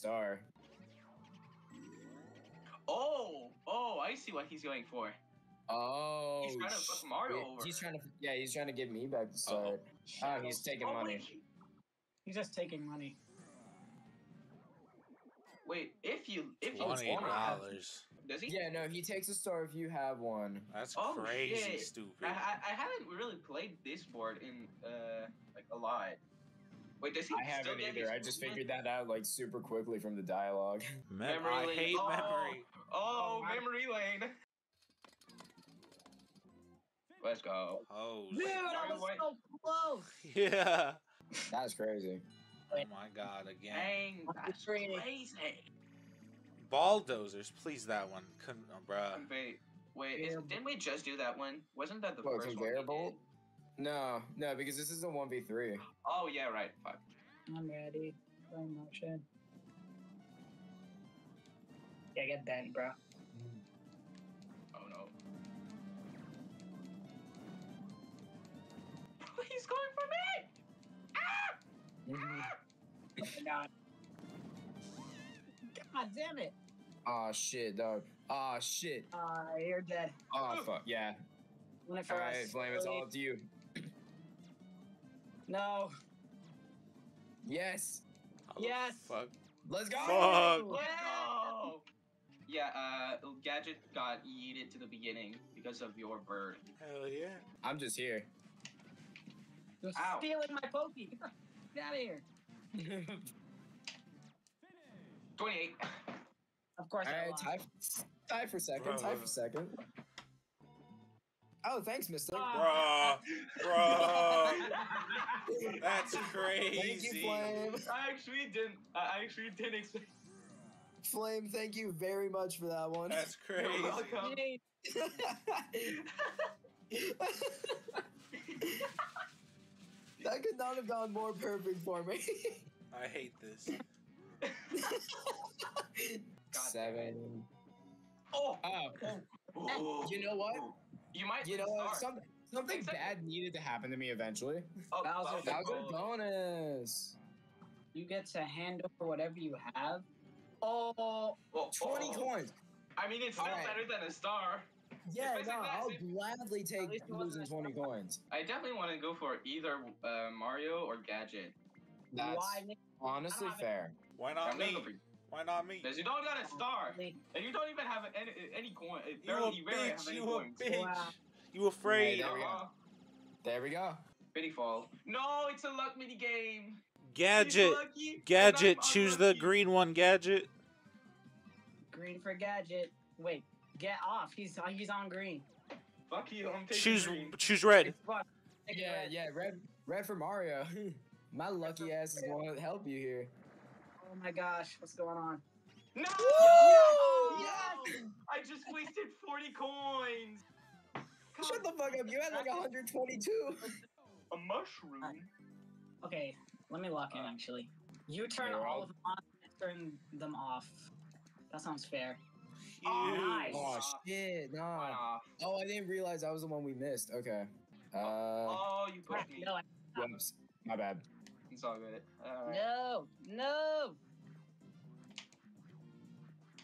star. Oh, I see what he's going for. Oh, he's trying to fuck Mario over. He's trying to, yeah, he's trying to give me back the start. Oh, he's taking money. He's just taking money. Wait, if you $20. Does he? Yeah, no, he takes a star if you have one. That's crazy stupid. I haven't really played this board in like a lot. Wait, does he? I haven't either. I just figured that out like super quickly from the dialogue. Memory lane. I hate memory. Oh, memory lane. Let's go. Oh, dude, I was so close. Yeah. That's crazy. Oh my god, again. Dang, that's crazy. Bulldozers, please, that one. Oh, bruh. Wait, didn't we just do that one? Wasn't that the first one? No, no, because this is a 1v3. Oh, yeah, right. Fuck. I'm ready. Playing motion. Yeah, get bent, bro. Oh, no. He's going for me! Ah! God. God damn it. Aw, shit, dog. Aw, shit. Aw, you're dead. Aw, fuck, yeah. Alright, Flame, it's all up to you. No. Yes. Yes. Fuck. Let's go. Fuck. Let's go. Yeah, Gadget got yeeted to the beginning because of your bird. Hell yeah. I'm just here. You're stealing my pokey. Get out of here. 28. Of course. All right, tie for second. Bro. Tie for second. Oh, thanks, mister. Bro. That's crazy. Thank you, Flame. I actually didn't expect. Flame, thank you very much for that one. That's crazy. You're welcome. That could not have gone more perfect for me. I hate this. 7. Oh. You know what? You might. You know what? Something bad needed to happen to me eventually. Oh, Bowser bonus. You get to hand over whatever you have. Oh, 20 coins. I mean, it's still better than a star. Yeah, no, I'll gladly take losing 20 coins. I definitely want to go for either Mario or Gadget. That's honestly fair. Why not me? Why not me? Because you don't got a star, and you don't even have any coin. You barely have any coins. You a bitch. Wow. You afraid? Yeah, there we go. Pity fall. No, it's a luck mini game. Gadget, choose the green one. Gadget. Green for Gadget. Wait. Get off! He's on green. Fuck you! I'm taking green. Choose red. Yeah, red for Mario. My lucky ass is going to help you here. Oh my gosh, what's going on? No! Yes! I just wasted 40 coins. Shut the fuck up! You had like 122. A mushroom. Okay, let me lock in. Actually, you turn all of them on. And turn them off. That sounds fair. Oh, nice. Oh shit, nah. Oh, I didn't realize I was the one we missed. Okay. You pushed me. No, whoops. My bad. It's all good. All right. No.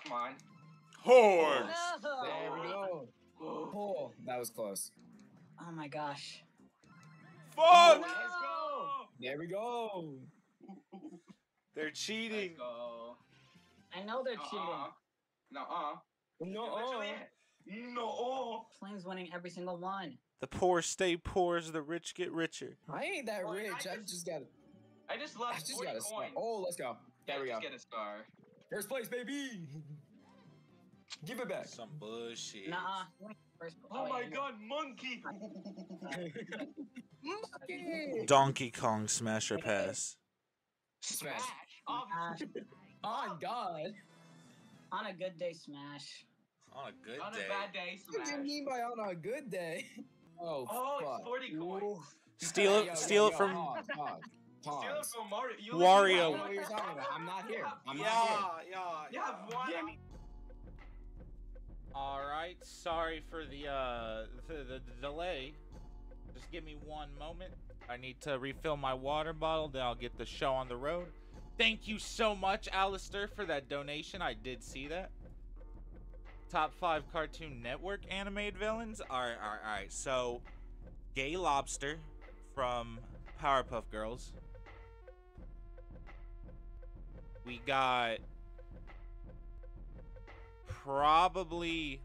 Come on. Horse. No. There we go. Oh, that was close. Oh my gosh. Fuck. No. Let's go. There we go. They're cheating. Let's go. I know they're cheating. No. Flame's winning every single one. The poor stay poor as the rich get richer. I ain't that rich. I just got a star. Oh, let's go. There we go. Get a star. First place, baby. Give it back. Some bullshit. Oh my god, monkey. Monkey. Donkey Kong smash or pass. Smash. On God. On a good day, smash. On a good day. On a bad day, smash. What do you mean by on a good day? Oh, fuck. It's 40 coins. Steal it from Mario. Wario. I don't know what you're talking about. I'm not here. I'm not here. Yeah. All right. Sorry for the delay. Just give me one moment. I need to refill my water bottle. Then I'll get the show on the road. Thank you so much, Alistair, for that donation. I did see that. Top 5 Cartoon Network animated villains. Alright, alright, alright. So, Gay Lobster from Powerpuff Girls. We got... probably...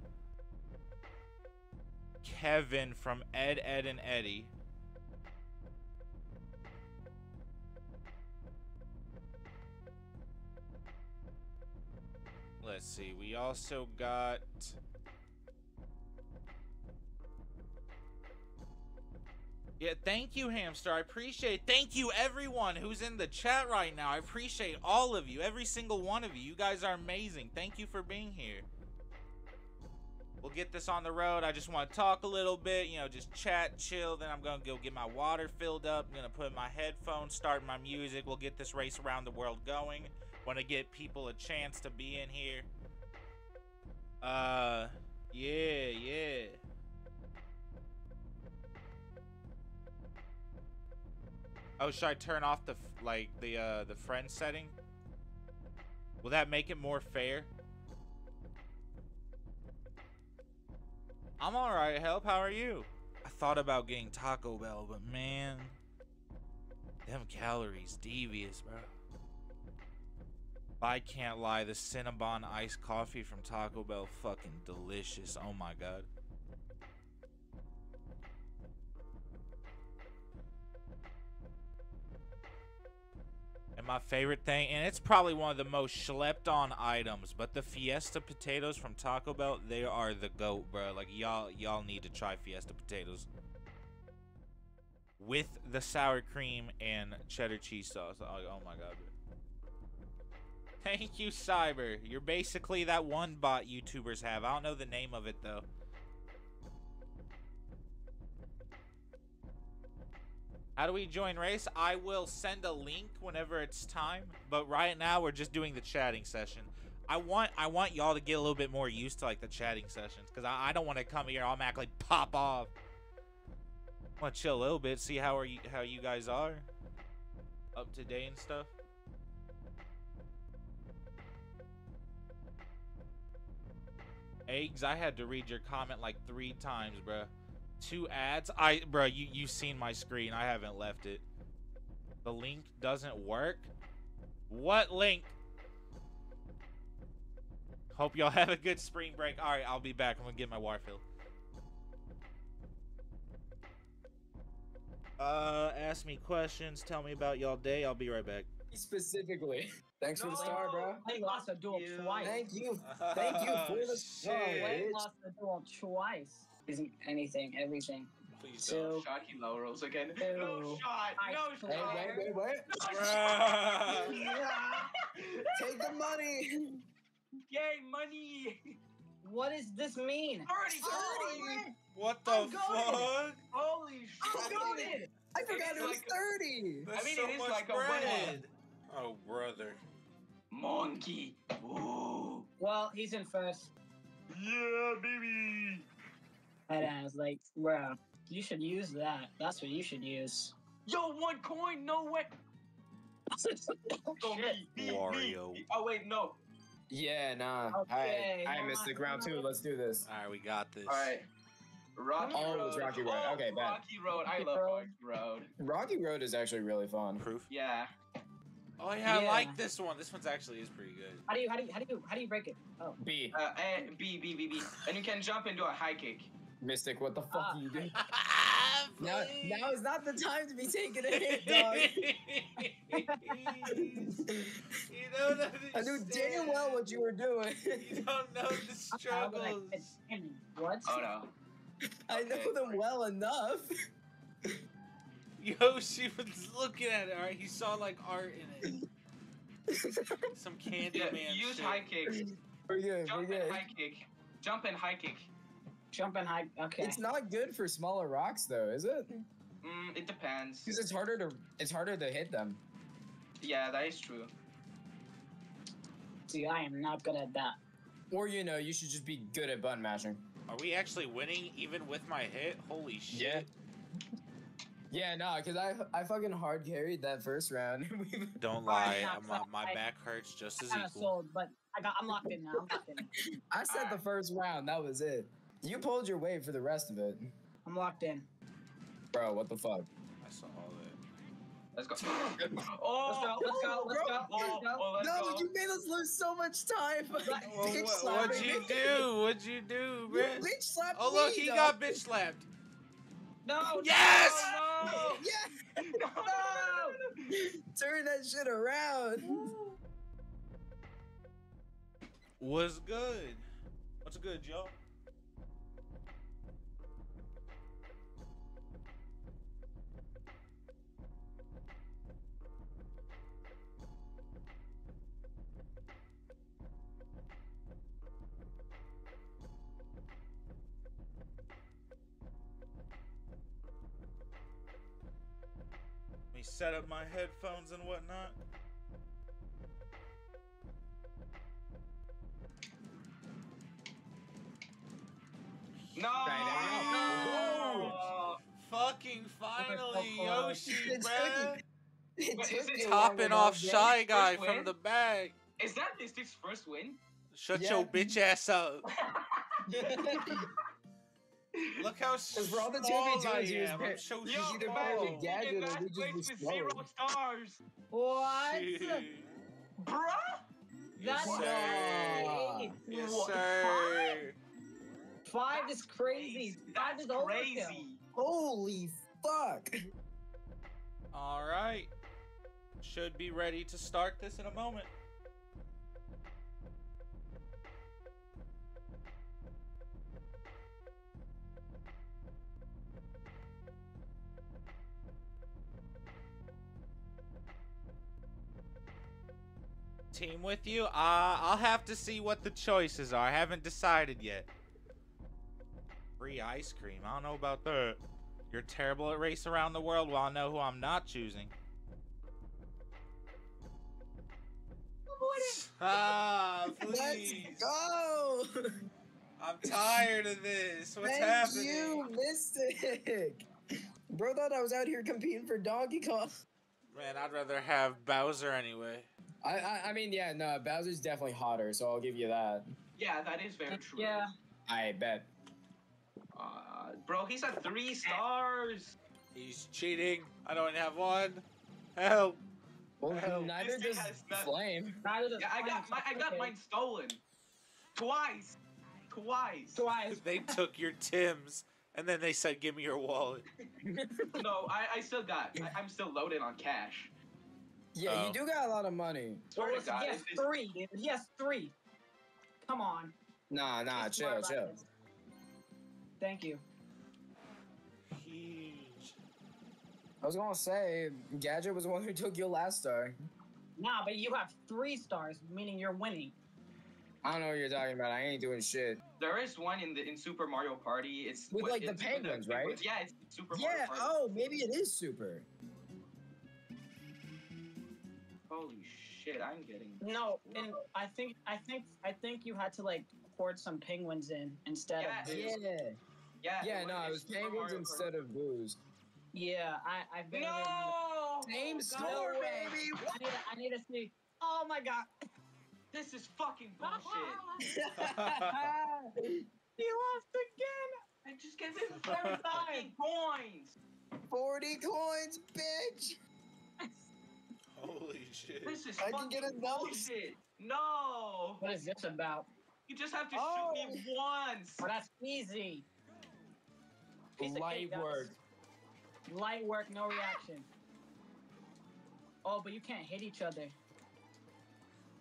Kevin from Ed, Edd n Eddy. Let's see, we also got... yeah, thank you, Hamster. I appreciate it. Thank you, everyone who's in the chat right now. I appreciate all of you, every single one of you. You guys are amazing. Thank you for being here. We'll get this on the road. I just want to talk a little bit, you know, just chat, chill. Then I'm going to go get my water filled up. I'm going to put in my headphones, start my music. We'll get this race around the world going. Want to get people a chance to be in here. Yeah, yeah. Oh, should I turn off the, like, the friend setting? Will that make it more fair? I'm alright, Help. How are you? I thought about getting Taco Bell, but man, them calories devious, bro. I can't lie, the Cinnabon iced coffee from Taco Bell, fucking delicious. Oh my god. And my favorite thing, and it's probably one of the most schlepped on items, but the Fiesta potatoes from Taco Bell, they are the GOAT, bro. Like, y'all need to try Fiesta potatoes. With the sour cream and cheddar cheese sauce. Oh my god, bro. Thank you, Cyber. You're basically that one bot YouTubers have. I don't know the name of it, though. How do we join race? I will send a link whenever it's time. But right now, we're just doing the chatting session. I want y'all to get a little bit more used to, like, the chatting sessions. Because I don't want to come here and automatically pop off. I want to chill a little bit. See how you guys are. Up to date and stuff. Eggs, I had to read your comment like 3 times, bruh. 2 ads? Bruh, you've seen my screen. I haven't left it. The link doesn't work? What link? Hope y'all have a good spring break. Alright, I'll be back. I'm gonna get my water filled. Ask me questions. Tell me about y'all day. I'll be right back. Specifically. Thanks for the star, bro. Wayne lost a duel twice. Thank you for the star. Wayne lost a duel twice. Isn't anything, everything. Please don't. Shocky low rolls again. No shot. No shot. Wait. Take the money. Yay, money. What does this mean? 30. What the fuck? Holy shit. I forgot it was like 30. I mean, so it is like bread. A oh, brother. Monkey. Ooh. Well, he's in first. Yeah, baby. And I was like, bro, you should use that. That's what you should use. Yo, 1 coin. No way. Oh, shit. Wario. Oh, wait, no. Yeah, nah. Okay, I missed the ground, too. Let's do this. All right, we got this. All right. Rocky Road. Rocky Road. Oh, okay, Rocky bad. Road. I love Rocky Road. Rocky Road is actually really fun. Proof. Yeah. Oh yeah, I like this one. This one's actually is pretty good. How do you break it? Oh. B. B. And you can jump into a high kick. Mystic, what the fuck are you doing? Now is not the time to be taking a hit, dog. You don't understand. I knew damn well what you were doing. You don't know the struggles. What? Oh no. I know them well enough. Yo, she was looking at it, alright? He saw, like, art in it. Some Candyman shit. Use high kick. Jump and high kick. Okay. It's not good for smaller rocks, though, is it? It depends. Because it's harder to hit them. Yeah, that is true. See, I am not good at that. Or, you know, you should just be good at button mashing. Are we actually winning even with my hit? Holy shit. Yeah. Yeah, no, because I fucking hard carried that first round. Don't lie, my back hurts just as equal. Sold, but I'm locked in now. I'm locked in. I said the first round, that was it. You pulled your weight for the rest of it. I'm locked in. Bro, what the fuck? I saw all that. Let's go. Oh, let's go. No, you made us lose so much time. What'd you do? What'd you do, bro? You bitch slapped me. Oh, look, he got bitch slapped. No. Yes. No. Yes. No. Turn that shit around. What's good? What's good, y'all? Set up my headphones and whatnot. No! No! Fucking finally, Yoshi, bruh! Topping off Shy Guy from the bag. Is that Mystic's first win? Shut your bitch ass up. Look how small I am. I'm so small. In last place with 0 stars. What? Bruh? Yes, sir. Yes, sir. 5 is crazy. That's crazy. Holy fuck. All right. Should be ready to start this in a moment. Team with you? I'll have to see what the choices are. I haven't decided yet. Free ice cream. I don't know about that. You're terrible at Race Around the World. Well, I know who I'm not choosing. Ah, please. Let's go. I'm tired of this. What's happening? You, Mystic. Bro thought I was out here competing for Donkey Kong. Man, I'd rather have Bowser anyway. I mean, yeah, no, Bowser's definitely hotter, so I'll give you that. Yeah, that is very true. Yeah. I bet. Bro, he's at 3 stars. He's cheating. I don't have 1. Help. Well, help. Neither does Flame. I got mine stolen. Twice. They took your Tims, and then they said, give me your wallet. No, I still got it. I'm still loaded on cash. Yeah, you do got a lot of money. Yes, 3, dude. Yes, 3. Come on. Nah, chill. Thank you. Huge. I was gonna say, Gadget was the one who took your last star. Nah, but you have 3 stars, meaning you're winning. I don't know what you're talking about. I ain't doing shit. There is one in Super Mario Party. It's with like the penguins, right? Yeah, it's Super Mario Party. Yeah, oh, maybe it is Super. Holy shit! I'm getting no, and I think you had to like hoard some penguins in instead of booze. Yeah. No, it was penguins instead of booze. Yeah, I've been same store, baby. I need to see. Oh my god, this is fucking bullshit. He lost again. I just gave him 40 fucking coins. 40 coins, bitch. Holy shit. This is fucking bullshit. No. What is this about? You just have to shoot me once. Well, that's easy. Light work, no reaction. Oh, but you can't hit each other.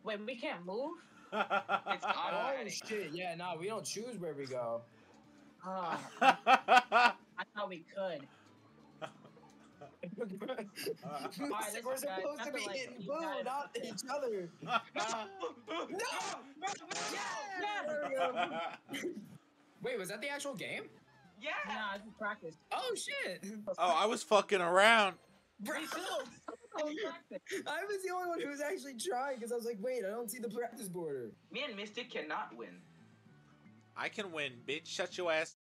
Wait, we can't move? It's automatic. Shit. Yeah, no, we don't choose where we go. I thought we could. We're supposed to be hitting Boo, not each other. No! Wait, was that the actual game? Yeah! Nah, it's practice. Oh, shit! Oh, I was fucking around. Bro! I was the only one who was actually trying, because I was like, wait, I don't see the practice border. Me and Mystic cannot win. I can win, bitch. Shut your ass.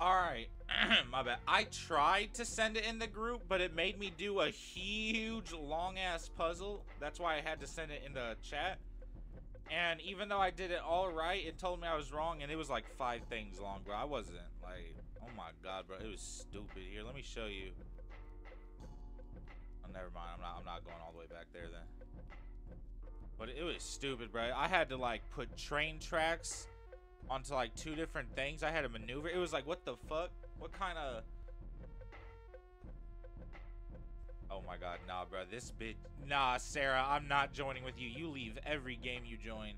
Alright, my bad. I tried to send it in the group, but it made me do a huge, long-ass puzzle. That's why I had to send it in the chat. And even though I did it all right, it told me I was wrong, and it was like 5 things long, bro. I wasn't, like, oh my god, bro. It was stupid. Here, let me show you. Oh, never mind. I'm not going all the way back there, then. But it was stupid, bro. I had to, like, put train tracks onto like 2 different things. I had to maneuver. It was like, what the fuck? What kind of... Oh my god, nah, bro. This bitch... Nah, Sarah, I'm not joining with you. You leave every game you join.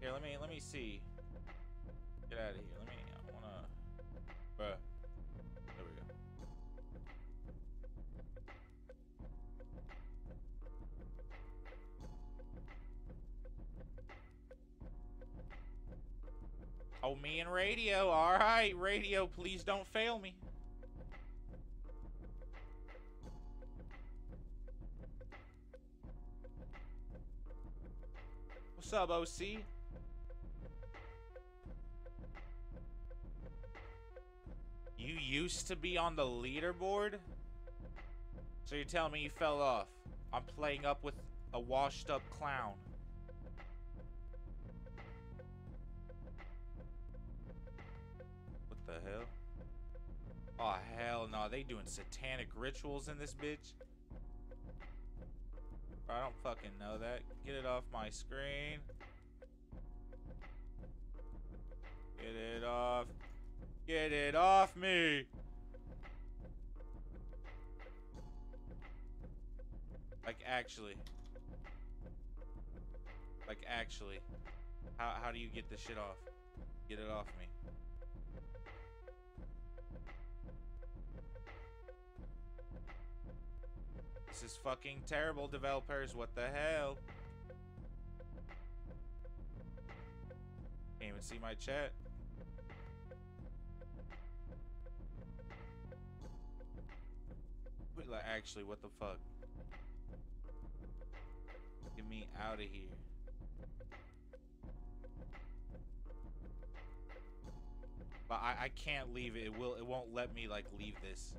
Here, let me see. Get out of here. I wanna... Bruh. There we go. Oh, me and radio. All right, radio, please don't fail me. What's up, OC? You used to be on the leaderboard? So you're telling me you fell off. I'm playing up with a washed-up clown. The hell? Oh hell no, they doing satanic rituals in this bitch? I don't fucking know that. Get it off my screen. Get it off. Get it off me. Like actually. Like actually. How do you get this shit off? Get it off me. This is fucking terrible, developers. What the hell? Can't even see my chat. Wait, like, actually, what the fuck? Get me out of here. But I can't leave it. It won't let me like leave this.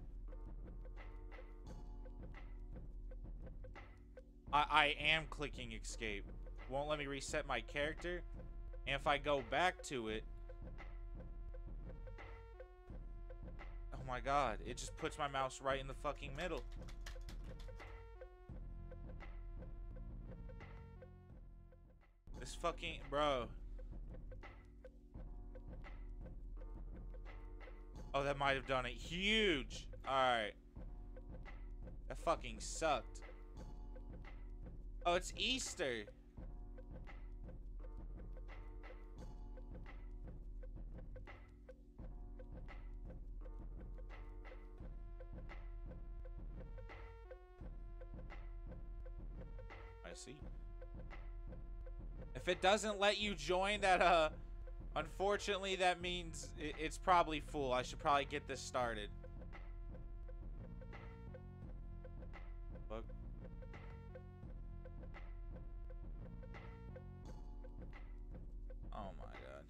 I am clicking escape. Won't let me reset my character. And if I go back to it... Oh my god. It just puts my mouse right in the fucking middle. This fucking... Bro. Oh, that might have done it. Huge. Alright. That fucking sucked. Oh, it's Easter. I see. If it doesn't let you join that, unfortunately, that means it's probably full. I should probably get this started. Fuck. Oh my god.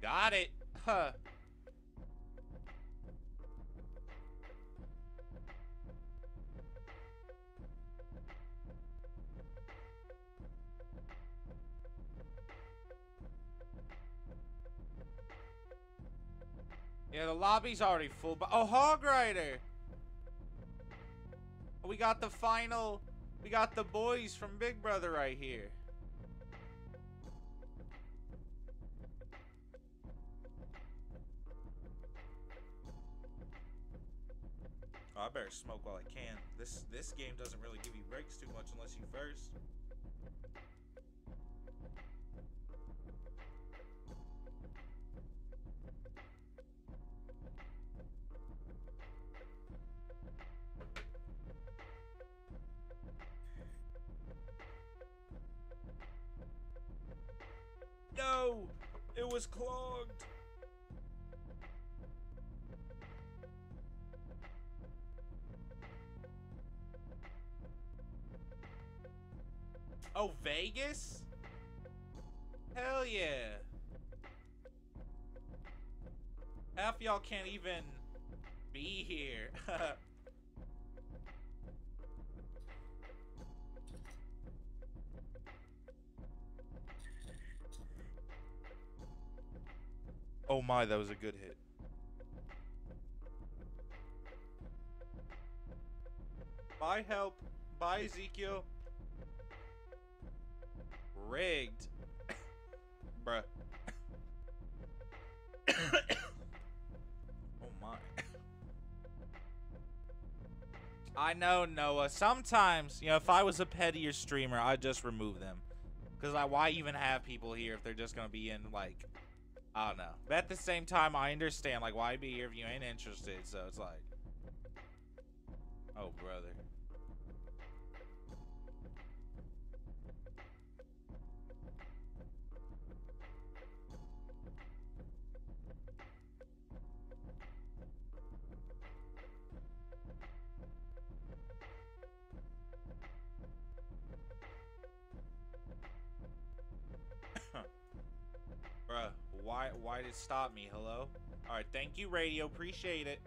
Got it. Huh. Yeah, the lobby's already full, but oh, Hog Rider! We got the final, we got the boys from Big Brother right here. Oh, I better smoke while I can. This game doesn't really give you breaks too much unless you first. No! It was clogged! go Vegas? Hell yeah. Half y'all can't even be here. Oh my, that was a good hit. Bye help. Bye Ezekiel. Rigged. Bruh. Oh my. I know, Noah. Sometimes, you know, if I was a pettier streamer, I'd just remove them. Because why even have people here if they're just going to be in, like, I don't know. But at the same time, I understand, like, why be here if you ain't interested? So it's like, oh, brother. Bruh, why did it stop me? Hello? Alright, thank you, Radio. Appreciate it.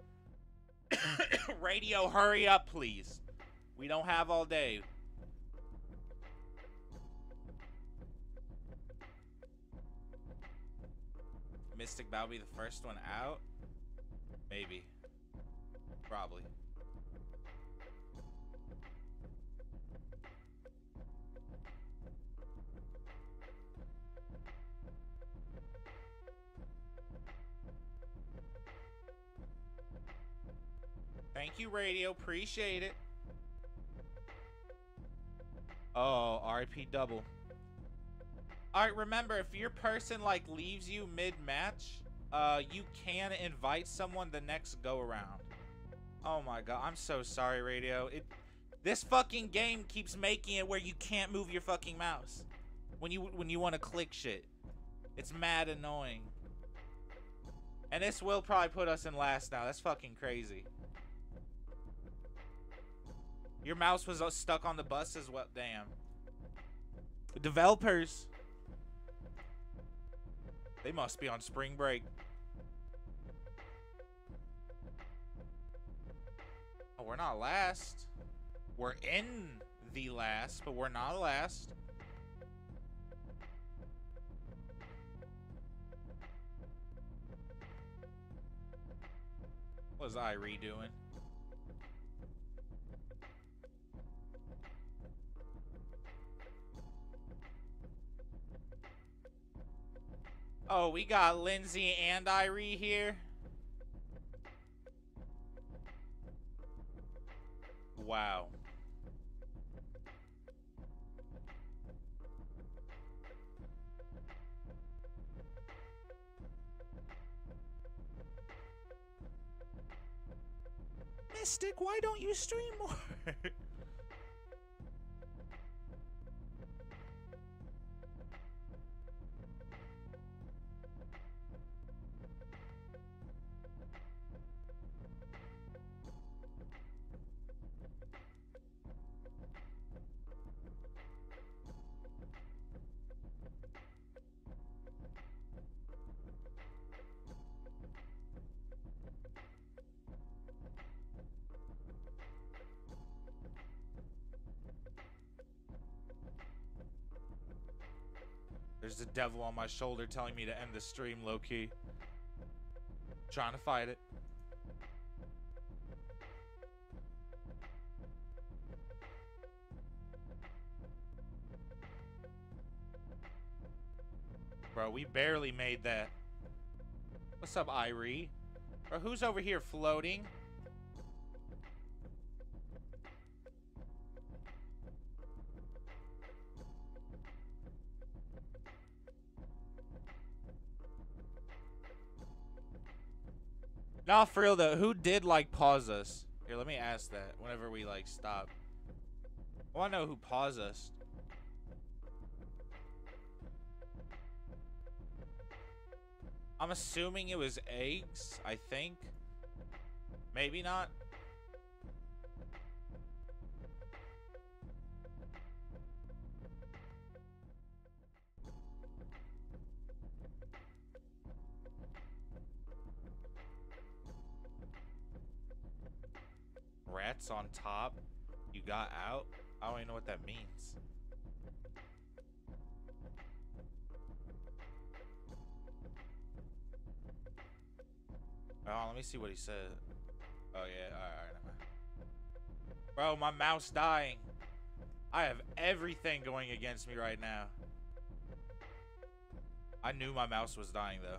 Radio, hurry up, please. We don't have all day. Mystic Bow be the first one out? Maybe. Probably. Thank you, Radio. Appreciate it. Oh, RIP double. Alright, remember, if your person, like, leaves you mid-match, you can invite someone the next go-around. Oh my god, I'm so sorry, Radio. This fucking game keeps making it where you can't move your fucking mouse when you want to click shit. It's mad annoying. And this will probably put us in last now. That's fucking crazy. Your mouse was stuck on the bus as well. Damn. The developers. They must be on spring break. Oh, we're not last. We're in the last, but we're not last. What was I redoing? Oh, we got Lindsay and Irie here. Wow. Mystic, why don't you stream more? There's the devil on my shoulder telling me to end the stream, low-key. Trying to fight it. Bro, we barely made that. What's up, Irie? Bro, who's over here floating? Nah, for real though, who did like pause us? Here, let me ask that whenever we like stop. I wanna know who paused us. I'm assuming it was eggs, I think. Maybe not. that's on top, you got out? I don't even know what that means. Oh, let me see what he said. Oh yeah, alright, never mind. Bro, my mouse dying. I have everything going against me right now. I knew my mouse was dying though.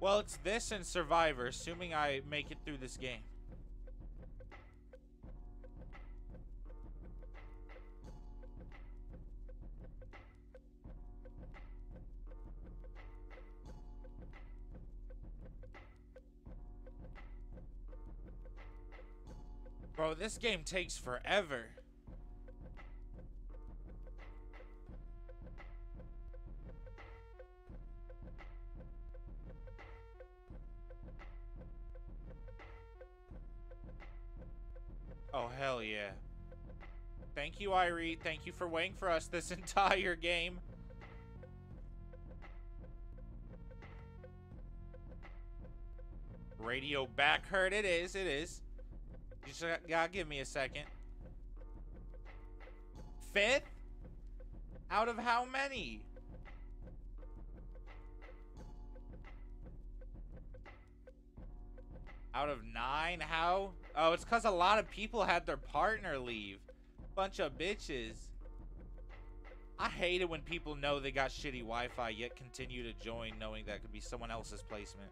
Well, it's this and Survivor, assuming I make it through this game. Bro, this game takes forever. Oh, hell yeah. Thank you, Irie. Thank you for waiting for us this entire game. Radio back hurt. It is. It is. You just gotta give me a second. Fifth? Out of how many? Out of 9? How? Oh, it's because a lot of people had their partner leave. Bunch of bitches. I hate it when people know they got shitty Wi-Fi yet continue to join knowing that could be someone else's placement.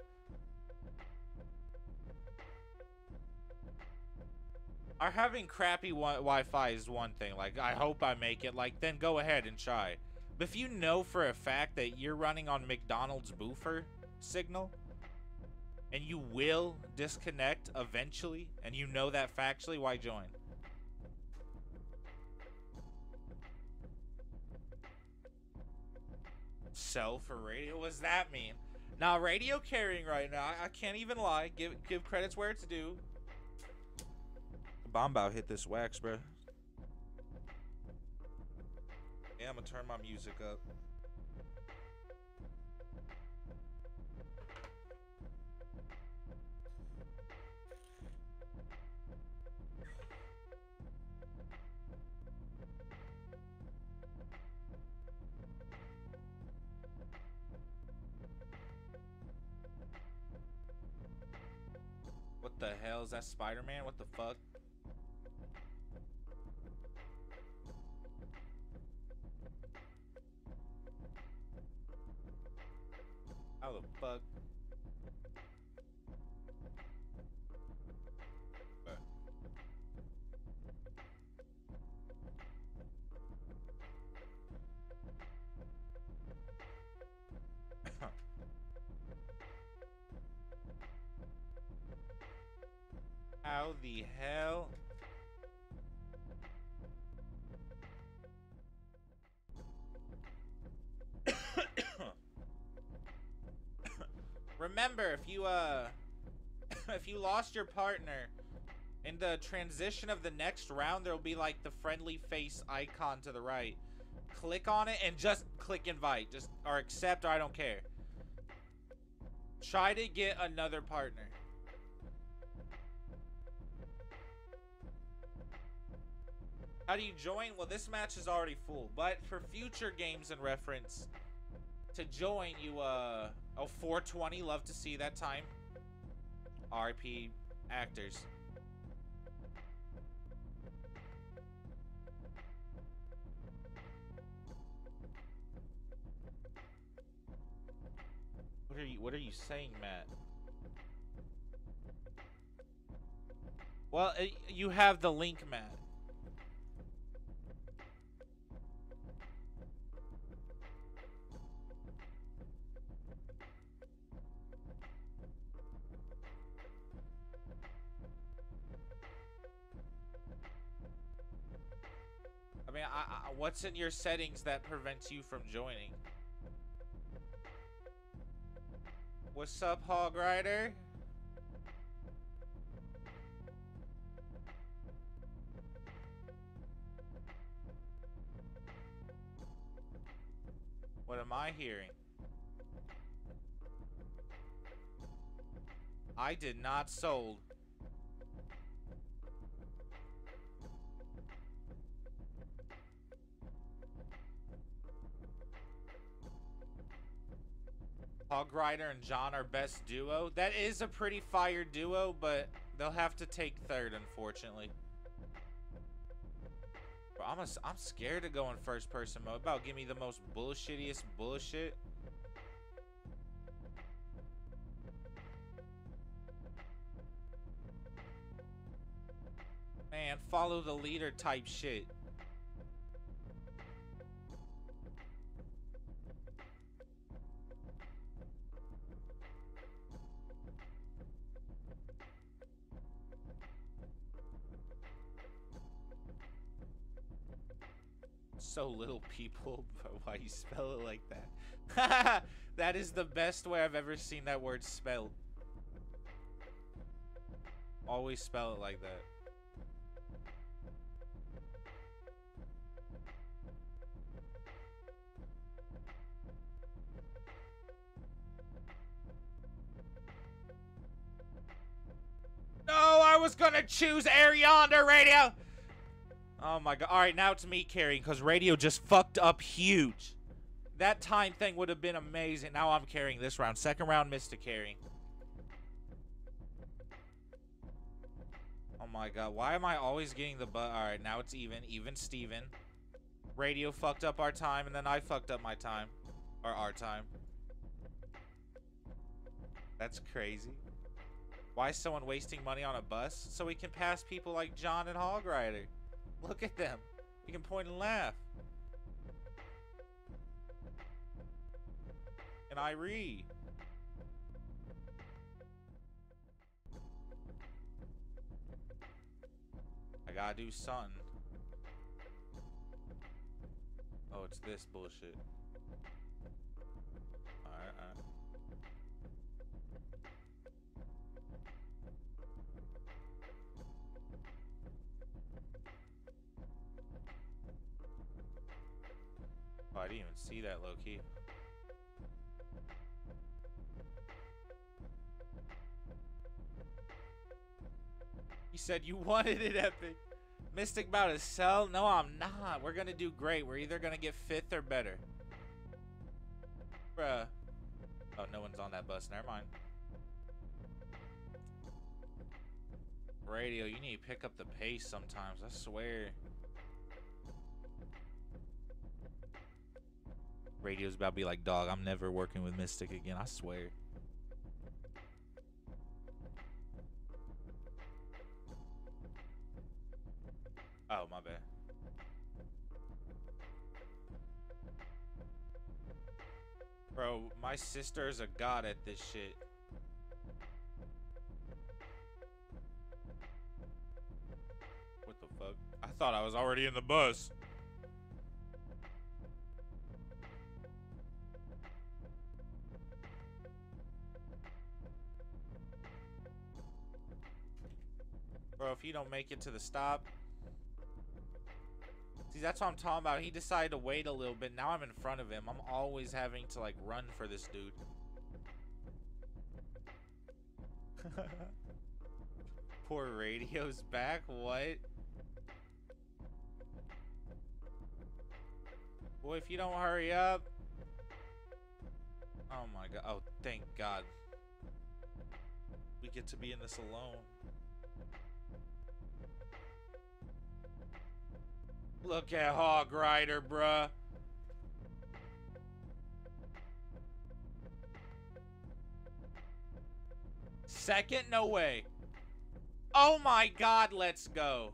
Are having crappy Wi-Fi is one thing. Like, I hope I make it. Like, then go ahead and try. But if you know for a fact that you're running on McDonald's boofer signal, and you will disconnect eventually, and you know that factually, why join? Sell for radio? What does that mean? Now, radio carrying right now, I can't even lie. Give credits where it's due. Bombao hit this wax, bro. Yeah, I'm gonna turn my music up. What the hell is that, Spider-Man? What the fuck? How the fuck? How the hell? Remember, if you lost your partner in the transition of the next round, there'll be like the friendly face icon to the right. Click on it and just click invite, just or accept, or I don't care. Try to get another partner. How do you join? Well, this match is already full, but for future games in reference, to join you, oh, 420, love to see that time. RP actors. What are you saying, Matt? Well, you have the link, Matt. I mean, what's in your settings that prevents you from joining? What's up, Hog Rider? What What am I hearing? I did not sold. Hog Rider and John are best duo. That is a pretty fire duo, but they'll have to take third, unfortunately. But I'm scared to go in first person mode. About give me the most bullshittiest bullshit. Man, follow the leader type shit. So little people, but why you spell it like that? That is the best way I've ever seen that word spelled. Always spell it like that. No, I was gonna choose Air Yonder Radio. Oh my god. Alright, now it's me carrying, because radio just fucked up huge. That time thing would have been amazing. Now I'm carrying this round. Second round, Mr. Carry. Oh my god. Why am I always getting the butt? Alright, now it's even. Even Steven. Radio fucked up our time, and then I fucked up my time. Or our time. That's crazy. Why is someone wasting money on a bus? So we can pass people like John and Hog Rider. Look at them. You can point and laugh. And I read. I gotta do something. Oh, it's this bullshit. Alright, alright. Oh, I didn't even see that, low-key. You said you wanted it, Epic. Mystic about to sell? No, I'm not. We're gonna do great. We're either gonna get fifth or better. Bruh. Oh, no one's on that bus. Never mind. Radio, you need to pick up the pace sometimes. I swear. Radio's about to be like, dog, I'm never working with Mystic again, I swear. Oh, my bad. Bro, my sister's a god at this shit. What the fuck? I thought I was already in the bus. Bro, if you don't make it to the stop. See, that's what I'm talking about. He decided to wait a little bit. Now I'm in front of him. I'm always having to, like, run for this dude. Poor radio's back. What? Boy, if you don't hurry up. Oh, my God. Oh, thank God. We get to be in this alone. Look at Hog Rider, bruh. Second? No way. Oh my god, let's go.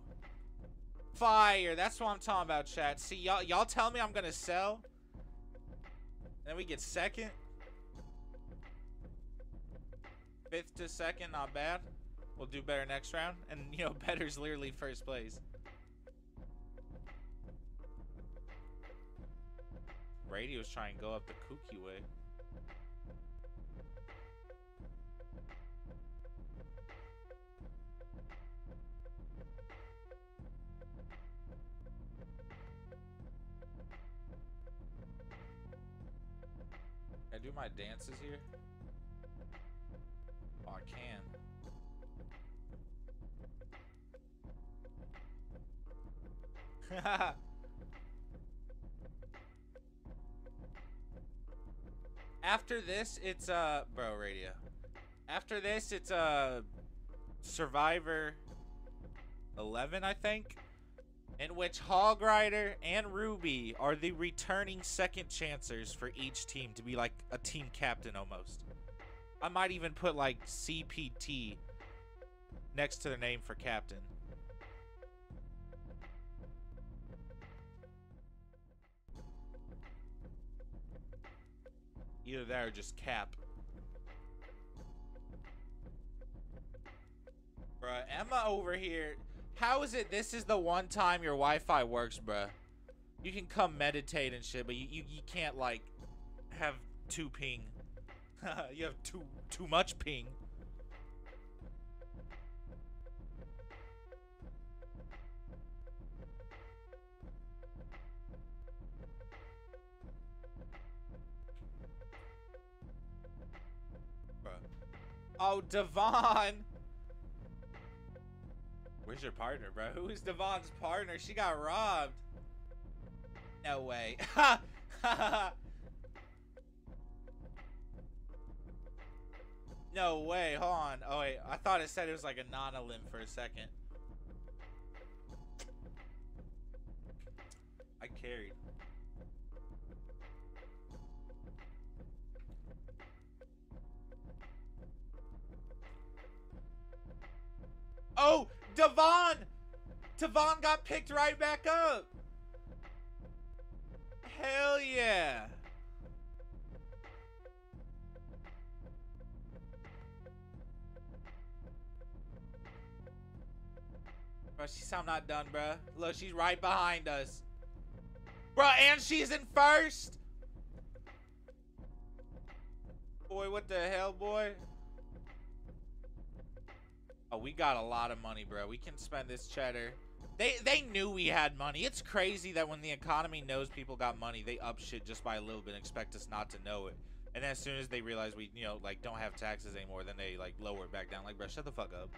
Fire. That's what I'm talking about, chat. See, y'all tell me I'm gonna sell. Then we get second. Fifth to second, not bad. We'll do better next round. And, you know, better's literally first place. Radio's trying to go up the kooky way. do my dances here? Oh, I can. After this, it's bro, radio. After this, it's Survivor 11, I think, in which Hog Rider and Ruby are the returning second chancers for each team to be like a team captain almost. I might even put like CPT next to their name for captain. Either that or just cap. Bruh, Emma over here. How is it this is the one time your Wi-Fi works, bruh? You can come meditate and shit, but you can't, like, have two ping. You have too much ping. Oh, Devon! Where's your partner, bro? Who is Devon's partner? She got robbed. No way. Ha! Ha! No way, hold on. Oh, wait. I thought it said it was like a non-limb for a second. I carried. Oh, Devon! Devon got picked right back up. Hell yeah. Bro, I'm not done, bro. Look, she's right behind us. Bro, and she's in first. Boy, what the hell, boy? Oh, we got a lot of money, bro. We can spend this cheddar. They knew we had money. It's crazy that when the economy knows people got money, they up shit just by a little bit and expect us not to know it. And as soon as they realize we, you know, like, don't have taxes anymore, then they, like, lower it back down. Like, bro, shut the fuck up.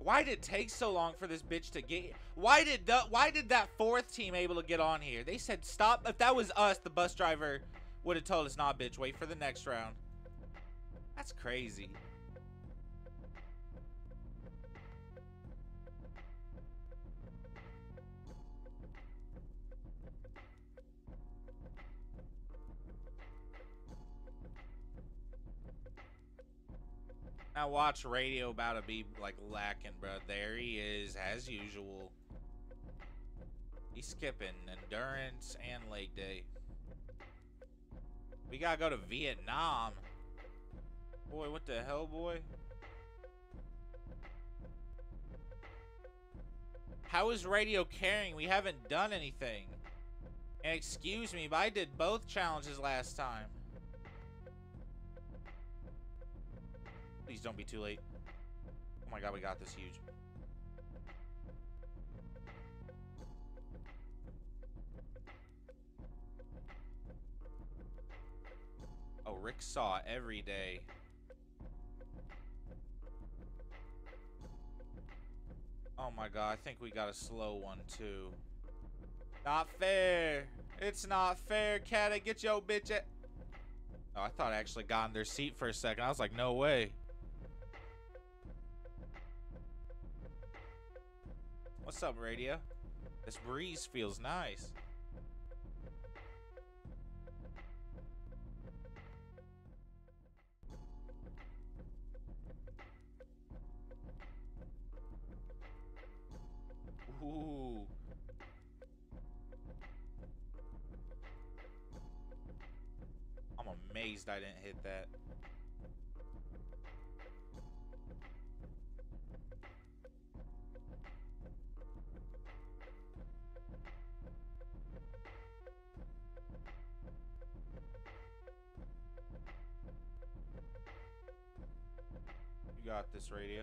Why did it take so long for this bitch to get... Why did that fourth team able to get on here? They said stop. If that was us, the bus driver would have told us, nah, bitch, wait for the next round. That's crazy. Now watch radio about to be like lacking, bro. There he is, as usual. He's skipping endurance and leg day. We gotta go to Vietnam. Boy, what the hell, boy? How is radio caring? We haven't done anything. And excuse me, but I did both challenges last time. Please don't be too late. Oh my god, we got this huge. Oh, Rick saw every day. Oh my god, I think we got a slow one too. Not fair. It's not fair, Katta. Get your bitch at... Oh, I thought I actually got in their seat for a second. I was like, no way. What's up, radio? This breeze feels nice. Ooh. I'm amazed I didn't hit that. You got this, radio.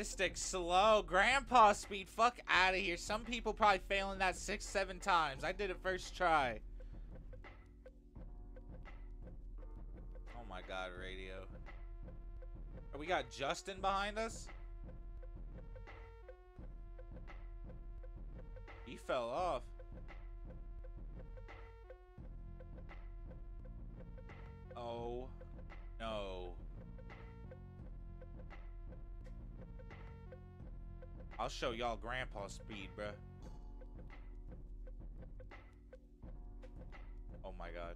Mystic slow. Grandpa speed. Fuck out of here. Some people probably failing that 6, 7 times. I did it first try. Oh my god, radio. Oh, we got Justin behind us? He fell off. Oh no. I'll show y'all grandpa speed, bruh. Oh my god.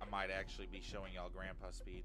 I might actually be showing y'all grandpa speed.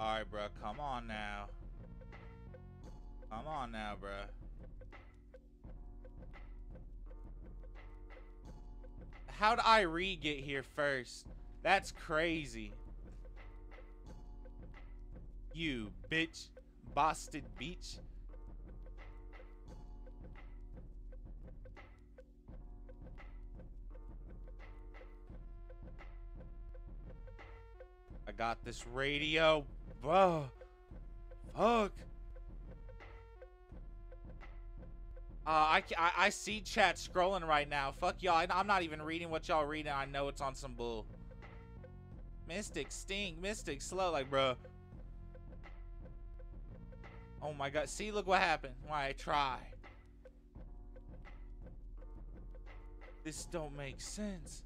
Alright, bruh, come on now. Come on now, bruh. How'd Irie get here first? That's crazy. You bitch. Boston Beach. I got this radio. Bro, fuck. I see chat scrolling right now. Fuck y'all. I'm not even reading what y'all reading. I know it's on some bull. Mystic sting, Mystic slow, like bro. Oh my god. See, look what happened. Why I try. This don't make sense.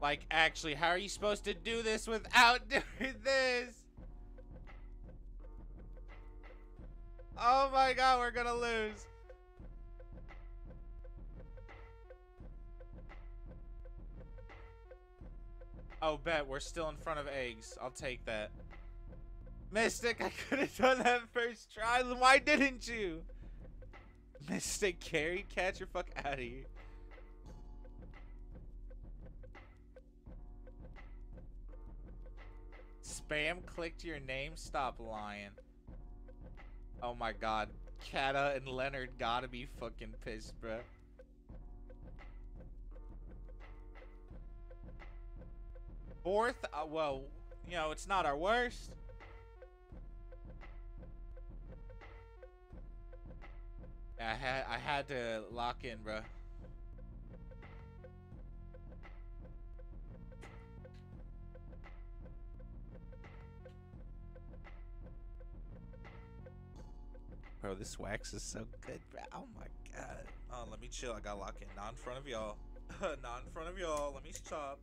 Like, actually, how are you supposed to do this without doing this? Oh my god, we're gonna lose. Oh, bet we're still in front of eggs. I'll take that. Mystic, I could have done that first try. Why didn't you? Mystic, carry, catch your fuck out of here. Spam clicked your name, stop lying. Oh my god, Kata and Leonard gotta be fucking pissed, bro. Fourth, well, you know, it's not our worst. I had to lock in, bro. Bro, this wax is so good, bro. Oh my god. Oh, let me chill. I gotta lock in. Not in front of y'all. Not in front of y'all. Let me stop.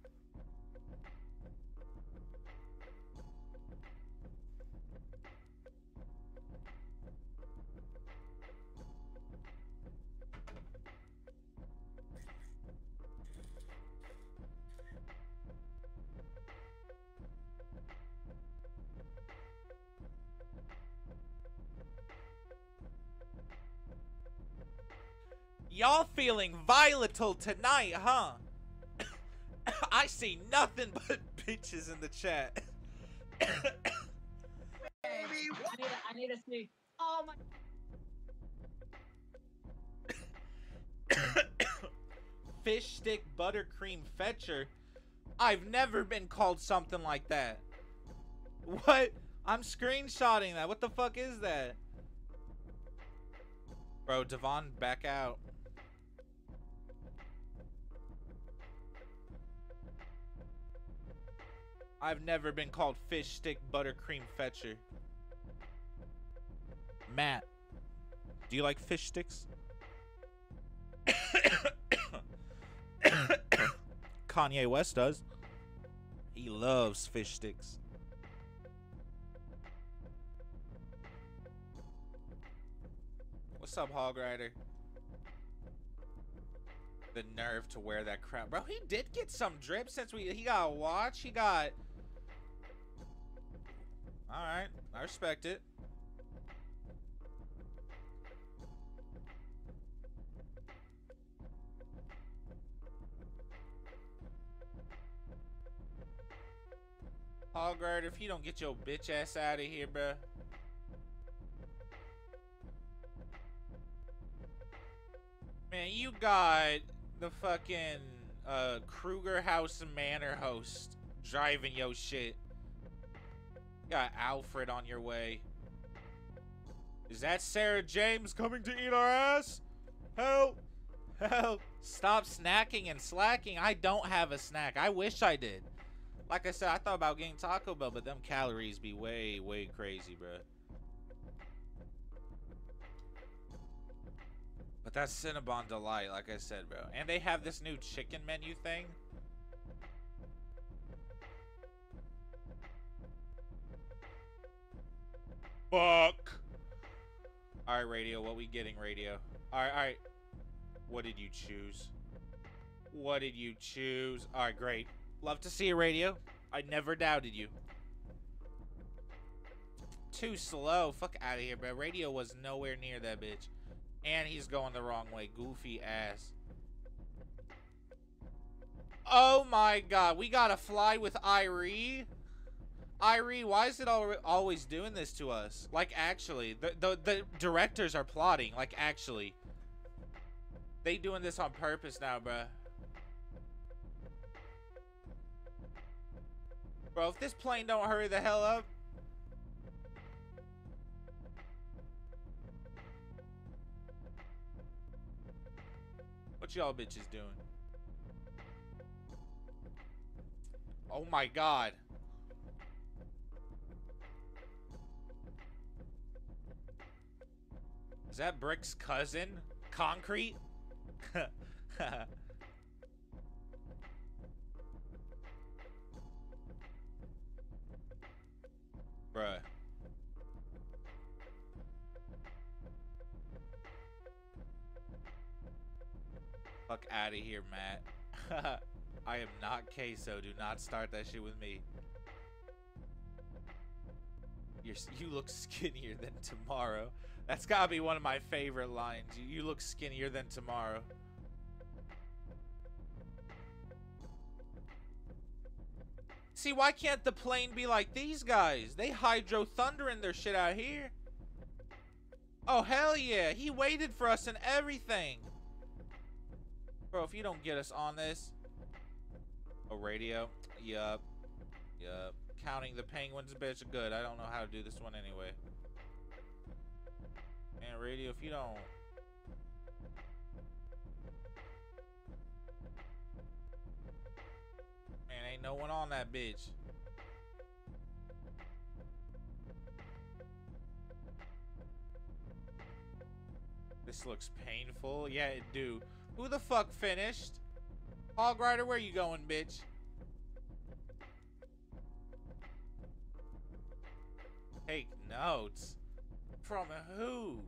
Y'all feeling volatile tonight, huh? I see nothing but bitches in the chat. I need a sneak. Oh my. Fish stick buttercream fetcher. I've never been called something like that. What? I'm screenshotting that. What the fuck is that? Bro, Devon, back out. I've never been called fish stick buttercream fetcher. Matt, do you like fish sticks? Kanye West does. He loves fish sticks. What's up, Hog Rider? the nerve to wear that crown. Bro, he did get some drip since he got a watch. He got... Alright, I respect it. Hoggard, if you don't get your bitch ass out of here, bruh. Man, you got the fucking Kruger House Manor host driving your shit. You got Alfred on your way. Is that Sarah James coming to eat our ass? Help! Help! Stop snacking and slacking. I don't have a snack. I wish I did. Like I said, I thought about getting Taco Bell, but them calories be way, way crazy, bro. But that's Cinnabon Delight, like I said, bro. And they have this new chicken menu thing. Fuck. All right, radio. What we getting, radio? All right, all right. What did you choose? What did you choose? All right, great. Love to see you, radio. I never doubted you. Too slow. Fuck out of here, bro. Radio was nowhere near that bitch. And he's going the wrong way. Goofy ass. Oh my god. We gotta fly with Irie. Irie, why is it always doing this to us? Like, actually. The directors are plotting. Like, actually. They doing this on purpose now, bro. Bro, if this plane don't hurry the hell up. What y'all bitches doing? Oh my god. Is that Brick's cousin? Concrete? Bruh. Fuck out of here, Matt. I am not queso. Do not start that shit with me. You look skinnier than tomorrow. That's gotta be one of my favorite lines. You look skinnier than tomorrow. See, why can't the plane be like these guys? They hydro thundering their shit out here. Oh, hell yeah. He waited for us and everything. Bro, if you don't get us on this. Oh, radio. Yup. Yup. Counting the penguins, bitch. Good. I don't know how to do this one anyway. Man, radio, if you don't... Man, ain't no one on that bitch. This looks painful. Yeah, it do. Who the fuck finished? Hog Rider, where you going, bitch? Take notes. From who?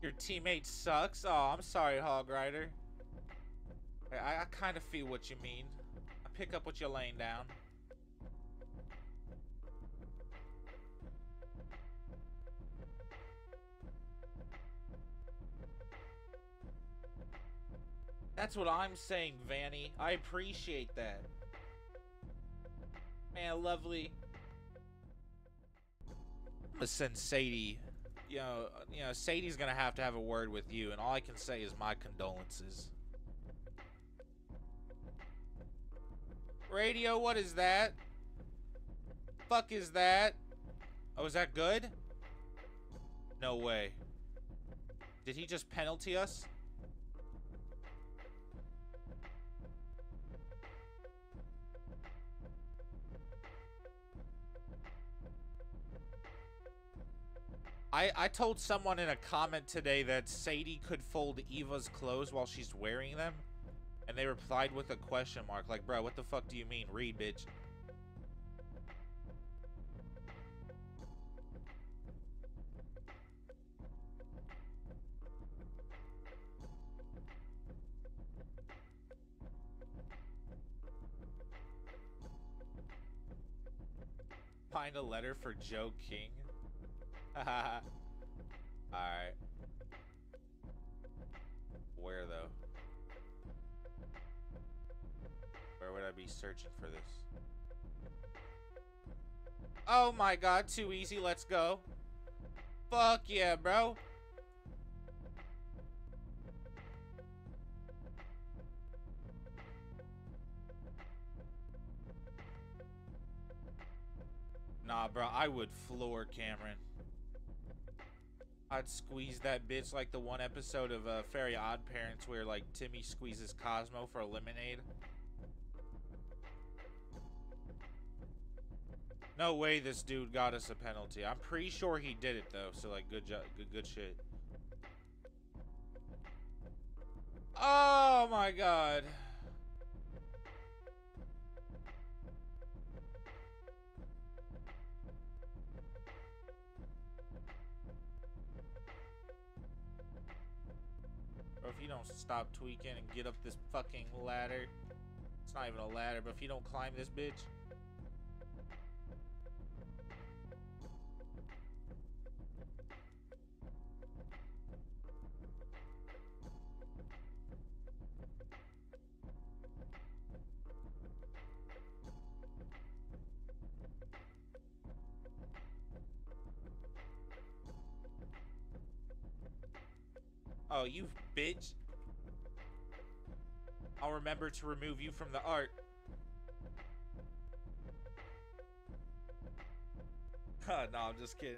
Your teammate sucks. Oh, I'm sorry, Hog Rider. I kind of feel what you mean. I pick up what you're laying down. That's what I'm saying, Vanny. I appreciate that. Man, lovely. I'm gonna send Sadie you know, Sadie's gonna have to have a word with you, and all I can say is my condolences. Radio, what is that? Fuck is that? Oh, is that good? No way. Did he just penalty us? I told someone in a comment today that Sadie could fold Eva's clothes while she's wearing them, and they replied with a question mark, like, bro, what the fuck do you mean? Read, bitch. Find a letter for Joe King. Haha. Alright. Where though? Where would I be searching for this? Oh my god, too easy, let's go. Fuck yeah, bro. Nah, bro, I would floor Cameron. I'd squeeze that bitch like the one episode of Fairly OddParents where, like, Timmy squeezes Cosmo for a lemonade. No way this dude got us a penalty. I'm pretty sure he did it, though, so, like, good job, good shit. Oh, my God. If you don't stop tweaking and get up this fucking ladder, it's not even a ladder, but if you don't climb this bitch. Oh, you bitch. I'll remember to remove you from the art. No, I'm just kidding.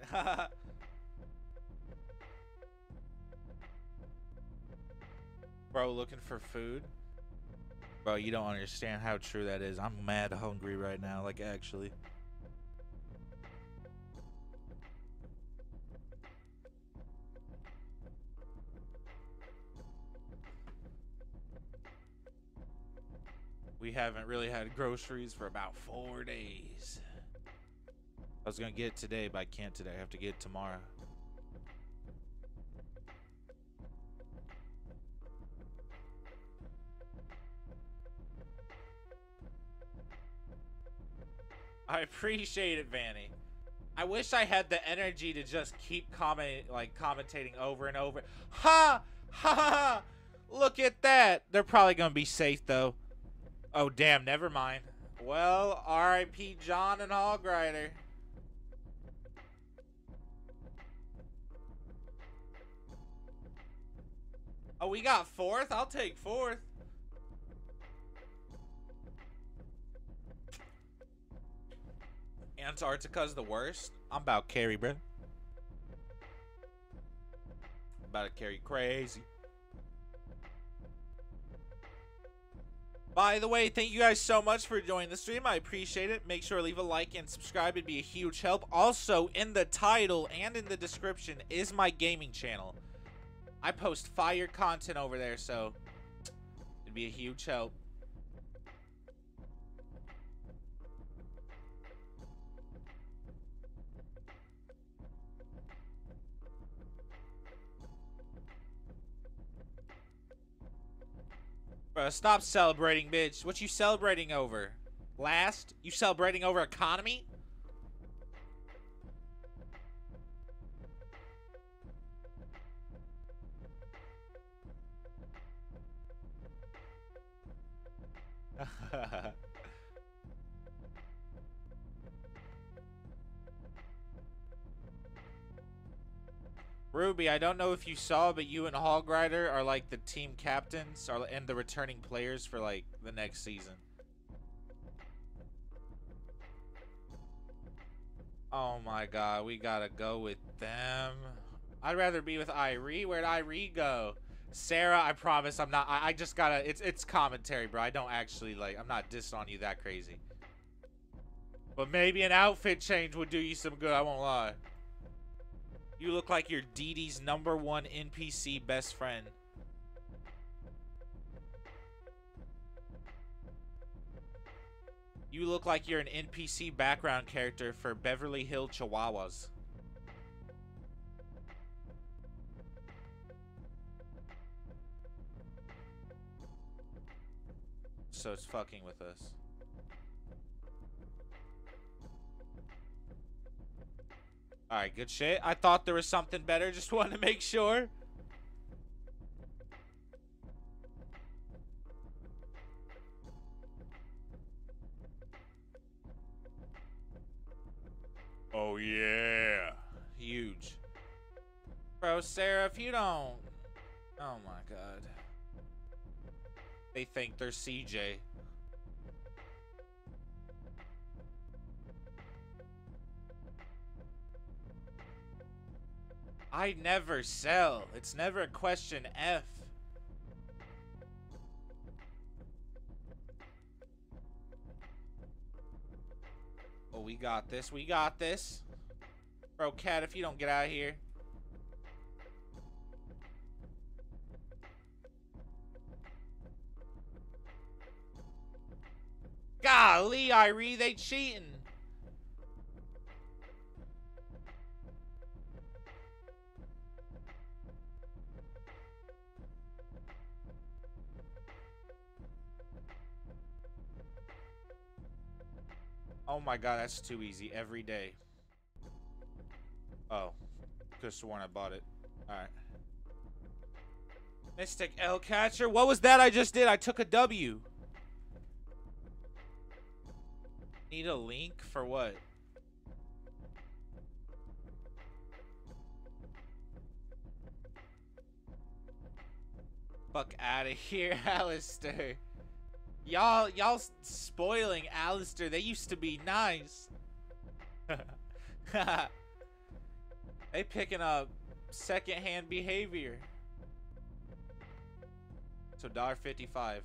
Bro, looking for food? Bro, you don't understand how true that is. I'm mad hungry right now, like actually. We haven't really had groceries for about 4 days. I was gonna get it today, but I can't today. I have to get it tomorrow. I appreciate it, Vanny. I wish I had the energy to just keep commentating over and over. Ha! Ha! Ha! Look at that! They're probably gonna be safe though. Oh, damn, never mind. Well, R.I.P. John and Hog Rider. Oh, we got fourth? I'll take fourth. Antarctica's the worst. I'm about to carry, bro. About to carry crazy. By the way, thank you guys so much for joining the stream. I appreciate it. Make sure to leave a like and subscribe. It'd be a huge help. Also, in the title and in the description is my gaming channel. I post fire content over there, so it'd be a huge help. Stop celebrating, bitch. What you celebrating over? Last? You celebrating over economy? Ruby, I don't know if you saw, but you and Hog Rider are like the team captains and the returning players for like the next season. Oh my god, we gotta go with them. I'd rather be with Irie. Where'd Irie go? Sarah, I promise I'm not. I just gotta. It's commentary, bro. I don't actually like. I'm not dissing on you that crazy. But maybe an outfit change would do you some good. I won't lie. You look like you're Dee Dee's #1 NPC best friend. You look like you're an NPC background character for Beverly Hills Chihuahuas. So it's fucking with us. Alright, good shit. I thought there was something better. Just wanted to make sure. Oh, yeah. Huge. Bro, Sarah, if you don't... Oh, my God. They think they're CJ. I never sell. It's never a question F. Oh, we got this. We got this. Bro, Cat, if you don't get out of here. Golly, Irie, they cheating. Oh my god, that's too easy. Every day. Oh. Could have sworn I bought it. Alright. Mystic L Catcher. What was that I just did? I took a W. Need a link for what? Fuck out of here, Alistair. Y'all spoiling Alistair. They used to be nice. They picking up secondhand behavior. So $1.55.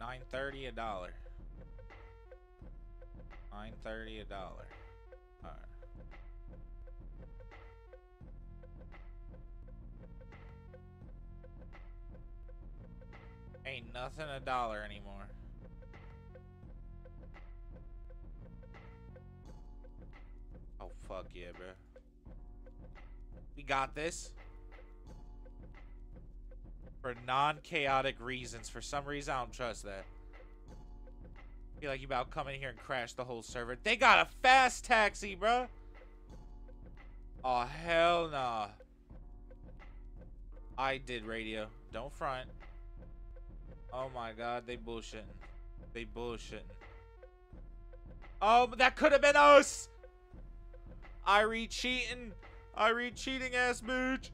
$9.30 a dollar. $9.30 a dollar. All right. Ain't nothing a dollar anymore. Oh fuck yeah, bro. We got this. For non-chaotic reasons. For some reason, I don't trust that. I feel like you about come in here and crash the whole server. They got a fast taxi, bro. Oh, hell nah. I did radio. Don't front. Oh, my God. They bullshitting. They bullshitting. Oh, but that could have been us. Irie cheating. Irie cheating ass bitch.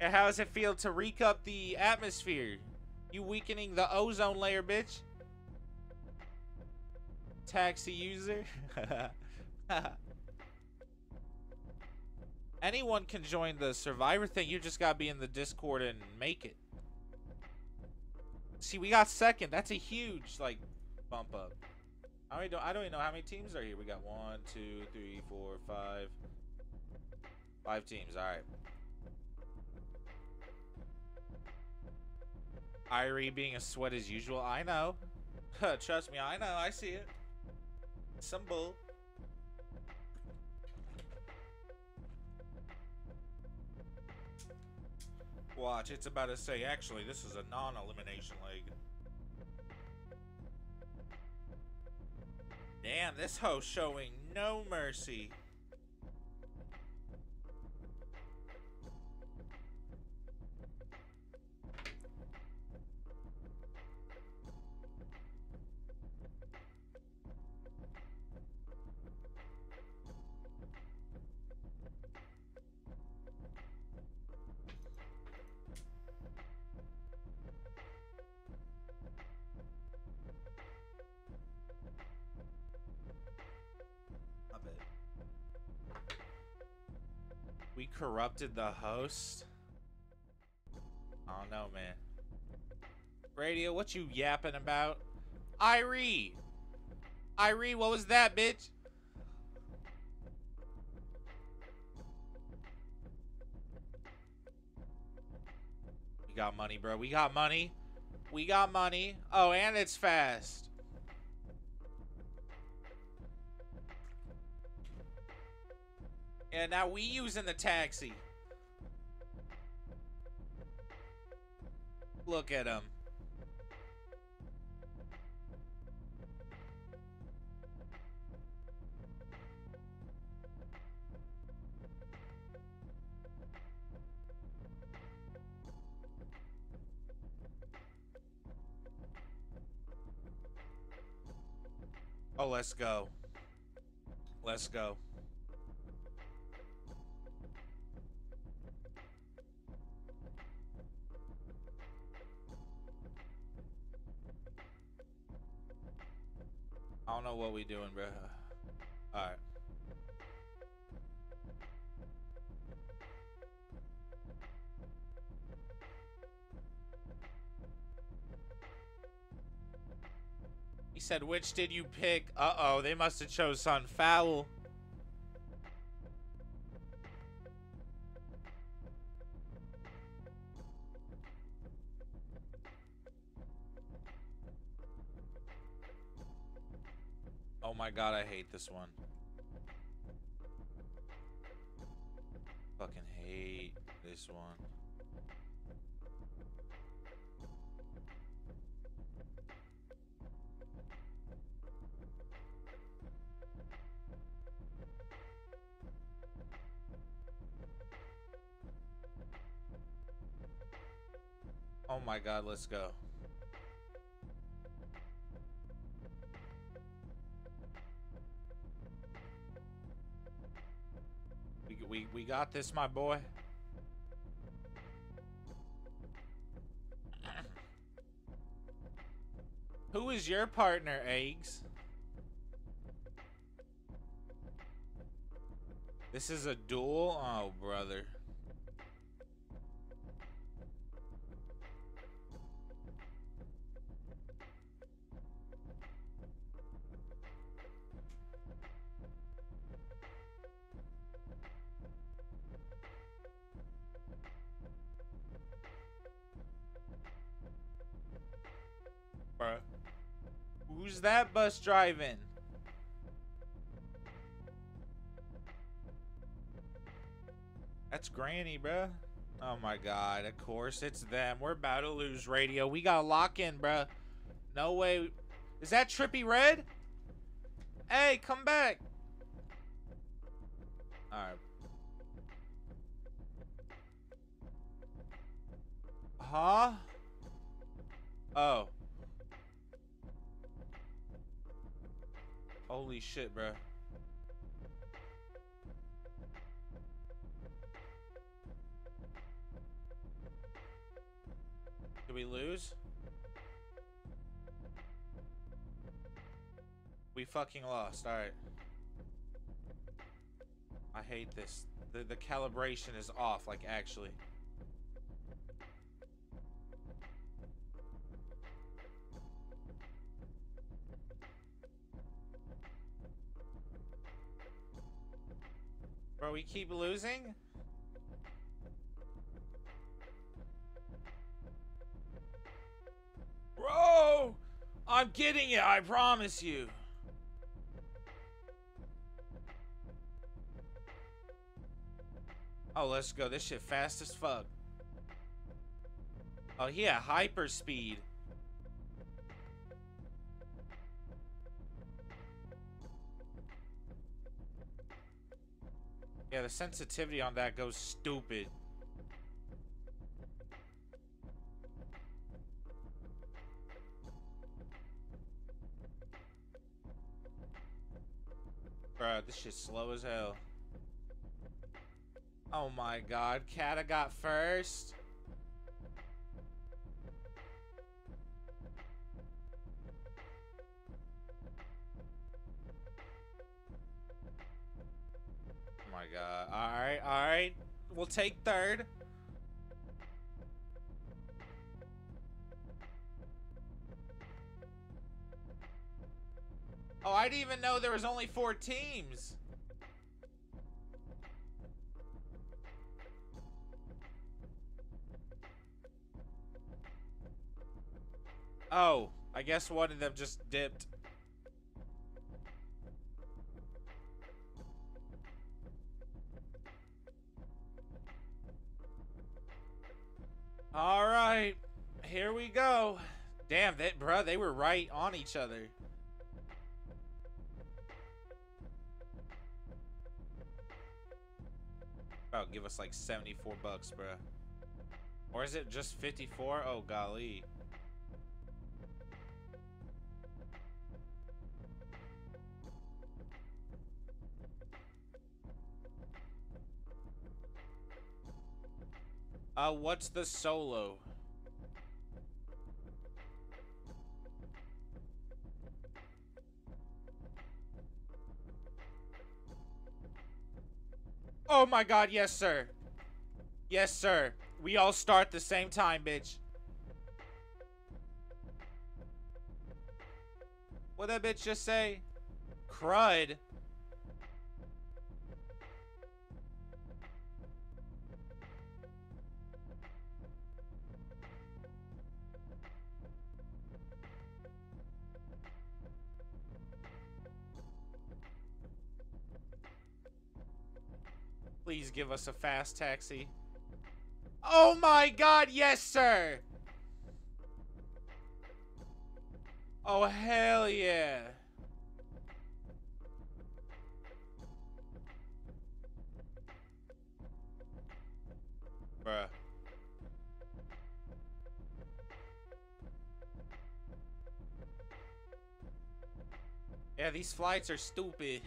And how does it feel to reek up the atmosphere? You weakening the ozone layer, bitch. Taxi user. Anyone can join the Survivor thing. You just gotta be in the Discord and make it. See, we got second. That's a huge, like, bump up. I don't even know how many teams are here. We got 1, 2, 3, 4, 5. 5 teams. All right. Irie being a sweat as usual. I know. Trust me, I know. I see it. Some bull. watch. It's about to say, actually, this is a non-elimination league. Damn, this hoe showing no mercy. We corrupted the host? Oh no, man. Radio, what you yapping about? Irie! Irie, what was that, bitch? We got money, bro. We got money. We got money. Oh, and it's fast. And now we using the taxi. Look at him. Oh, let's go. Let's go. I don't know what we doing, bro. Alright. He said, which did you pick? Uh-oh, they must have chose Sun Foul. Oh my god, I hate this one. Fucking hate this one. Oh my god, let's go. We got this, my boy. Who is your partner, Eggs? This is a duel? Oh, brother. Who's that bus driving? That's Granny, bruh. Oh my god, of course it's them. We're about to lose, Radio. We gotta lock in, bruh. No way. Is that Trippy Red? Hey, come back. Alright. Huh? Oh. Holy shit, bro. Did we lose? We fucking lost. Alright. I hate this. The calibration is off, like, actually. Bro, we keep losing? Bro! I'm getting it, I promise you. Oh, let's go. This shit fast as fuck. Oh yeah, hyper speed. Yeah, the sensitivity on that goes stupid. Bruh, this shit's slow as hell. Oh my god, Kata got first. Oh my god. Alright, alright. We'll take third. Oh, I didn't even know there was only 4 teams. Oh, I guess one of them just dipped. All right, here we go. Damn, that, bro, they were right on each other. About give us like 74 bucks, bro. Or is it just 54? Oh, golly. What's the solo? Oh my god, yes sir. Yes sir. We all start the same time, bitch. What that bitch just say? Crud. Please give us a fast taxi. Oh my god, yes sir! Oh hell yeah! Bruh. Yeah, these flights are stupid.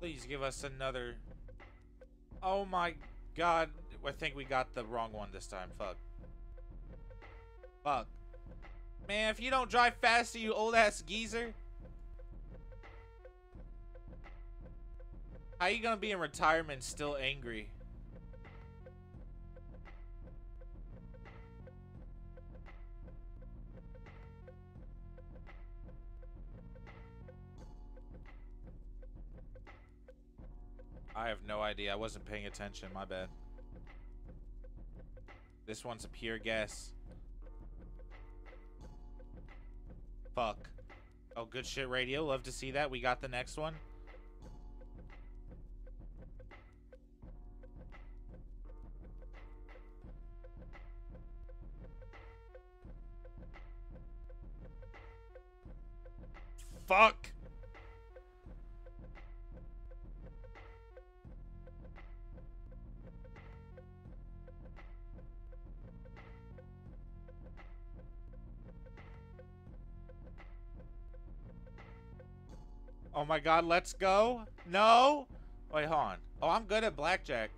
Please give us another. Oh my god, I think we got the wrong one this time. Fuck. Fuck. Man, if you don't drive faster, you old ass geezer. How you gonna be in retirement still angry? I have no idea. I wasn't paying attention. My bad. This one's a pure guess. Fuck. Oh, good shit, radio. Love to see that. We got the next one. Fuck. Oh my god, let's go. No! Wait, hold on. Oh, I'm good at blackjack.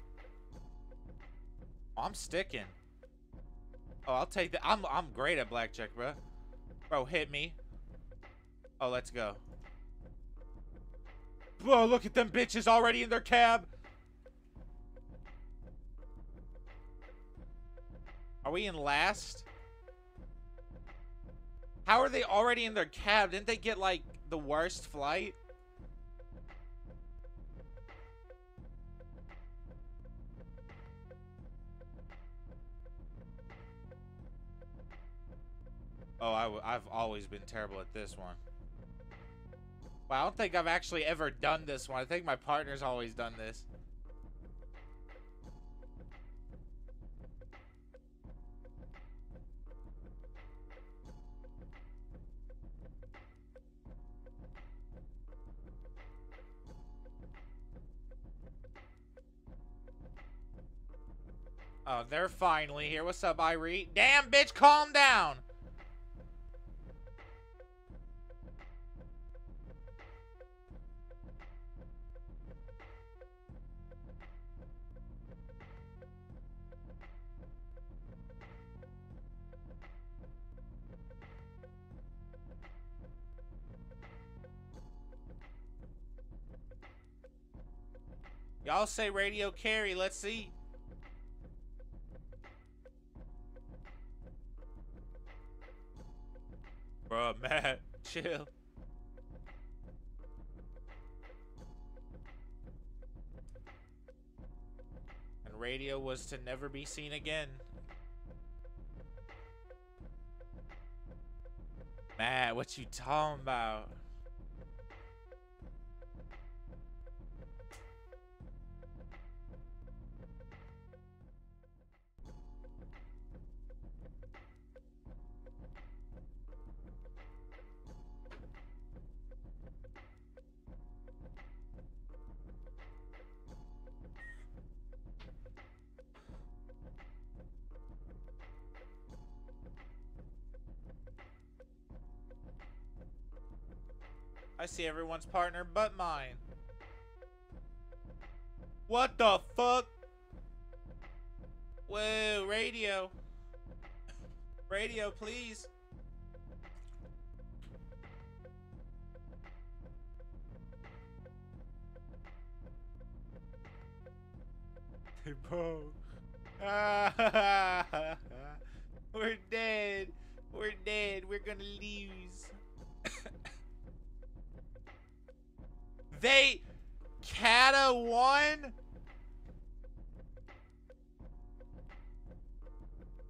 Oh, I'm sticking. Oh, I'll take that. I'm great at blackjack, bro. Bro, hit me. Oh, let's go. Bro, look at them bitches already in their cab. Are we in last? How are they already in their cab? Didn't they get like the worst flight? Oh, I've always been terrible at this one. Well, I don't think I've actually ever done this one. I think my partner's always done this. Oh, they're finally here. What's up, Irie? Damn, bitch, calm down! Y'all say radio carry, let's see. Bruh, Matt, chill. And radio was to never be seen again. Matt, what you talking about? I see everyone's partner but mine. What the fuck? Whoa, radio. Radio, please. Hey, bro. We're dead. We're dead. We're gonna lose. They Cata won?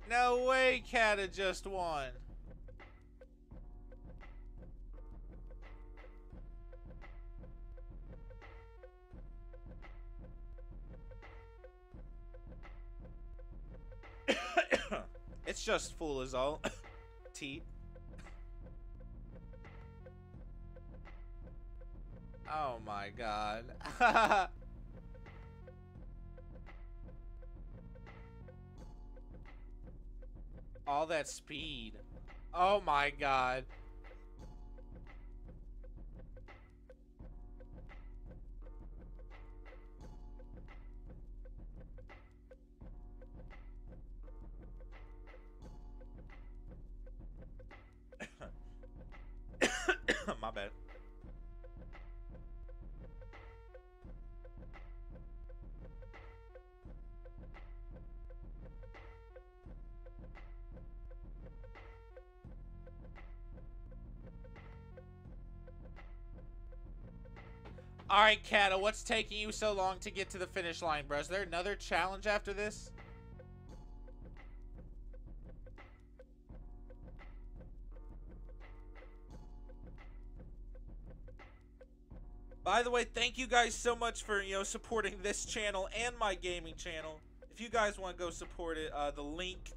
No way Cata just won. It's just fool is all. Teat. Oh my god. All that speed. Oh my god. My bad. Alright, Cata, what's taking you so long to get to the finish line, bro? Is there another challenge after this? By the way, thank you guys so much for, you know, supporting this channel and my gaming channel. If you guys want to go support it, the link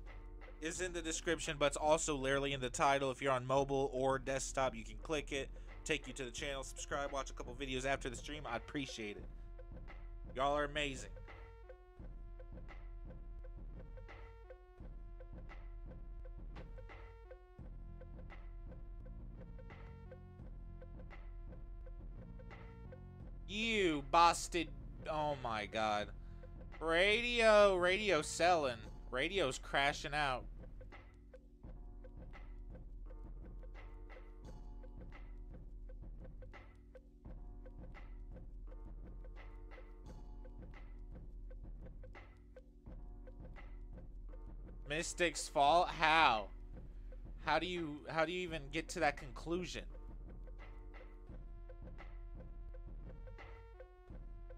is in the description, but it's also literally in the title. If you're on mobile or desktop, you can click it. Take you to the channel, subscribe, watch a couple videos after the stream. I appreciate it. Y'all are amazing. You busted. Oh my god. Radio selling. Radio's crashing out. Mystic's fault? How? How do you even get to that conclusion?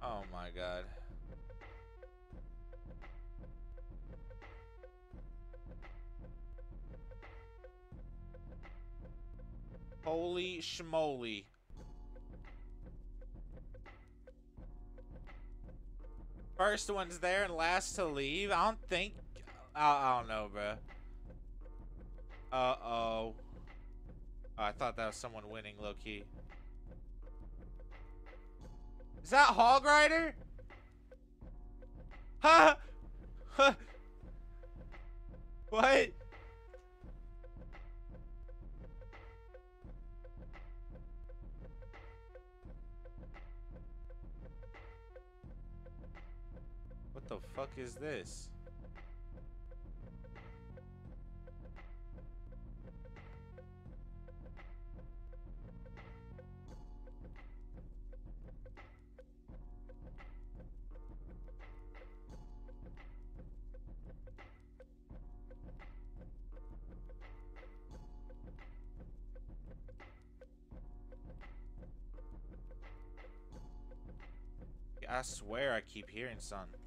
Oh my god. schmoly. First one's there and last to leave. I don't think. I don't know, bro. Uh-oh. Oh, I thought that was someone winning, low-key. Is that Hog Rider? Huh? Huh? What? What the fuck is this? I swear I keep hearing something.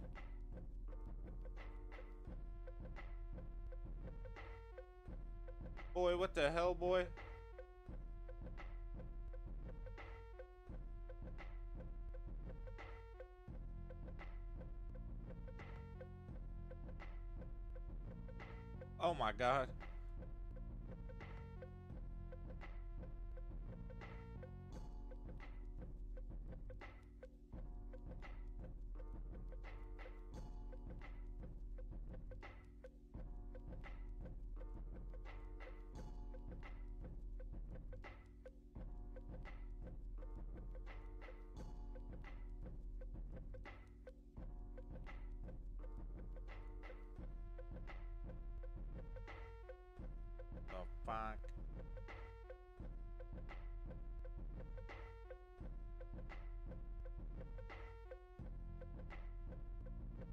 Boy, what the hell, boy? Oh my God.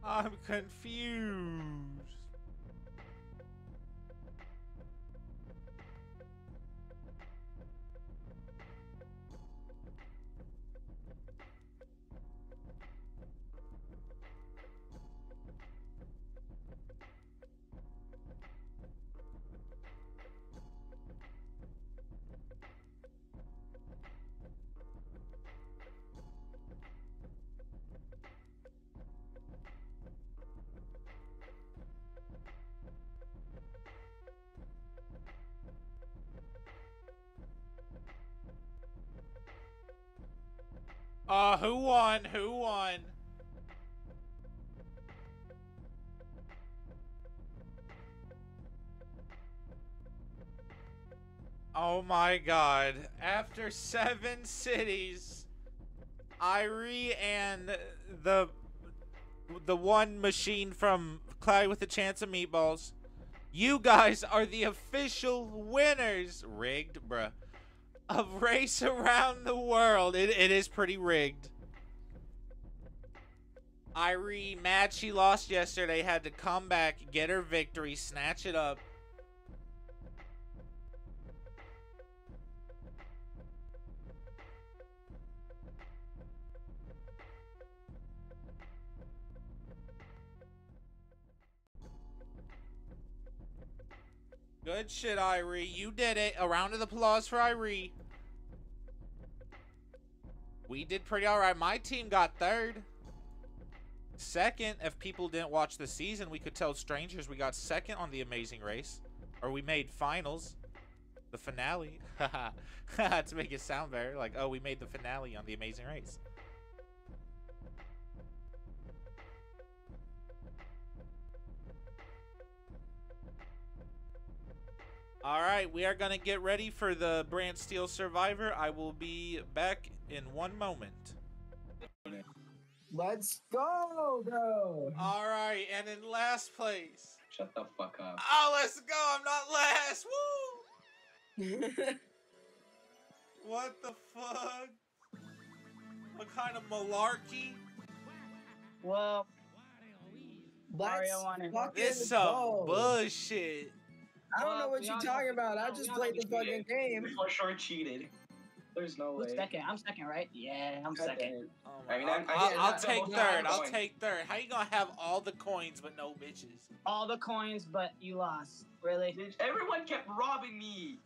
I'm confused. Who won? Who won? Oh my God. After 7 cities, I re-anned the one machine from Clyde with a Chance of Meatballs. You guys are the official winners. Rigged, bruh. Of Race Around the World. It is pretty rigged. Irie, mad she lost yesterday, had to come back, get her victory, snatch it up. Good shit, Irie. You did it. A round of applause for Irie. We did pretty alright. My team got 3rd. 2nd, if people didn't watch the season, we could tell strangers we got 2nd on the Amazing Race. Or we made finals. The finale. To make it sound better. Like, oh, we made the finale on the Amazing Race. Alright, we are going to get ready for the Brandsteel Survivor. I will be back in one moment. Let's go, bro! Alright, and in last place. Shut the fuck up. Oh, let's go! I'm not last! Woo! What the fuck? What kind of malarkey? Well, it's some bullshit. I don't know what you're talking about. I just played the fucking game. For sure cheated. There's no way. I'm second, right? Yeah, I'm second. I mean, I'll take 3rd. I'll take 3rd. How you gonna have all the coins but no bitches? All the coins, but you lost. Really? Everyone kept robbing me.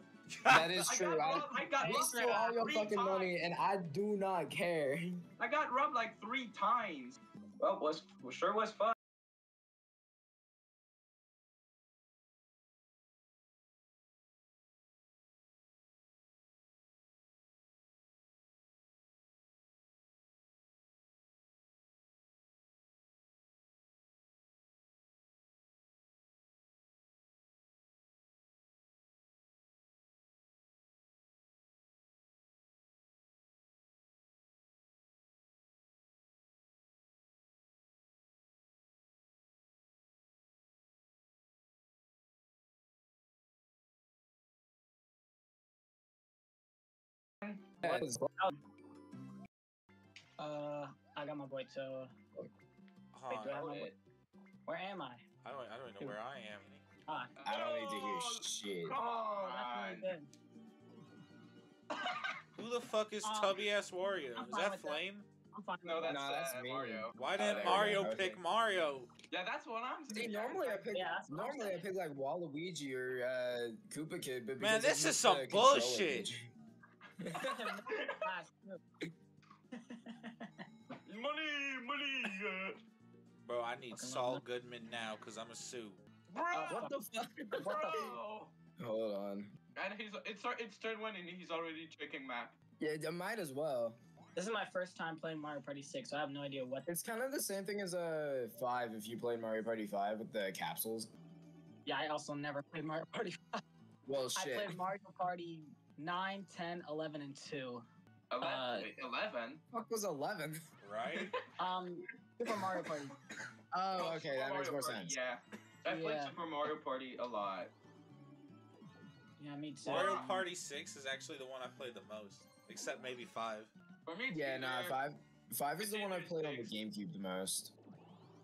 That is true. I got robbed. I stole all your fucking money, and I do not care. I got robbed like 3 times. Well, sure was fun. I got my boy too. Where am I? I don't even know where I am. I don't need to hear shit. Oh, that's really good. Who the fuck is Tubby Ass Warrior? Is that Flame? I'm fine. No, that's Mario. Why didn't Mario pick Mario? Yeah, that's what I'm saying. See, normally I pick, like Waluigi or Koopa Kid, but man, this is some bullshit. money. Bro, I need Saul Goodman now, cause I'm a sue. Bro, what the fuck, bro? Hold on. And it's turn 1, and he's already checking map. Yeah, I might as well. This is my first time playing Mario Party 6, so I have no idea what. It's kind of the same thing as a 5 if you played Mario Party 5 with the capsules. Yeah, I also never played Mario Party 5. Well, shit. I played Mario Party 9, 10, 11, and 2. 11? What was 11? Right? Super Mario Party. Oh, okay, Super that Mario makes more Party, sense. Yeah. I played Super Mario Party a lot. Yeah, me too. Mario Party 6 is actually the one I played the most. Except maybe 5. For me, yeah, nah, 5 is the one I played on the GameCube the most.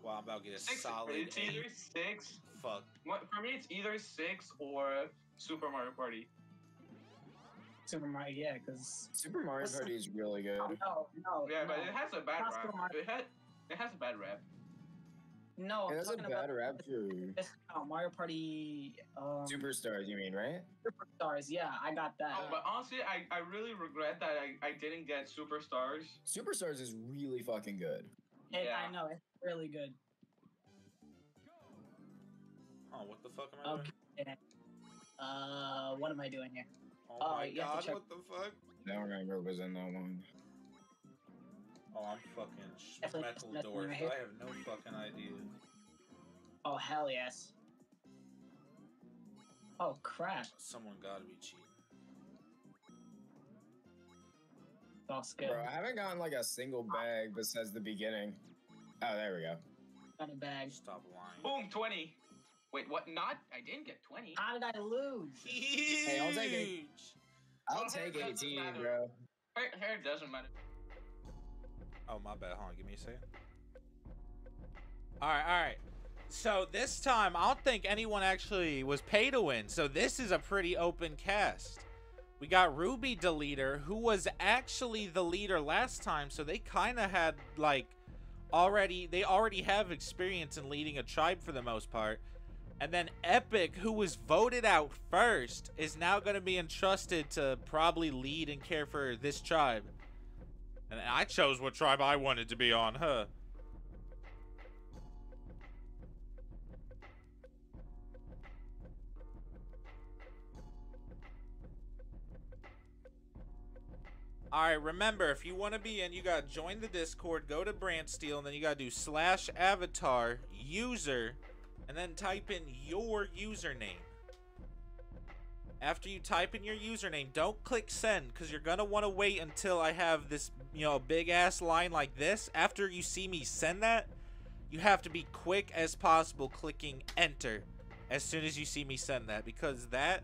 Wow, I'm about to get a solid It's either 6. Fuck. For me, it's either 6 or Super Mario Party. Super Mario, yeah, because Super Mario Party is really good. No, yeah, but it has a bad rap. It has a bad rap. No, it has a bad rap too. Mario Party. Superstars, you mean, right? Superstars, yeah, I got that. Oh, but honestly, I really regret that I didn't get Superstars. Superstars is really fucking good. Yeah, I know, it's really good. Oh, what the fuck am I doing? What am I doing here? Oh my god, what the fuck? I don't remember what was in that one. Oh, I'm fucking Schmeckledorf. I have no fucking idea. Oh, hell yes. Oh, crap. Someone gotta be cheating. Bro, I haven't gotten like a single bag besides the beginning. Oh, there we go. Got a bag. Stop lying. Boom, 20. Wait, what? Not? I didn't get 20. How did I lose? Huge. Hey, I'll take it. I'll take 18, bro. Hair doesn't matter. Oh, my bad. Hold on, give me a second. All right, all right. So this time, I don't think anyone actually was paid to win. So this is a pretty open cast. We got Ruby the leader, who was actually the leader last time. So they kind of had like already have experience in leading a tribe for the most part. And then Epic, who was voted out first, is now going to be entrusted to probably lead and care for this tribe. And I chose what tribe I wanted to be on, huh? Alright, remember, if you want to be in, you got to join the Discord, go to Brandsteel, and then you got to do /avatar user... and then type in your username. After you type in your username, don't click send, because you're going to want to wait until I have this, you know, big ass line like this. After you see me send that, you have to be quick as possible clicking enter as soon as you see me send that, because that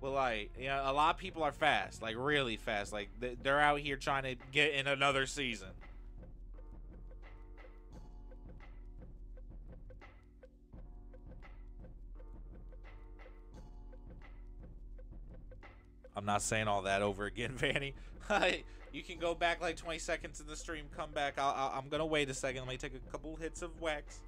will, like, you know, a lot of people are fast, like really fast, like they're out here trying to get in another season. I'm not saying all that over again, Vanny. You can go back like 20 seconds in the stream, come back. I'm going to wait a second. Let me take a couple hits of wax.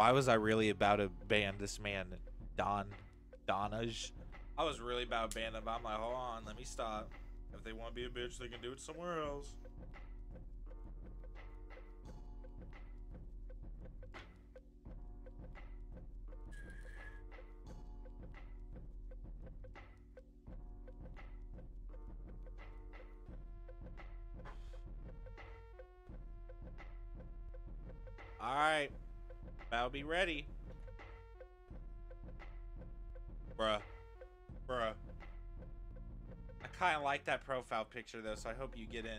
Why was I really about to ban this man, Donage? I was really about to ban him, but I'm like, hold on, let me stop. If they want to be a bitch, they can do it somewhere else. All right, I'll be ready. Bruh. I kind of like that profile picture though, so I hope you get in.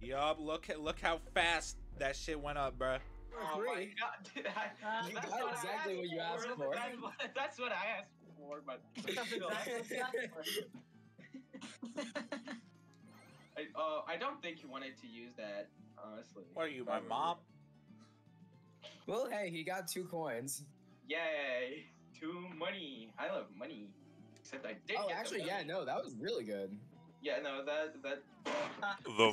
Yup, look how fast that shit went up, bruh. Oh my God, dude, you got exactly what you asked for. That's what I asked for, but I don't think he wanted to use that, honestly. What are you, my mom? Well, hey, he got 2 coins. Yay! 2 money. I love money. Except I did. Oh, actually, yeah, no, that was really good. Yeah, no, that. The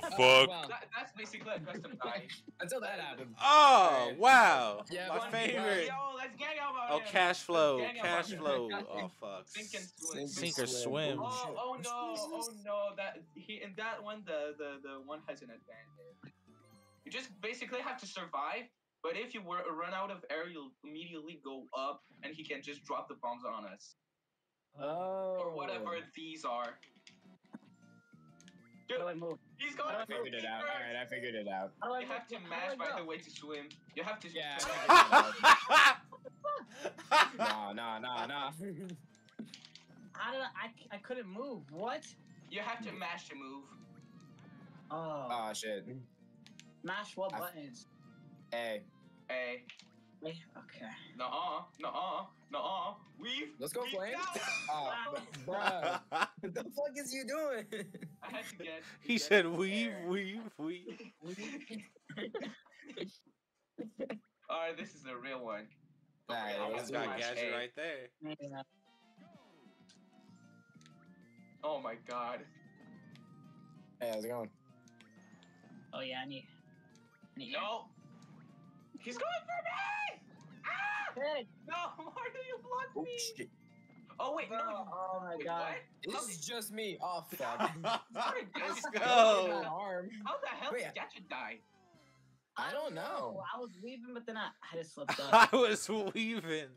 fuck? Wow. That's basically a custom die. Until that happened. Oh wow! Yeah, my favorite. Yo, let's get over here. Oh, cash flow, cash flow. Oh fuck. Sink or swim. Oh, oh no! In that one, the one has an advantage. You just basically have to survive. But if you were run out of air, you'll immediately go up, and he can just drop the bombs on us. Oh. Or whatever these are. Dude, he's going. I figured it out. All right, I figured it out. You have to mash, by the way, to swim. You have to. Yeah. No. I don't know. I couldn't move. What? You have to mash to move. Oh. Oh shit. Mash what buttons? A. Okay. No. Let's go, Flame. Bruh. What the fuck is you doing? I had to get. He said, weave. Alright, this is the real one. Nah, it's got gadget right there. Yeah. Oh my God. Hey, how's it going? Oh, yeah, I need no! He's going for me! Ah! Hey. No, why do you block me? Oh, shit. Oh wait, no. Oh my God. What? This is just me. Oh fuck. Let's go. How the hell did Gadget die? I don't know. I was weaving, but then I just slipped up. I was weaving.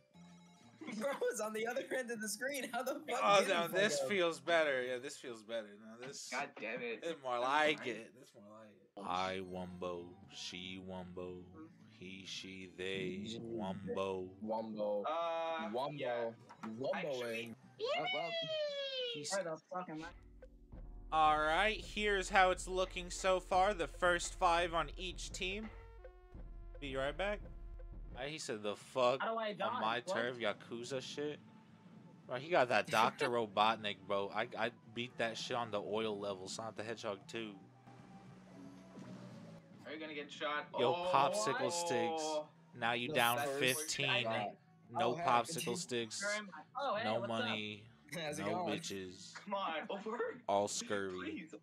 Bro was on the other end of the screen. How the fuck? Oh no, this feels better. Yeah, this feels better. No, this. God damn it. It's more like it. It's more like it. I wumbo, she wumbo, he, she, they wumbo. Wumbo. Yeah. Wumboing. All right, here's how it's looking so far. The first 5 on each team. Be right back. He said the fuck on my turf, Yakuza shit. Right, he got that Dr. Robotnik, bro. I beat that shit on the oil level, Sonic the Hedgehog 2. Are you gonna get shot? Yo, popsicle sticks. Now you down 15. No popsicle sticks. No money. No bitches. Come on, over. All scurvy. Please.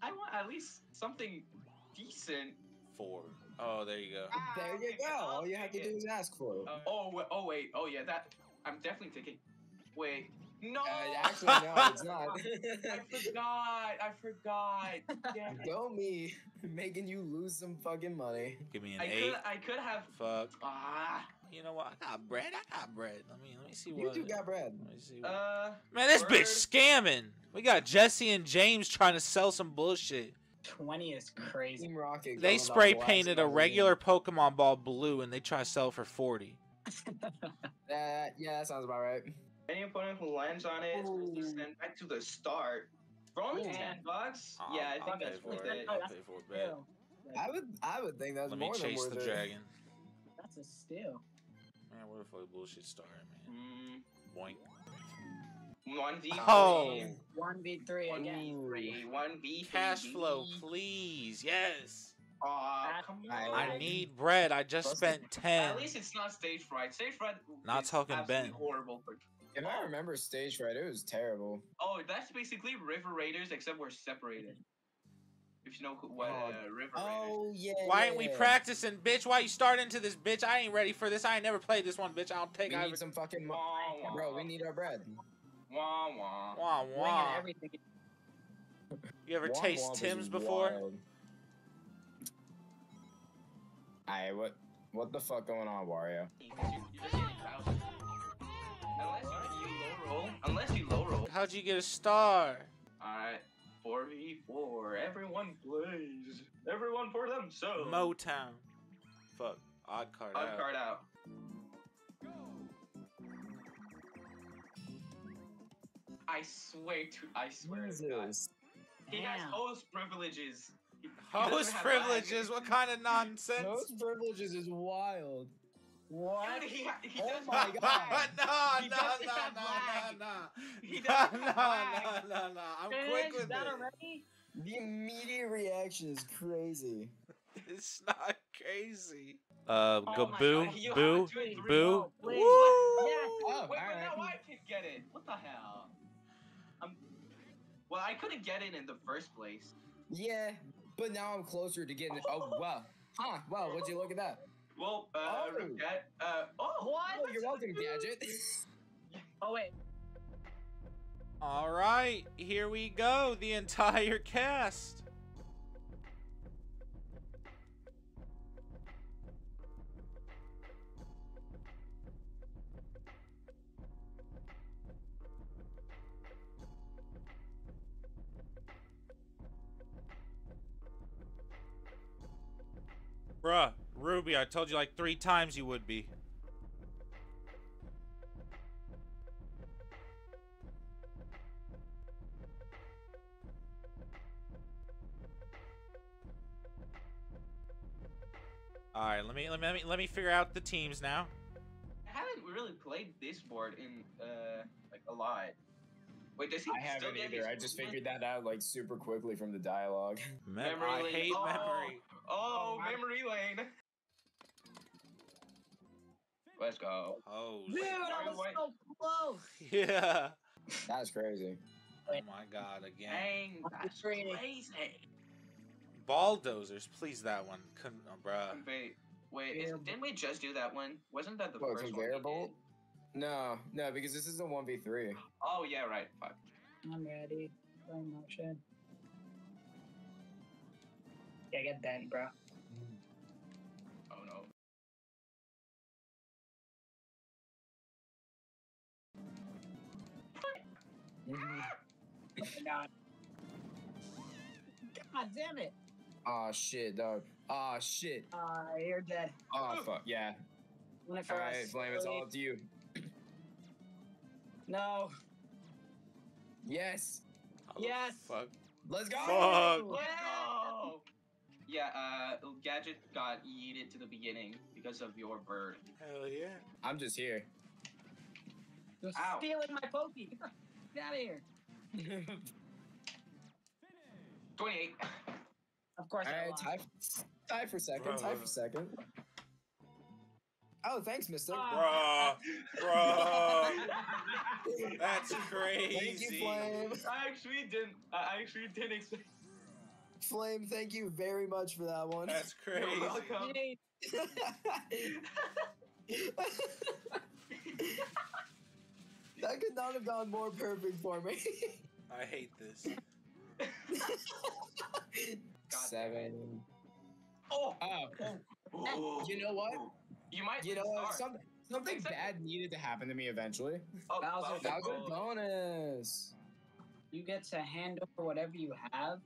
I want at least something decent. 4. Oh, there you go. There you go. All you have to do is ask for it. Oh wait. Oh yeah, that I'm definitely taking. Wait. No. Actually, no, it's not. I forgot. Damn. Go me, making you lose some fucking money. Give me an 8. I could have. Fuck. You know what? I got bread. Let me see what. You do got bread. Let me see. What... Man, this bitch scamming. We got Jesse and James trying to sell some bullshit. 20 is crazy. They spray painted a regular Pokemon ball blue and they try to sell for 40. Yeah, that sounds about right. Any opponent who lands on it is sent back to the start. For only $10. Yeah, I think that's worth it. I'll pay for it, bet. I would think that's more than worth it. Let me chase the dragon. That's a steal. Man, what if I bullshit star, man? Boink. 1v3. Oh. 1v3 again. 1v3. Cash flow, please. Yes. Come on. I need bread. I just spent 10. At least it's not stage fright. Stage fright. Not talking Ben. Horrible. If I remember stage fright, it was terrible. Oh, that's basically River Raiders except we're separated. Snoke River. Oh yeah. Why ain't we practicing, bitch? Why you starting to this, bitch? I ain't ready for this. I ain't never played this one, bitch. I don't take. I need some fucking. Wah, bro, we need our bread. Wah wah. Wah wah. You ever taste Tim's before? Wild. Aight, what the fuck going on, Wario? Unless you low roll. How'd you get a star? Alright, 4v4. Everyone plays. Everyone for themselves. Motown. Fuck. Odd card out. I swear to God. He has host privileges. Host privileges? What kind of nonsense? Host privileges is wild. What? Dude, he oh my God! No! I'm quick with it. The immediate reaction is crazy. It's not crazy. Go boo. Woo! Yes. Oh, wait, now I can get it. What the hell? Well, I couldn't get it in the first place. Yeah, but now I'm closer to getting it. Oh wow! Huh? Wow! Would you look at that? Well, what? Oh, you're welcome, Gadget. Oh, wait. Alright, here we go, the entire cast. Bruh. Ruby, I told you like 3 times you would be. All right, let me figure out the teams now. I haven't really played this board in like a lot. Wait, does he? I haven't either. I just figured that out like super quickly from the dialogue. Memory lane. I hate memory. Oh, memory lane. Let's go. Oh, dude, I was so close. Yeah. That's crazy. Oh my God, again. Dang, that's crazy. Bulldozers, please, that one. Oh, bruh. Wait, didn't we just do that one? Wasn't that the first one? No, because this is a 1v3. Oh, yeah, right. Fuck. I'm ready. I'm not sure. Yeah, get that, bro. Oh, no. God damn it! Aw, shit, dog. Aw, shit. Aw, you're dead. Aw, fuck, yeah. Alright, Flame, it's all up to you. No. Yes. Oh, yes. Fuck. Let's go. Fuck. Let's go. Yeah. Gadget got yeeted to the beginning because of your bird. Hell yeah. I'm just here. You're stealing my pokey. Get out of here. 28. Of course. All right. Tie for second. Oh, thanks, mister. Bro. That's crazy. Thank you, Flame. I actually didn't expect. Flame, thank you very much for that one. That's crazy. You're welcome. That could not have gone more perfect for me. I hate this. 7. Oh. You know what? You know, something bad needed to happen to me eventually. Oh, Bowser bonus. You get to hand over whatever you have.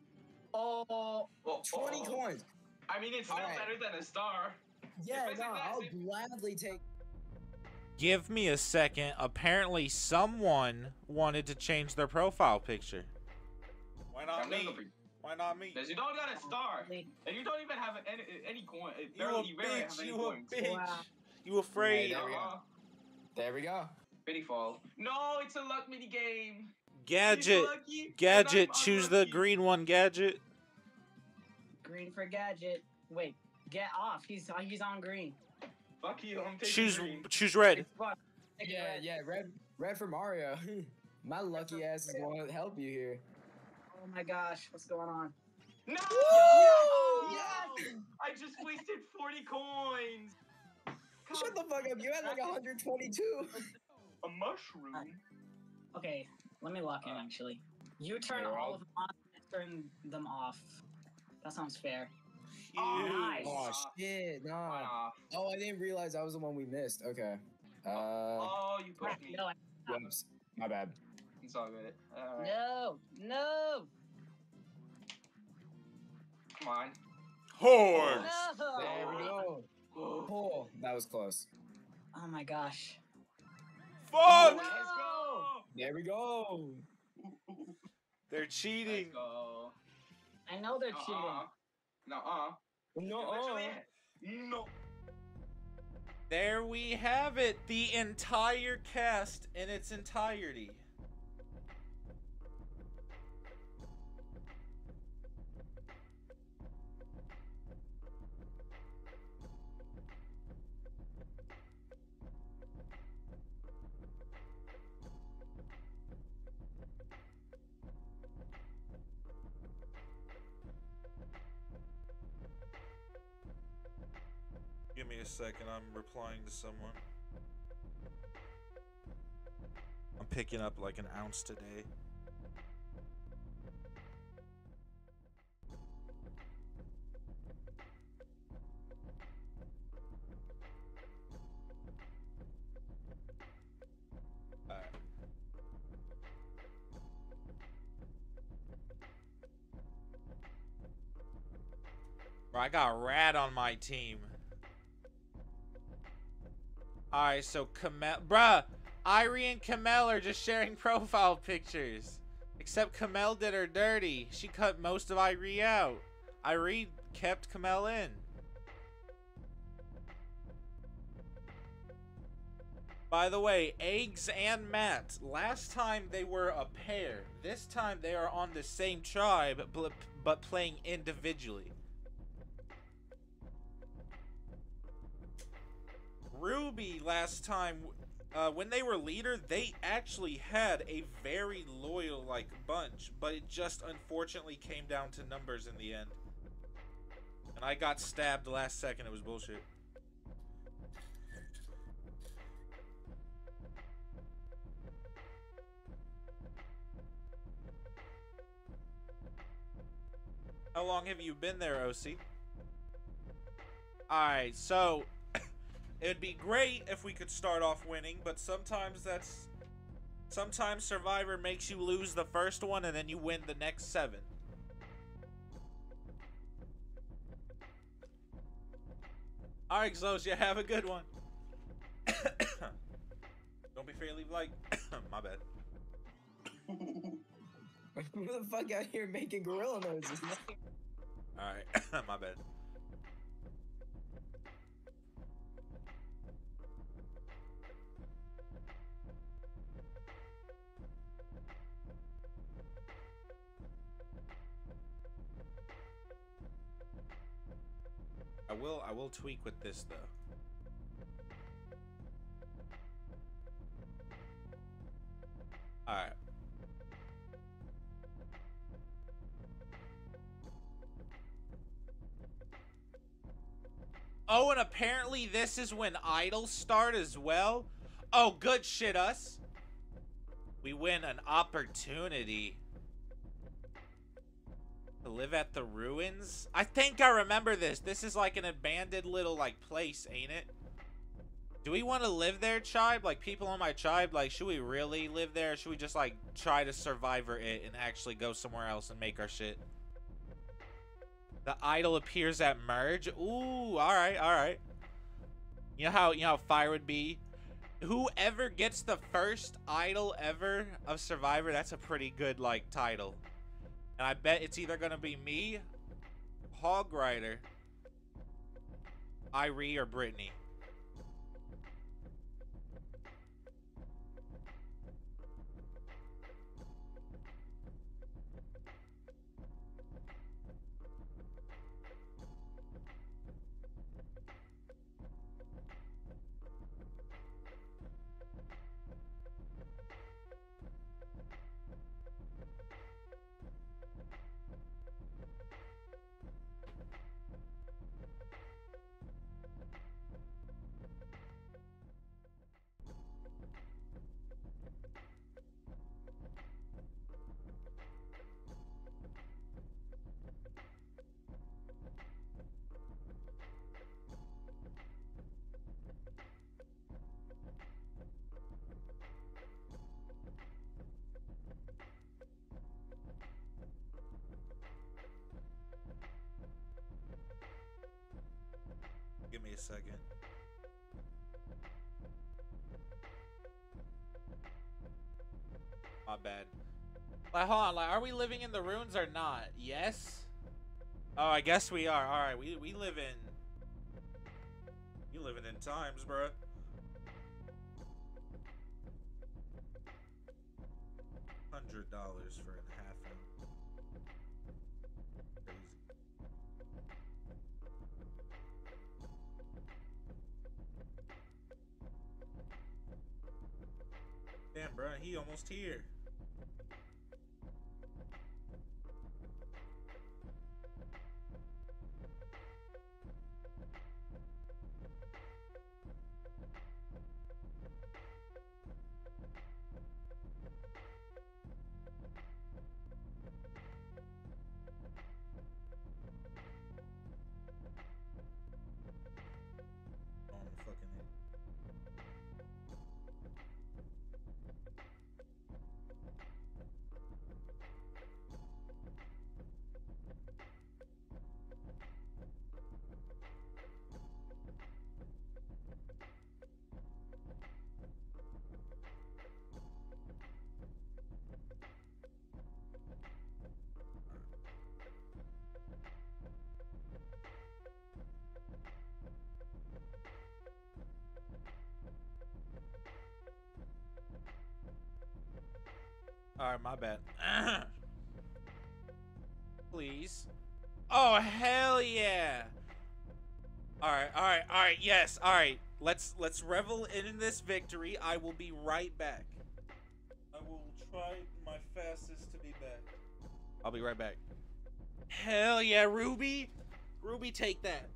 Oh, 20 coins. I mean, it's still better than a star. Yeah, no, I'll gladly take. Give me a second. Apparently, someone wanted to change their profile picture. Why not me? Why not me? Because you don't got a star, and you don't even have any coin. You a bitch. Wow. You afraid. Hey, there we go. Pity fall. No, it's a luck mini game. Gadget, choose the green one, Gadget. Green for Gadget. Wait, get off. He's on green. Fuck you, I'm taking green. Choose red. Red for Mario. My lucky ass is going to help you here. Oh my gosh, what's going on? No! Yes! Yes! I just wasted 40 coins. Come Shut on. The fuck up. You had like 122. A mushroom? Okay, let me lock in, actually. You turn all of them on and turn them off. That sounds fair. Oh, nice. Oh, shit. Nah. Oh, I didn't realize I was the one we missed. Okay. Oh, you pushed me. No, whoops. My bad. It's all good. All right. No. No. Come on. Horse. No. There we go. Oh, that was close. Oh, my gosh. Fuck! No. Let's go. There we go. They're cheating. Let's go. I know they're cheating. No. There we have it. The entire cast in its entirety. Give me a second, I'm replying to someone. I'm picking up like an ounce today. Bro, I got Rad on my team. Alright, so Kamel- Bruh! Irie and Kamel are just sharing profile pictures. Except Kamel did her dirty. She cut most of Irie out. Irie kept Kamel in. By the way, Eggs and Matt. Last time they were a pair. This time they are on the same tribe, but playing individually. Ruby last time, when they were leader, they actually had a very loyal, like, bunch, but it just unfortunately came down to numbers in the end. And I got stabbed last second, it was bullshit. How long have you been there, OC? Alright, so... It'd be great if we could start off winning, but sometimes that's... Sometimes Survivor makes you lose the first one and then you win the next 7. Alright, Xosia, have a good one. Don't be fairly like... My bad. Who the fuck out here making gorilla noises? Alright, my bad. I will tweak with this though. All right. Oh, and apparently this is when idols start as well. Oh, good shit, us. We win an opportunity. To live at the ruins? I think I remember this. This is like an abandoned little, like, place, ain't it? Do we want to live there, tribe? Like, people on my tribe, like, should we really live there? Or should we just, like, try to Survivor it and actually go somewhere else and make our shit? The idol appears at merge. Ooh, alright, alright. You know how fire would be? Whoever gets the first idol ever of Survivor, that's a pretty good, like, title. And I bet it's either gonna be me, Hog Rider, Irie, or Brittany. a second. My bad. Like, hold on, like, are we living in the ruins or not? Yes? Oh, I guess we are. Alright, we live in... You living in times, bruh. $100 for a half hour. Crazy. Damn, bruh, he almost here. Alright, my bad. Please. Oh, hell yeah! Alright, alright, alright, yes, alright. Let's revel in this victory. I will be right back. I will try my fastest to be back. I'll be right back. Hell yeah, Ruby! Ruby, take that.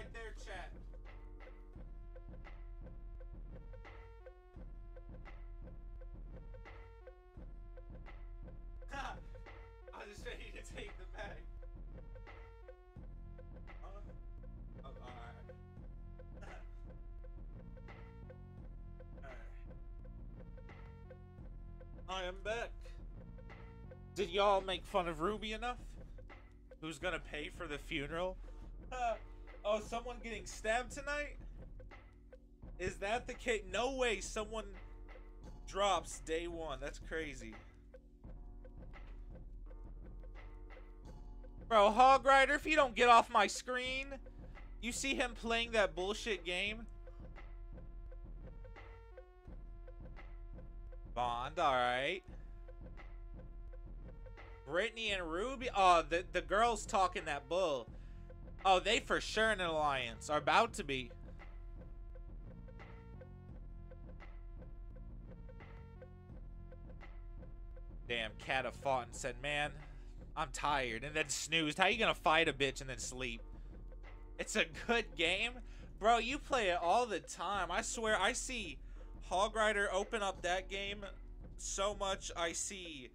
right there, chat. Ha! I just ready you to take the bag. Oh, alright. Alright. I am back. Did y'all make fun of Ruby enough? Who's gonna pay for the funeral? Oh, someone getting stabbed tonight? Is that the case? No way someone drops day one. That's crazy. Bro, Hog Rider, if you don't get off my screen, you see him playing that bullshit game? Bond, alright. Brittany and Ruby. Oh, the girls talking that bull. Oh, they for sure in an alliance. Are about to be. Damn, Kata fought and said, man, I'm tired. And then snoozed. How you gonna fight a bitch and then sleep? It's a good game. Bro, you play it all the time. I swear, I see Hog Rider open up that game so much. I see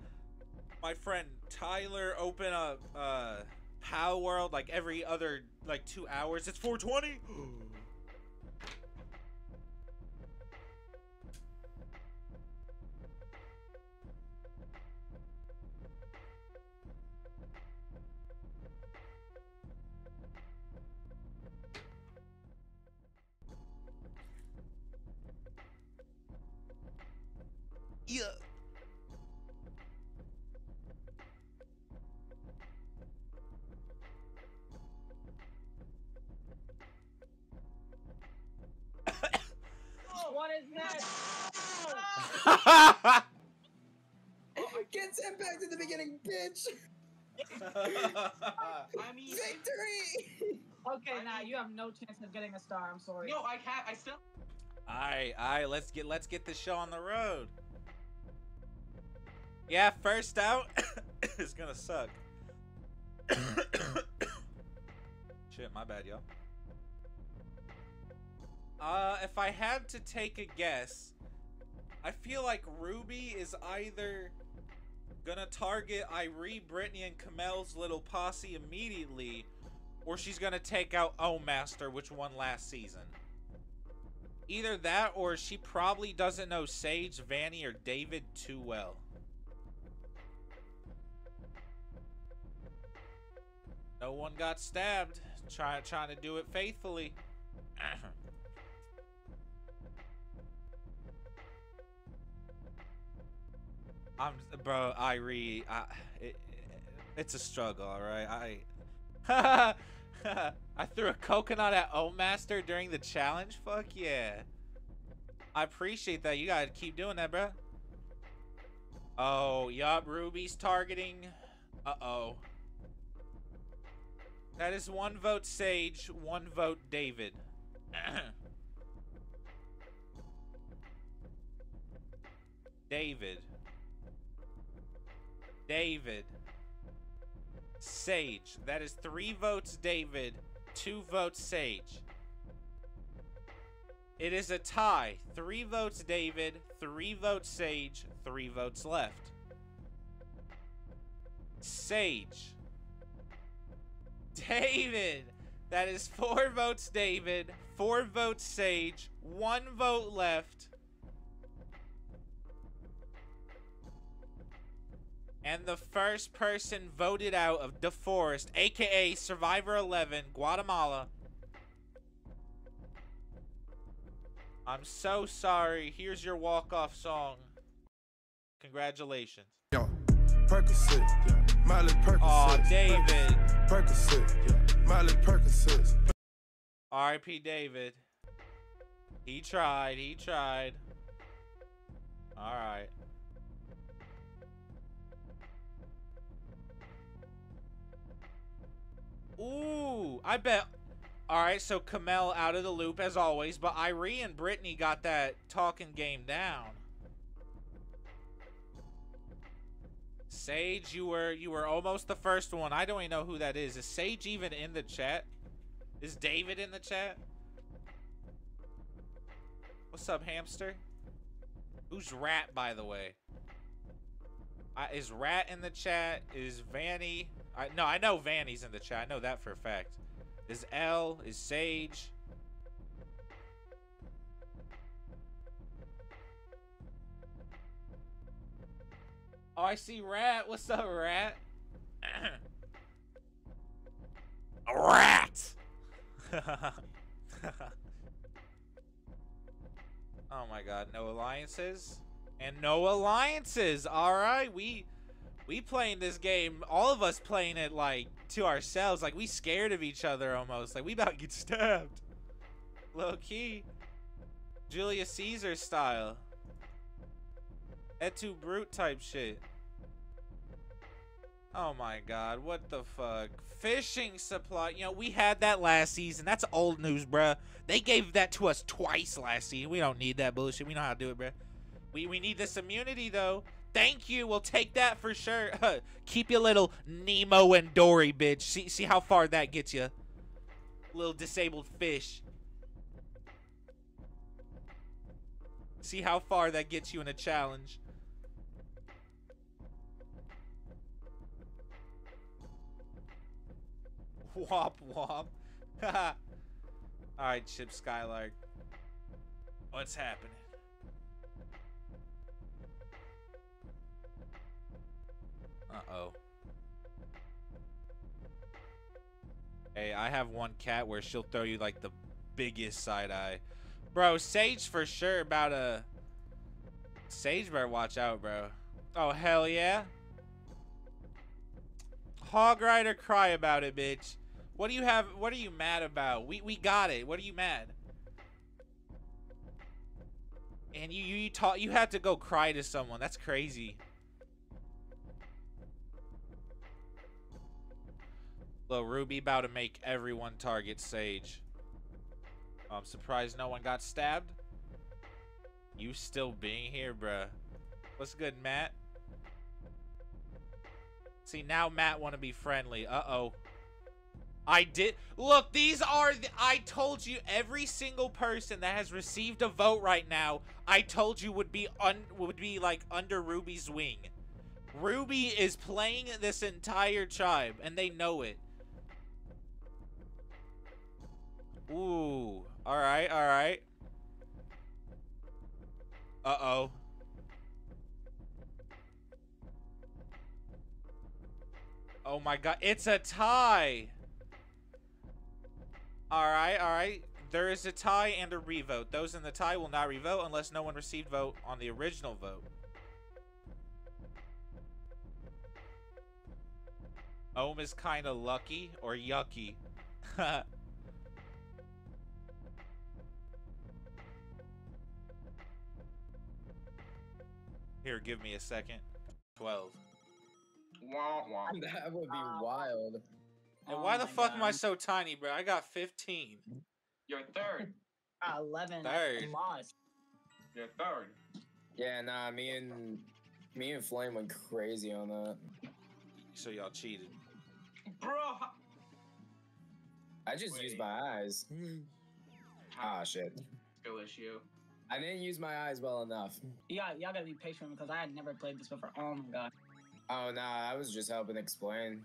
my friend Tyler open up Pow World like every other 2 hours. It's 420. Yeah. What is next? Oh. Gets impact at the beginning, bitch. I mean, victory. Okay, now you have no chance of getting a star. I'm sorry. No, I can't. I still. All right. Let's get the show on the road. Yeah, first out is gonna suck. Shit, my bad, y'all. If I had to take a guess, I feel like Ruby is either gonna target Irie, Brittany, and Kamel's little posse immediately, or she's gonna take out O Master, which won last season. Either that, or she probably doesn't know Sage, Vanny, or David too well. No one got stabbed. Trying to do it faithfully. Bro, Irie, it's a struggle, alright? I threw a coconut at O Master during the challenge? Fuck yeah. I appreciate that. You gotta keep doing that, bro. Oh, yup, Ruby's targeting. Uh-oh. That is 1 vote Sage, 1 vote David. David. Sage. That is 3 votes David, 2 votes Sage. It is a tie. 3 votes David, 3 votes Sage, 3 votes left. Sage. David. That is 4 votes David, 4 votes Sage, 1 vote left. And the first person voted out of DeForest, aka Survivor 11, Guatemala. I'm so sorry. Here's your walk-off song. Congratulations. Yo, Percocet. Oh, David. Percocet. Miley Percocet. R.I.P. David. He tried. All right. Ooh, I bet. All right, so Kamel out of the loop as always, but Irie and Brittany got that talking game down. Sage, you were almost the first one. I don't even know who that is. Is Sage even in the chat? Is David in the chat? What's up, hamster? Who's Rat, by the way? Is Rat in the chat? Is Vanny? No, I know Vanny's in the chat. I know that for a fact. Is L? Is Sage? Oh, I see Rat. What's up, Rat? Rat! Oh my god, no alliances. And no alliances! Alright, we playing this game, all of us playing it, like, to ourselves. Like, we scared of each other almost. Like, we about to get stabbed. Low key. Julius Caesar style. Et tu brute type shit. Oh my god, what the fuck? Fishing supply. You know, we had that last season. That's old news, bruh. They gave that to us twice last season. We don't need that bullshit. We know how to do it, bruh. We need this immunity, though. Thank you. We'll take that for sure. Keep your little Nemo and Dory, bitch. See how far that gets you. Little disabled fish. See how far that gets you in a challenge. Womp womp. Haha. Alright, Chip Skylark. What's happening? Uh-oh. Hey, I have one cat where she'll throw you like the biggest side eye. Bro, Sage for sure about a... Sage better watch out, bro. Oh, hell yeah. Hog Rider, cry about it, bitch. What do you have? What are you mad about? We got it. What are you mad? And you had to go cry to someone. That's crazy. Look, Ruby about to make everyone target Sage. I'm surprised no one got stabbed. You still being here, bruh. What's good, Matt? See, now Matt want to be friendly. Uh-oh. I did. Look, these are... I told you every single person that has received a vote right now, I told you would be like under Ruby's wing. Ruby is playing this entire tribe, and they know it. Ooh. Alright, alright. Uh-oh. Oh my god, it's a tie! Alright, alright. There is a tie and a revote. Those in the tie will not revote unless no one received vote on the original vote. Ohm is kinda lucky or yucky. Here, give me a second. 12. That would be wild. And why the fuck am I so tiny, bro? I got 15. You're third. 11. Third. You're third. Yeah, nah. Me and Flame went crazy on that. So y'all cheated, bro. I just used my eyes. Ah, shit. Skill issue. I didn't use my eyes well enough. Yeah, y'all gotta be patient because I had never played this before. Oh my god. Oh, nah, I was just helping explain.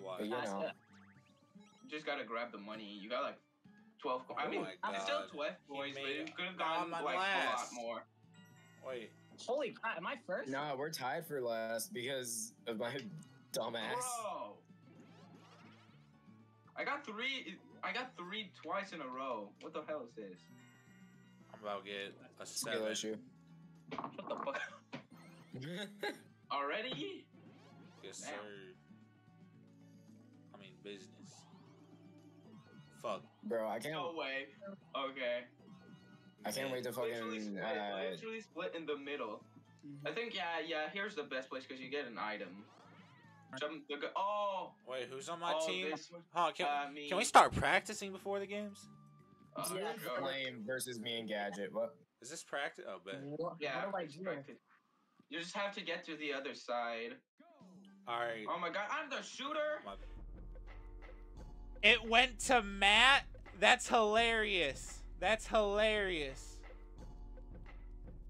Why? You know. You just gotta grab the money. You got like 12 coins. Oh, I mean, it's still 12 coins, but you could have gotten like last. A lot more. Wait. Holy crap, am I first? Nah, we're tied for last because of my dumbass. Bro! I got three twice in a row. What the hell is this? I'm about to get a 7. Issue. What the fuck? Already? Yes, damn. Sir. I mean, business. Fuck. Bro, I can't. No way. Okay. I can't wait to fucking. Literally split in the middle. I think, yeah, here's the best place because you get an item. Oh! Wait, who's on my team? Oh, can we start practicing before the games? Flame versus me and Gadget. What? Is this practice? Oh, bet. Yeah, practice. You just have to get to the other side. Alright. Oh my god, I'm the shooter! It went to Matt That's hilarious. That's hilarious.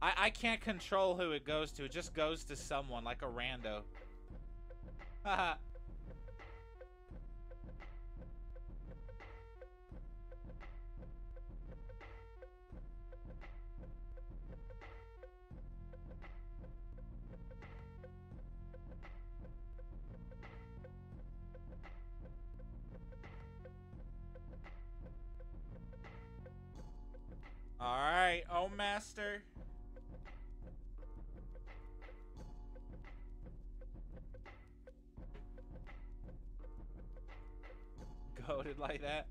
I can't control who it goes to. It just goes to someone, like a rando. Haha. Alright, oh master. Goated like that.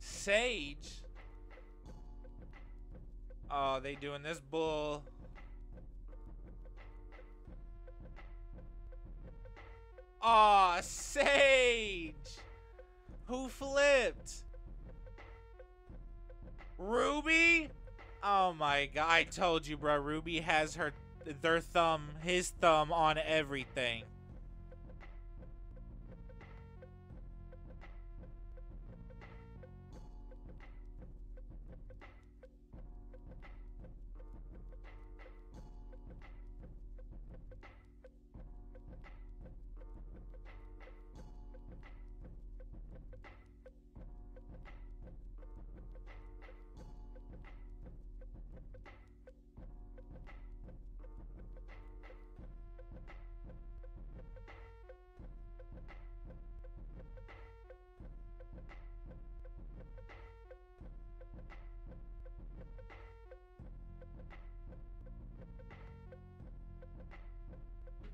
Sage. Oh, they doing this bull. Aw, oh, Sage. Who flipped? Ruby? Oh my god, I told you, bro. Ruby has their thumb, his thumb on everything.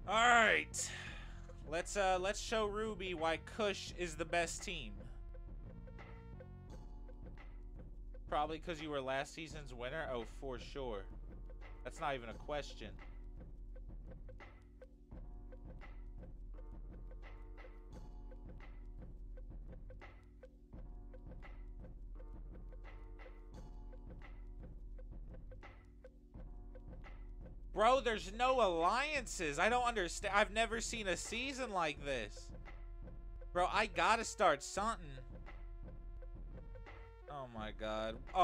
Alright, let's show Ruby why Kush is the best team. Probably because you were last season's winner? Oh, for sure. That's not even a question. Bro, there's no alliances. I don't understand. I've never seen a season like this. Bro, I gotta start something. Oh my god. Oh,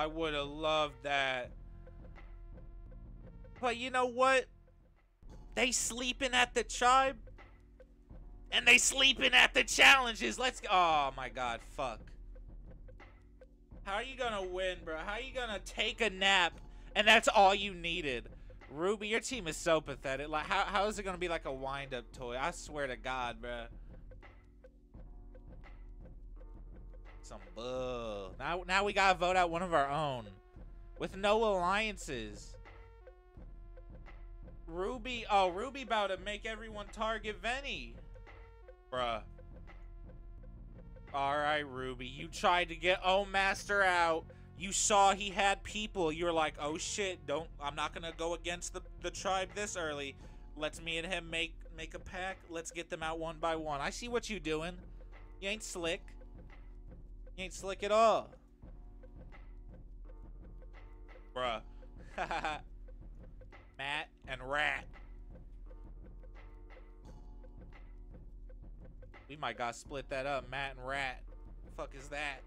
I would have loved that. But you know what? They sleeping at the tribe. And they sleeping at the challenges. Let's go. Oh my god, fuck. How are you gonna win, bro? How are you gonna take a nap and that's all you needed? Ruby, your team is so pathetic. Like, how is it gonna be like a wind-up toy? I swear to God, bruh. Some bull. Now we gotta vote out one of our own. With no alliances. Ruby, oh, Ruby about to make everyone target Venny. Bruh. Alright, Ruby, you tried to get O Master out. You saw he had people. You were like, oh shit, I'm not gonna go against the tribe this early. Let's me and him make a pack. Let's get them out one by one. I see what you doing. You ain't slick. You ain't slick at all. Bruh. Matt and Rat. We might gotta split that up, Matt and Rat. The fuck is that?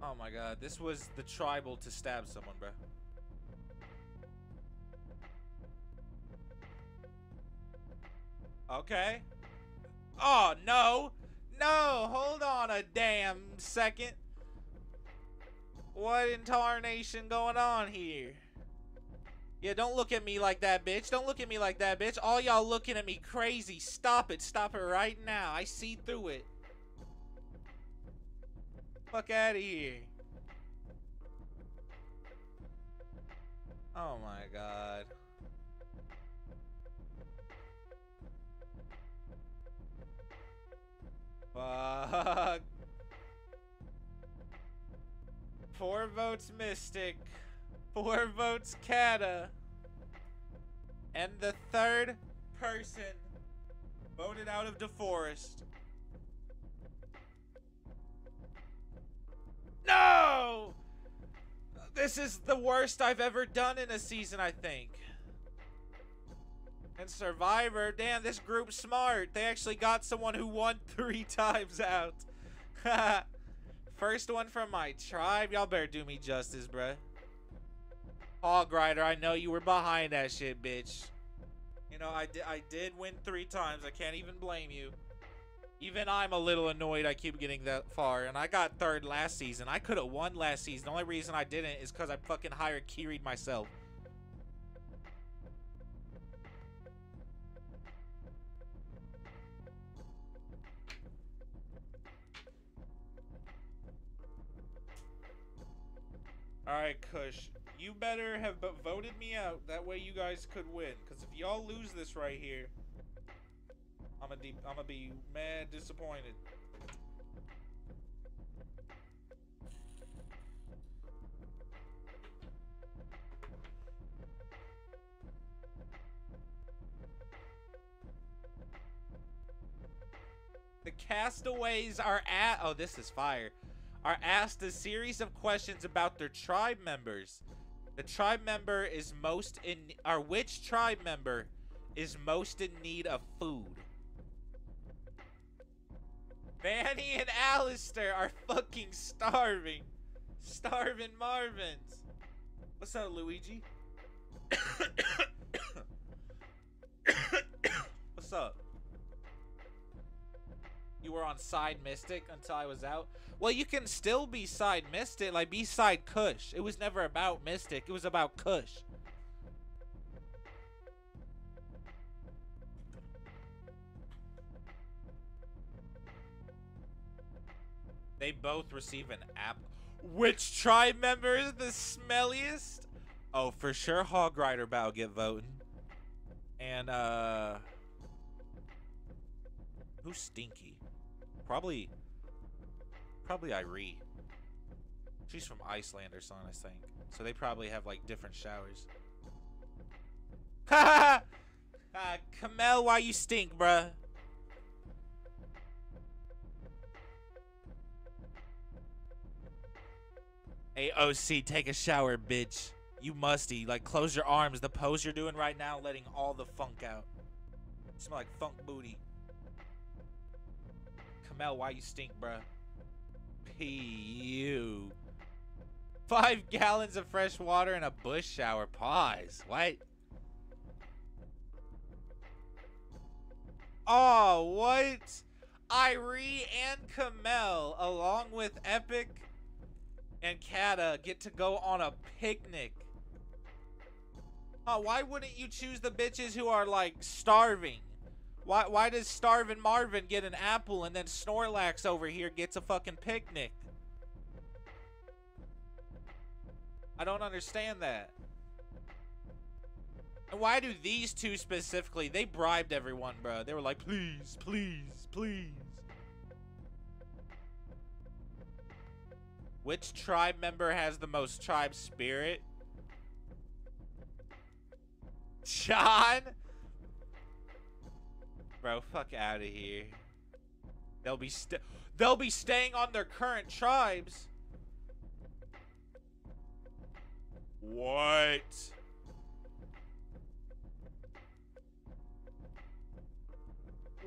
Oh my god, this was the tribal to stab someone, bro. Okay. Oh, no. No, hold on a damn second. What in tarnation going on here? Yeah, don't look at me like that, bitch. Don't look at me like that, bitch. All y'all looking at me crazy. Stop it. Stop it right now. I see through it. Fuck out of here. Oh my god. Fuck. 4 votes Mystic. 4 votes Kata. And the third person voted out of DeForest. No! This is the worst I've ever done in a season, I think. And Survivor, damn, this group's smart. They actually got someone who won 3 times out. First one from my tribe. Y'all better do me justice, bruh. Paul Grider, I know you were behind that shit, bitch. You know, I did win 3 times. I can't even blame you. Even I'm a little annoyed I keep getting that far. And I got 3rd last season. I could have won last season. The only reason I didn't is because I fucking hired Kiri'd myself. Alright, Kush. You better have voted me out. That way you guys could win. Because if y'all lose this right here, I'm gonna be mad disappointed. The castaways are at... Oh, this is fire. Are asked a series of questions about their tribe members. The tribe member is most in... Or which tribe member is most in need of food? Manny and Alistair are fucking starving. Starving Marvins. What's up, Luigi? What's up? You were on side Mystic until I was out. Well, you can still be side Mystic. Like, be side Kush. It was never about Mystic. It was about Kush. They both receive an app. Which tribe member is the smelliest? Oh, for sure, Hog Rider Bow get voting. And, who's stinky? Probably Irie. She's from Iceland or something, I think. So they probably have, like, different showers. Ha ha! Kamel, why you stink, bruh? Hey, OC, take a shower, bitch. You musty. Like, close your arms. The pose you're doing right now, letting all the funk out. You smell like funk booty. Kamel, why you stink, bruh? P.U. 5 gallons of fresh water and a bush shower. Pause. What? Oh, what? Irie and Kamel, along with Epic and Kata, get to go on a picnic. Huh, why wouldn't you choose the bitches who are, like, starving? Why does Starvin' Marvin get an apple and then Snorlax over here gets a fucking picnic? I don't understand that. And why do these two specifically? They bribed everyone, bro. They were like, please, please, please. Which tribe member has the most tribe spirit? John? Bro, fuck out of here. They'll be staying on their current tribes. What?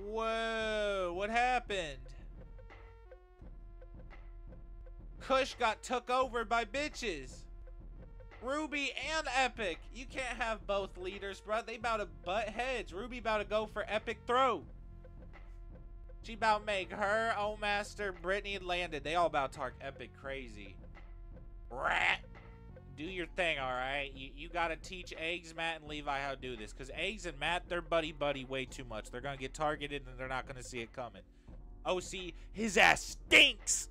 Whoa, what happened? Kush got took over by bitches. Ruby and Epic. You can't have both leaders, bro. They about to butt heads. Ruby about to go for Epic throw. She about make her own master, Brittany and Landon. They all about talk Epic crazy. Rat. Do your thing, all right? You got to teach Eggs, Matt, and Levi how to do this. Because Eggs and Matt, they're buddy-buddy way too much. They're going to get targeted, and they're not going to see it coming. OC, his ass stinks.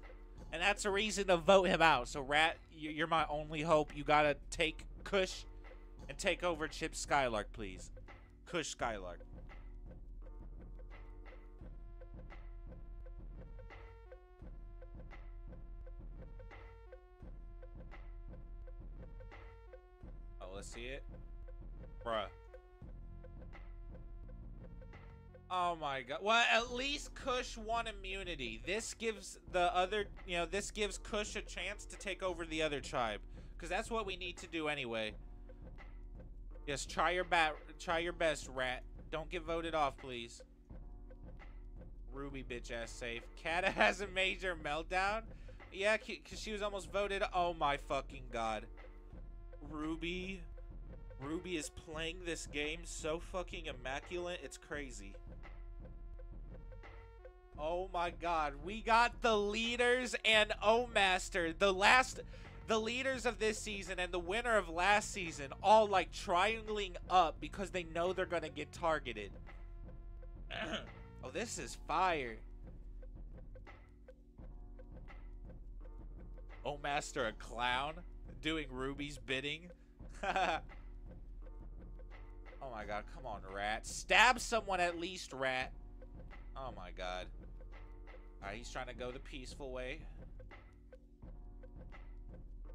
And that's a reason to vote him out. So, Rat, you're my only hope. You gotta take Kush and take over Chip Skylark, please. Kush Skylark. Oh, let's see it. Bruh. Oh my god. Well, at least Kush won immunity. This gives Kush a chance to take over the other tribe. because that's what we need to do anyway. Yes, try your best, rat. Don't get voted off, please. Ruby bitch ass safe. Kata has a major meltdown. Yeah, because she was almost voted. Oh my fucking god. Ruby. Ruby is playing this game so fucking immaculate. It's crazy. Oh my god. We got the leaders and O-Master. The leaders of this season and the winner of last season all like triangling up because they know they're going to get targeted. Oh, this is fire. Oh, Master a clown doing Ruby's bidding. Oh my god, come on, rat. Stab someone at least, rat. Oh my god. Alright, he's trying to go the peaceful way.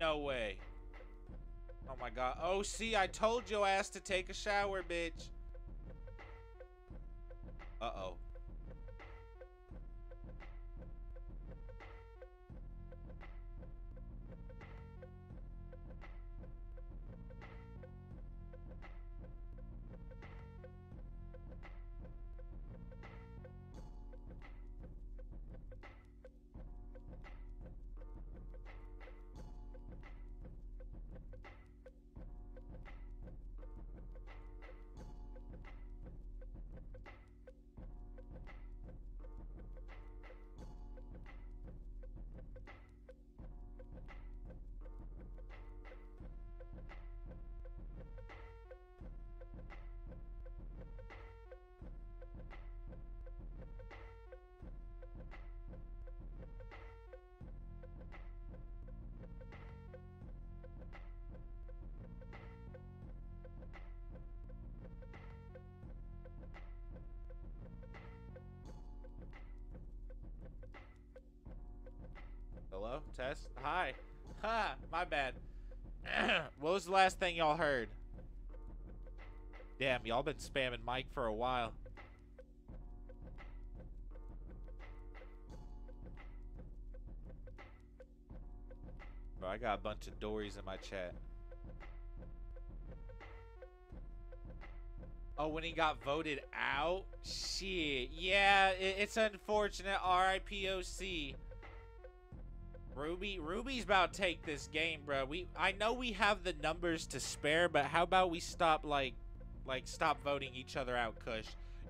No way. Oh my god. Oh, see, I told your ass to take a shower, bitch. Uh-oh. Hello? Test? Hi. Ha! My bad. What was the last thing y'all heard? Damn, y'all been spamming Mike for a while. Bro, I got a bunch of Dories in my chat. Oh, when he got voted out? Shit. Yeah, it's unfortunate. R.I.P.O.C. Ruby's about to take this game, bro. I know we have the numbers to spare, but how about we stop, stop voting each other out, Kush?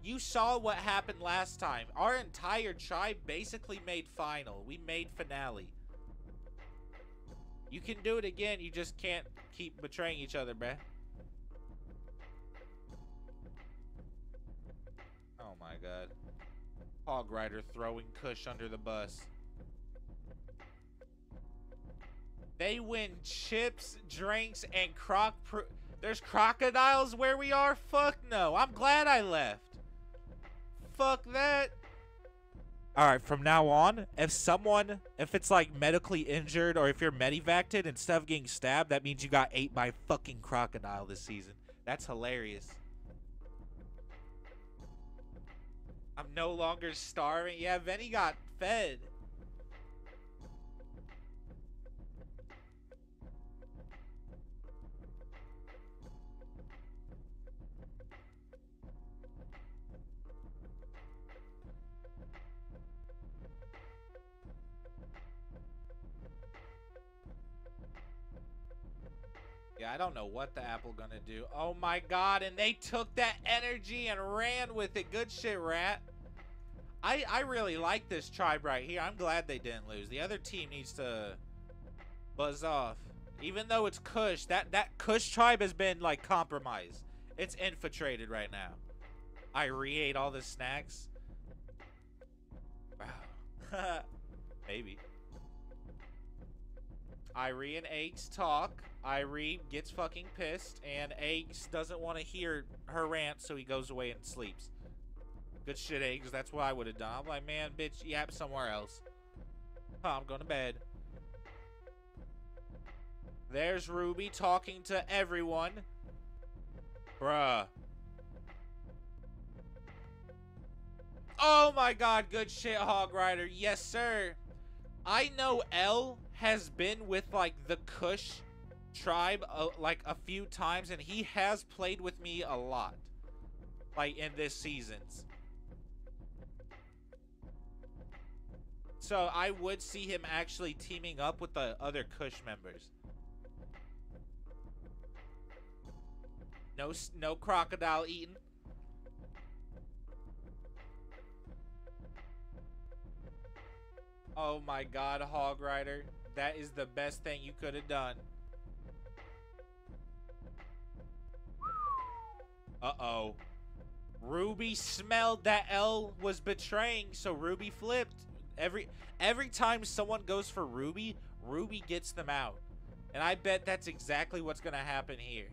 You saw what happened last time. Our entire tribe basically made final. We made finale. You can do it again. You just can't keep betraying each other, bro. Oh, my God. Hog Rider throwing Kush under the bus. They win chips, drinks, and there's crocodiles where we are? Fuck no. I'm glad I left. Fuck that. Alright, from now on, if it's like medically injured or if you're medevacted instead of getting stabbed, that means you got ate by a fucking crocodile this season. That's hilarious. I'm no longer starving. Yeah, Venny got fed. Yeah, I don't know what the apple gonna do. Oh my god, and they took that energy and ran with it. Good shit, rat. I really like this tribe right here. I'm glad they didn't lose. The other team needs to buzz off. Even though it's Kush, that Kush tribe has been, like, compromised. It's infiltrated right now. I re-ate all the snacks. Wow. Maybe. Irene and Aches talk. Irene gets fucking pissed, and Aches doesn't want to hear her rant, so he goes away and sleeps. Good shit, Aches. That's what I would have done. I'm like, man, bitch, yap somewhere else. Huh, I'm going to bed. There's Ruby talking to everyone. Bruh. Oh, my God. Good shit, Hog Rider. Yes, sir. I know L has been with, like, the Kush tribe like a few times, and he has played with me a lot, like in this seasons. So I would see him actually teaming up with the other Kush members. No crocodile eating. Oh my god, Hog Rider. That is the best thing you could have done. Uh-oh. Ruby smelled that L was betraying, so Ruby flipped. Every time someone goes for Ruby, Ruby gets them out. And I bet that's exactly what's going to happen here.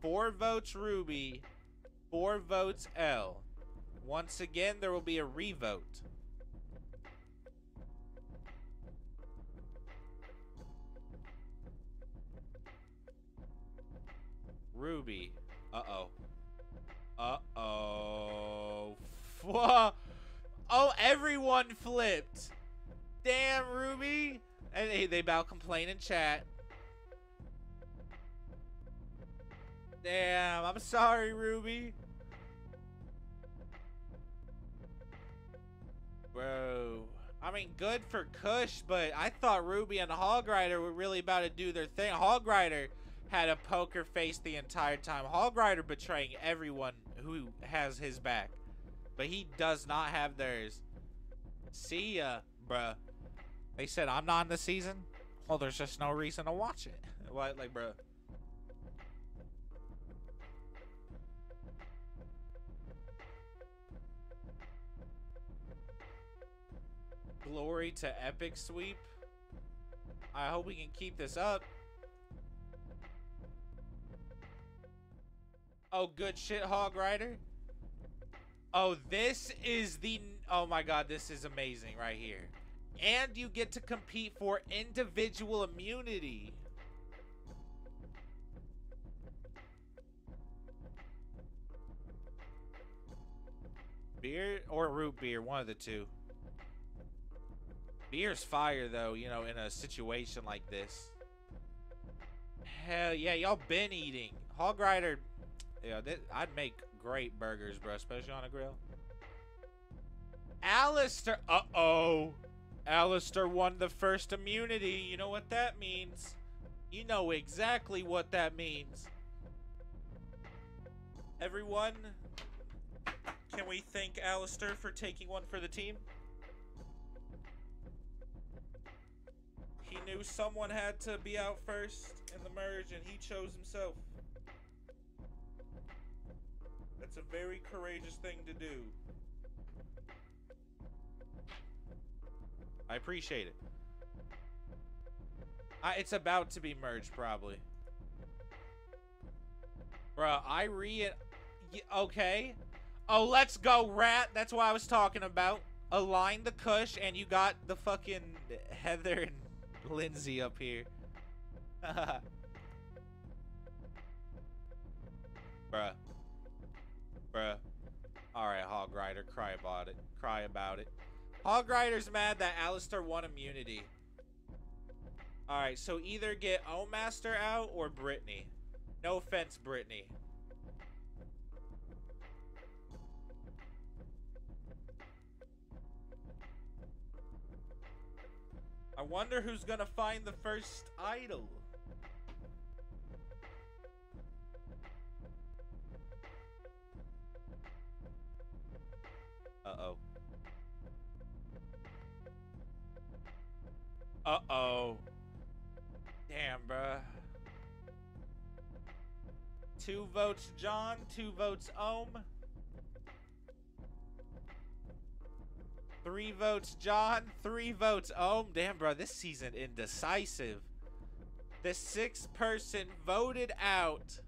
4 votes Ruby, 4 votes L. Once again, there will be a revote. Ruby. Uh-oh. Uh-oh. Oh, everyone flipped. Damn, Ruby. And they about complain in chat. Damn, I'm sorry, Ruby. Bro, I mean, good for Kush, but I thought Ruby and Hog Rider were really about to do their thing. Hog Rider had a poker face the entire time. Hog Rider betraying everyone who has his back, but he does not have theirs. See ya, bruh. They said, I'm not in the season? Well, there's just no reason to watch it. What, like, bruh. Glory to epic sweep. I hope we can keep this up. Oh, good shit, Hog Rider. Oh, this is the... Oh my god, this is amazing right here. And you get to compete for individual immunity. Beer or root beer, one of the two. Beer's fire, though, you know, in a situation like this. Hell yeah, y'all been eating. Hog Rider, yeah, I'd make great burgers, bro, especially on a grill. Alistair, uh-oh. Alistair won the first immunity. You know what that means. You know exactly what that means. Everyone, can we thank Alistair for taking one for the team? He knew someone had to be out first in the merge, and he chose himself. That's a very courageous thing to do. I appreciate it. It's about to be merged, probably. Bruh, okay. Oh, let's go, Rat. That's what I was talking about. Align the Kush, and you got the fucking Heather and Lindsay up here. Bruh. Bruh. Alright, Hog Rider, cry about it. Cry about it. Hog Rider's mad that Alistair won immunity. Alright, so either get Omaster out or Brittany. No offense, Brittany. I wonder who's gonna find the first idol. Uh-oh. Uh-oh. Damn, bruh. 2 votes John, 2 votes Ohm. 3 votes John, 3 votes Ohm. Damn, bro, this season indecisive. The 6th person voted out.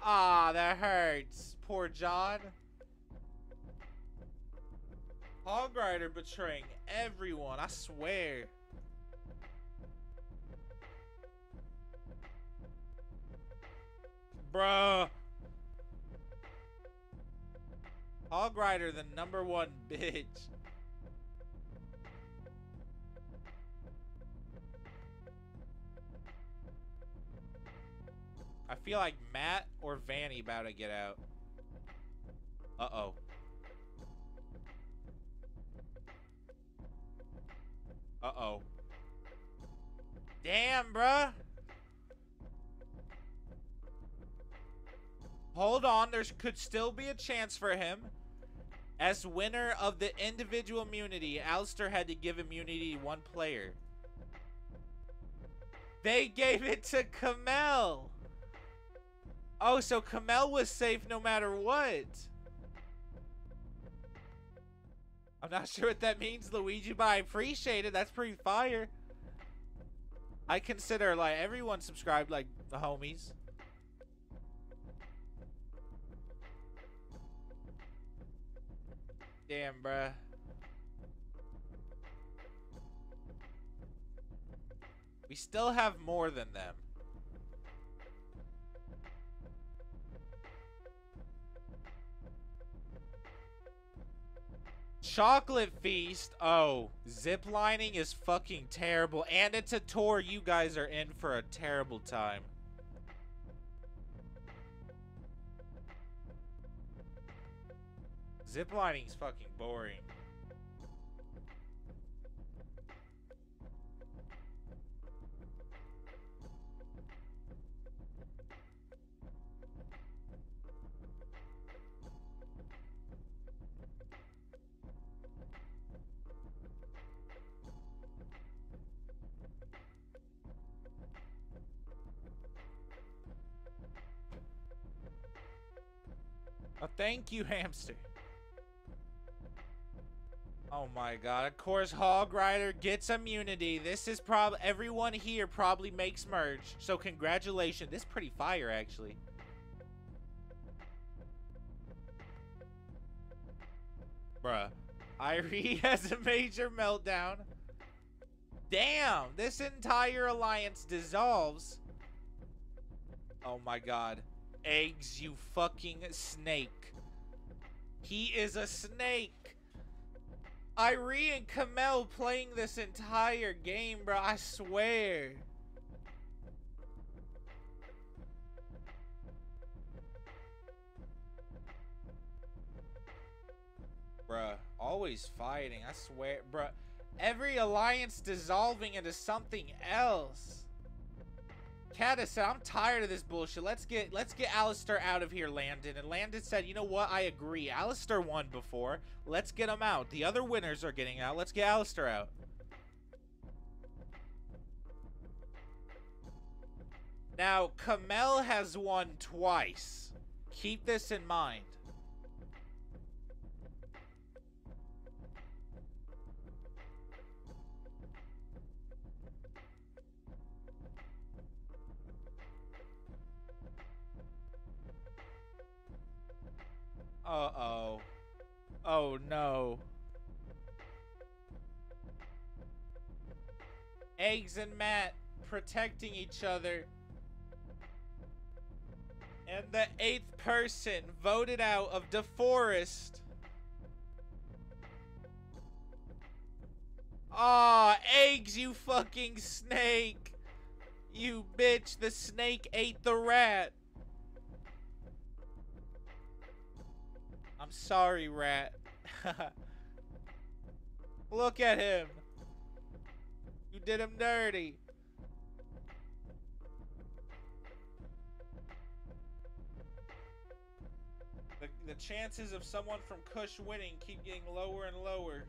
Ah, that hurts. Poor John. Hog Rider betraying everyone, I swear. Bruh. Hog Rider, the #1 bitch. feel like Matt or Vanny about to get out. Uh-oh. Uh-oh. Damn, bruh. Hold on, there could still be a chance for him. As winner of the individual immunity, Alistair had to give immunity one player. They gave it to Kamel. Oh, so Kamel was safe no matter what. I'm not sure what that means, Luigi, but I appreciate it. That's pretty fire. I consider, like, everyone subscribed, like, the homies. Damn, bruh. We still have more than them. Chocolate Feast. Oh, zip lining is fucking terrible. And it's a tour. You guys are in for a terrible time. Ziplining's fucking boring. Oh, thank you, hamster. Oh my god, of course Hog Rider gets immunity. This is probably, everyone here probably makes merch. So congratulations, this is pretty fire actually. Bruh, Irie has a major meltdown. Damn, this entire alliance dissolves. Oh my god. Eggs, you fucking snake. He is a snake. Irie and Kamel playing this entire game, bro. I swear. Bruh, always fighting. I swear, bruh. Every alliance dissolving into something else. Kata said, I'm tired of this bullshit. Let's get Alistair out of here, Landon. And Landon said, you know what? I agree. Alistair won before. Let's get him out. The other winners are getting out. Let's get Alistair out. Now, Kamel has won twice. Keep this in mind. Uh-oh. Oh, no. Eggs and Matt protecting each other. And the 8th person voted out of DeForest. Aw, Eggs, you fucking snake. You bitch, the snake ate the rat. I'm sorry, rat. Look at him. You did him dirty. The chances of someone from Kush winning keep getting lower and lower.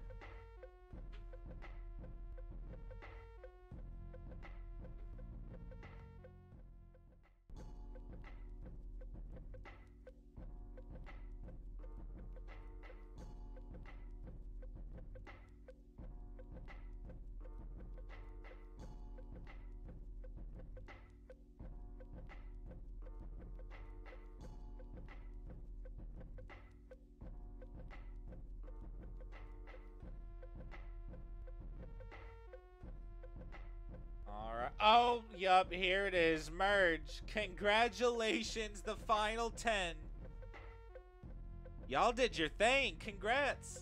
Oh, yup, here it is. Merge. Congratulations, the final 10. Y'all did your thing. Congrats.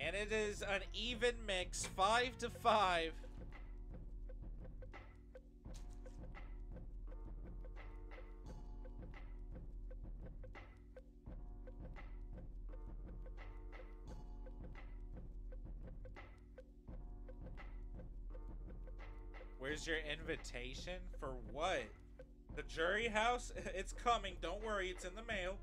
And it is an even mix, 5-5. Here's your invitation for what? The jury house? It's coming. Don't worry. It's in the mail.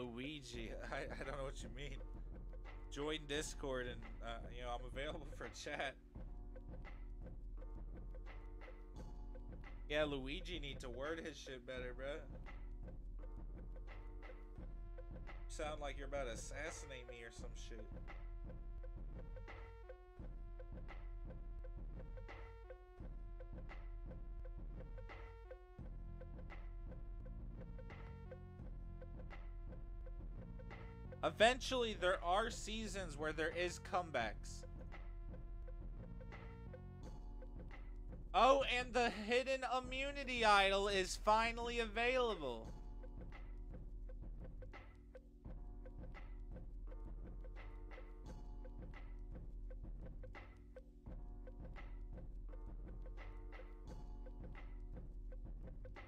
Luigi, I don't know what you mean. Join Discord and, you know, I'm available for chat. Yeah, Luigi need to word his shit better, bruh. Sound like you're about to assassinate me or some shit. Eventually, there are seasons where there is comebacks. Oh, and the hidden immunity idol is finally available.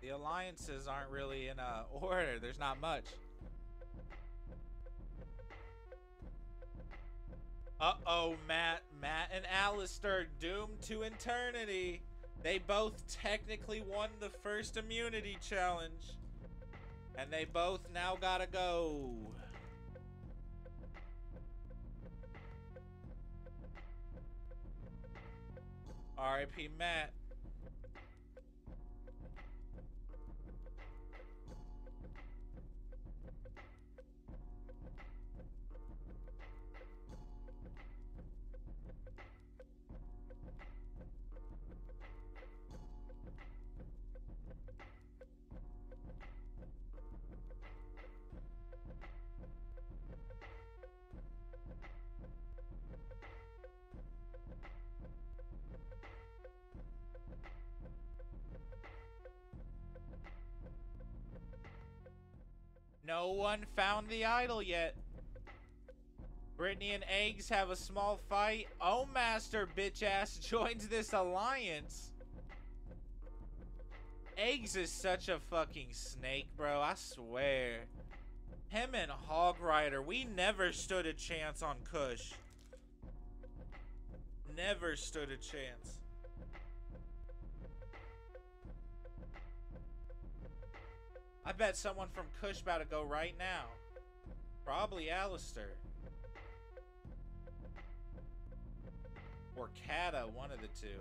The alliances aren't really in order. There's not much. Uh-oh, Matt and Alistair doomed to eternity. They both technically won the first immunity challenge. And they both now gotta go. R.I.P. Matt. No one found the idol yet. Brittany and Eggs have a small fight. Oh, Master bitch ass joins this alliance. Eggs is such a fucking snake, bro. I swear. Him and Hog Rider, we never stood a chance on Kush. Never stood a chance. I bet someone from Kush about to go right now. Probably Alistair. Or Kata, one of the two.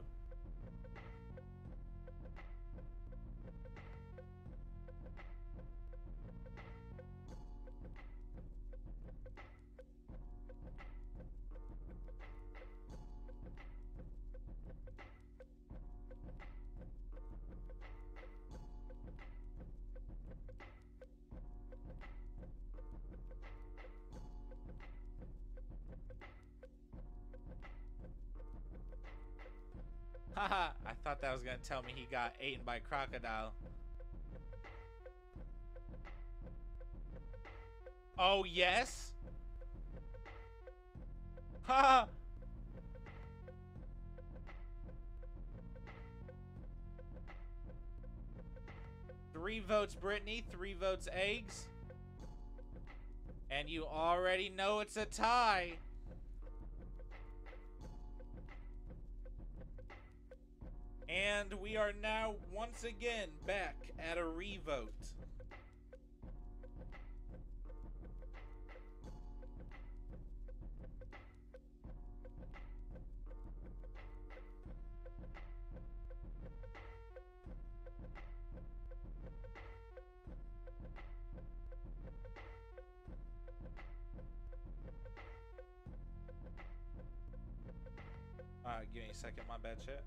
Haha, I thought that was gonna tell me he got eaten by crocodile. Oh, yes? Haha! Three votes Brittany, 3 votes Eggs. And you already know it's a tie. And we are now once again back at a revote. Alright, give me a second, my bad chat.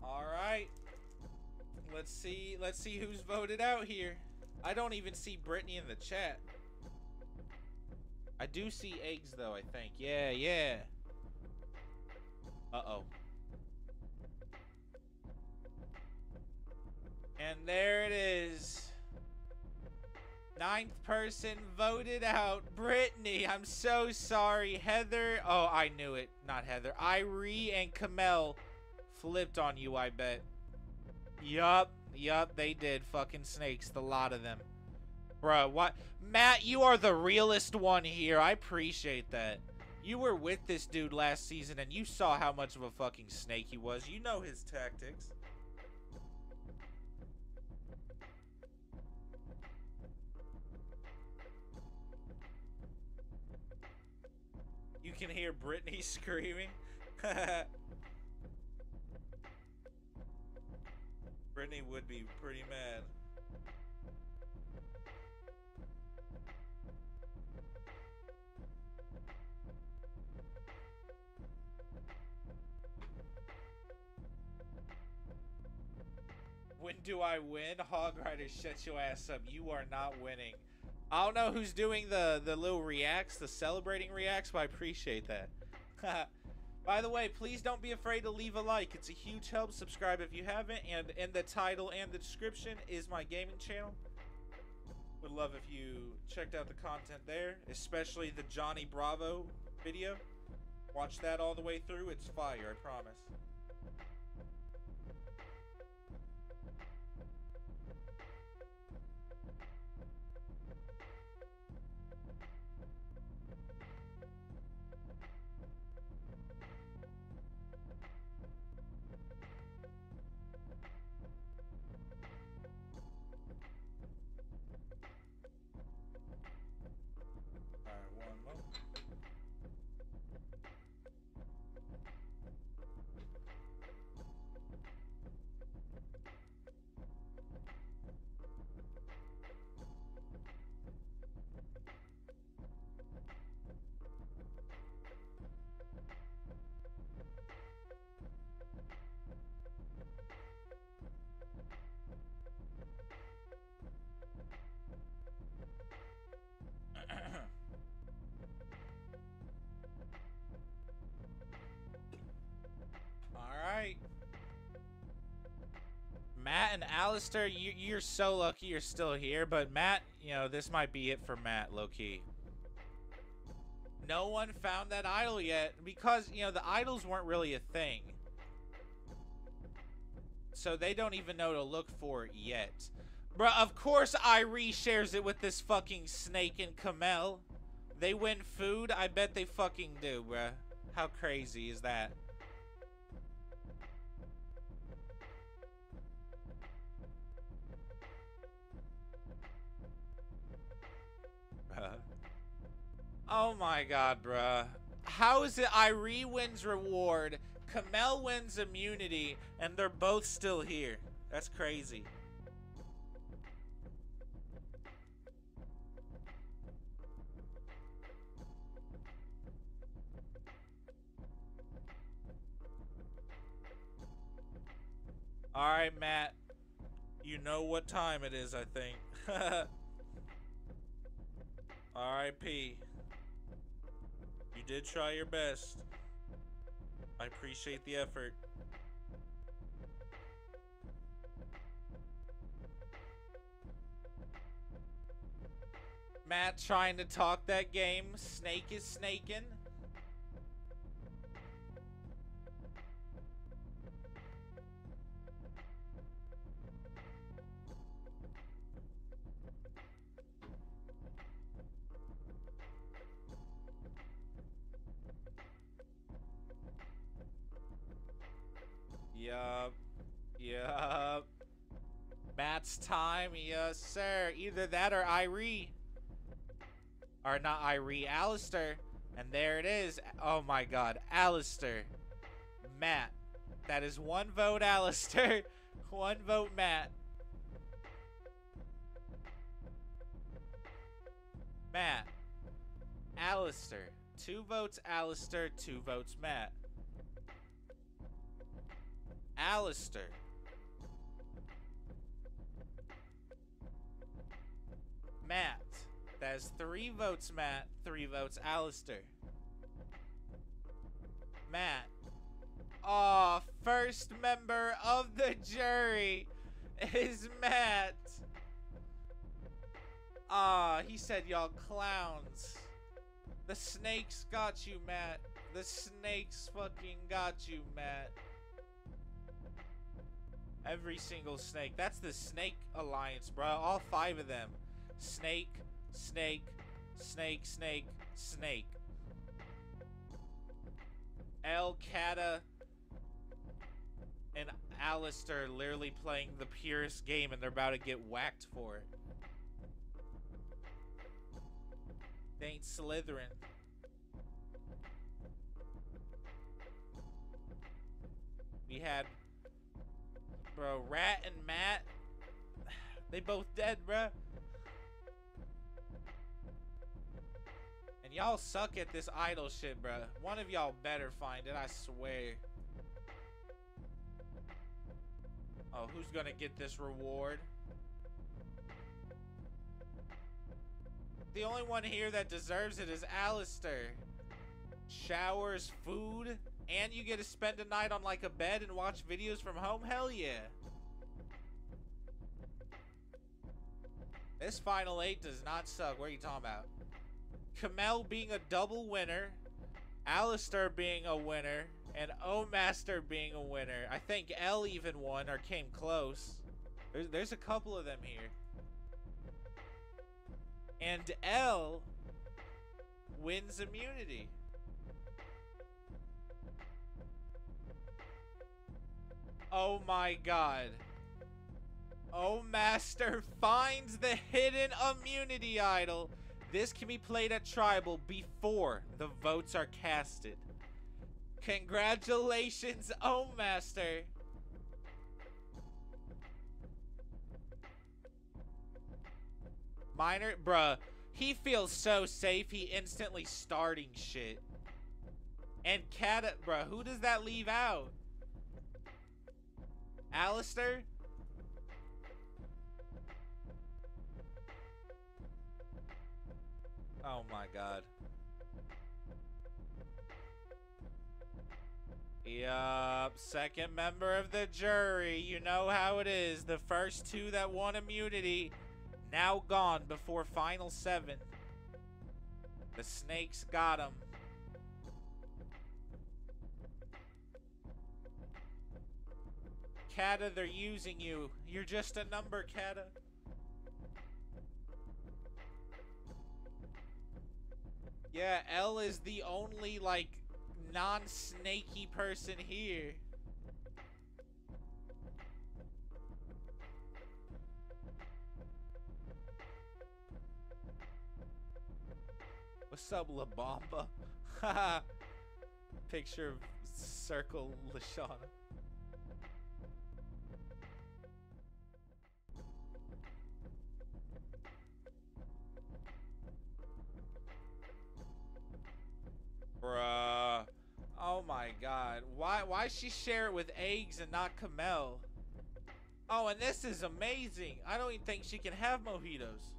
All right, let's see who's voted out here. I don't even see Brittany in the chat. I do see eggs, though, I think. Yeah, yeah. Uh-oh. And there it is. 9th person voted out. Brittany, I'm so sorry. Heather. Oh, I knew it. Not Heather. Irie and Kamel flipped on you, I bet. Yup. Yup, they did. Fucking snakes. The lot of them. Bruh, what? Matt, you are the realest one here. I appreciate that. You were with this dude last season, and you saw how much of a fucking snake he was. You know his tactics. You can hear Brittany screaming. Brittany would be pretty mad. When do I win? Hog Rider, shut your ass up. You are not winning. I don't know who's doing the little reacts, the celebrating reacts, but I appreciate that. By the way, please don't be afraid to leave a like. It's a huge help. Subscribe if you haven't. And in the title and the description is my gaming channel. Would love if you checked out the content there, especially the Johnny Bravo video. Watch that all the way through. It's fire, I promise. Matt and Alistair, you're so lucky you're still here, but Matt, you know, this might be it for Matt, low-key. No one found that idol yet, because, you know, the idols weren't really a thing. So they don't even know to look for it yet. Bruh, of course Irie shares it with this fucking snake and Kamel. They win food? I bet they fucking do, bruh. How crazy is that? Oh my god, bruh. How is it Irie wins reward, Kamel wins immunity, and they're both still here? That's crazy. Alright, Matt. You know what time it is, I think. R.I.P. You did try your best. I appreciate the effort. Matt trying to talk that game. Snake is snaking. Yup. Yup. Matt's time, yes sir. Either that or Irie. Or not Irie, Alistair. And there it is. Oh my god. Alistair. Matt. That is one vote Alistair. One vote Matt. Matt. Alistair. 2 votes Alistair, 2 votes Matt. Alistair. Matt. That is 3 votes Matt, 3 votes Alistair. Matt. Aw, oh, first member of the jury is Matt. Ah, he said y'all clowns. The snakes got you, Matt. The snakes fucking got you, Matt. Every single snake. That's the snake alliance, bro. All 5 of them. Snake, snake, snake, snake, snake. El Cata and Alistair literally playing the purest game and they're about to get whacked for it. They ain't Slytherin. We had... Bro, Rat and Matt, they both dead, bro. And y'all suck at this idol shit, bro. One of y'all better find it, I swear. Oh, who's gonna get this reward? The only one here that deserves it is Alistair. Showers, food, and you get to spend a night on like a bed and watch videos from home? Hell yeah. This final 8 does not suck. What are you talking about? Kamel being a double winner, Alistair being a winner, and Omaster being a winner. I think L even won or came close. There's a couple of them here. And L wins immunity. Oh my god. Omaster finds the hidden immunity idol. This can be played at tribal before the votes are casted. Congratulations, Omaster. Minor, bruh, he feels so safe, he instantly starting shit. And Cat, bruh, who does that leave out? Alistair? Oh my god. Yup, second member of the jury, you know how it is. The first 2 that won immunity, now gone before final 7. The snakes got him. Cata, they're using you. You're just a number, Cata. Yeah, L is the only, like, non-snaky person here. What's up, La Bamba? Haha. Picture of Circle Lashana. Bruh. Oh my god. Why she share it with eggs and not Kamel? Oh, and this is amazing. I don't even think she can have mojitos.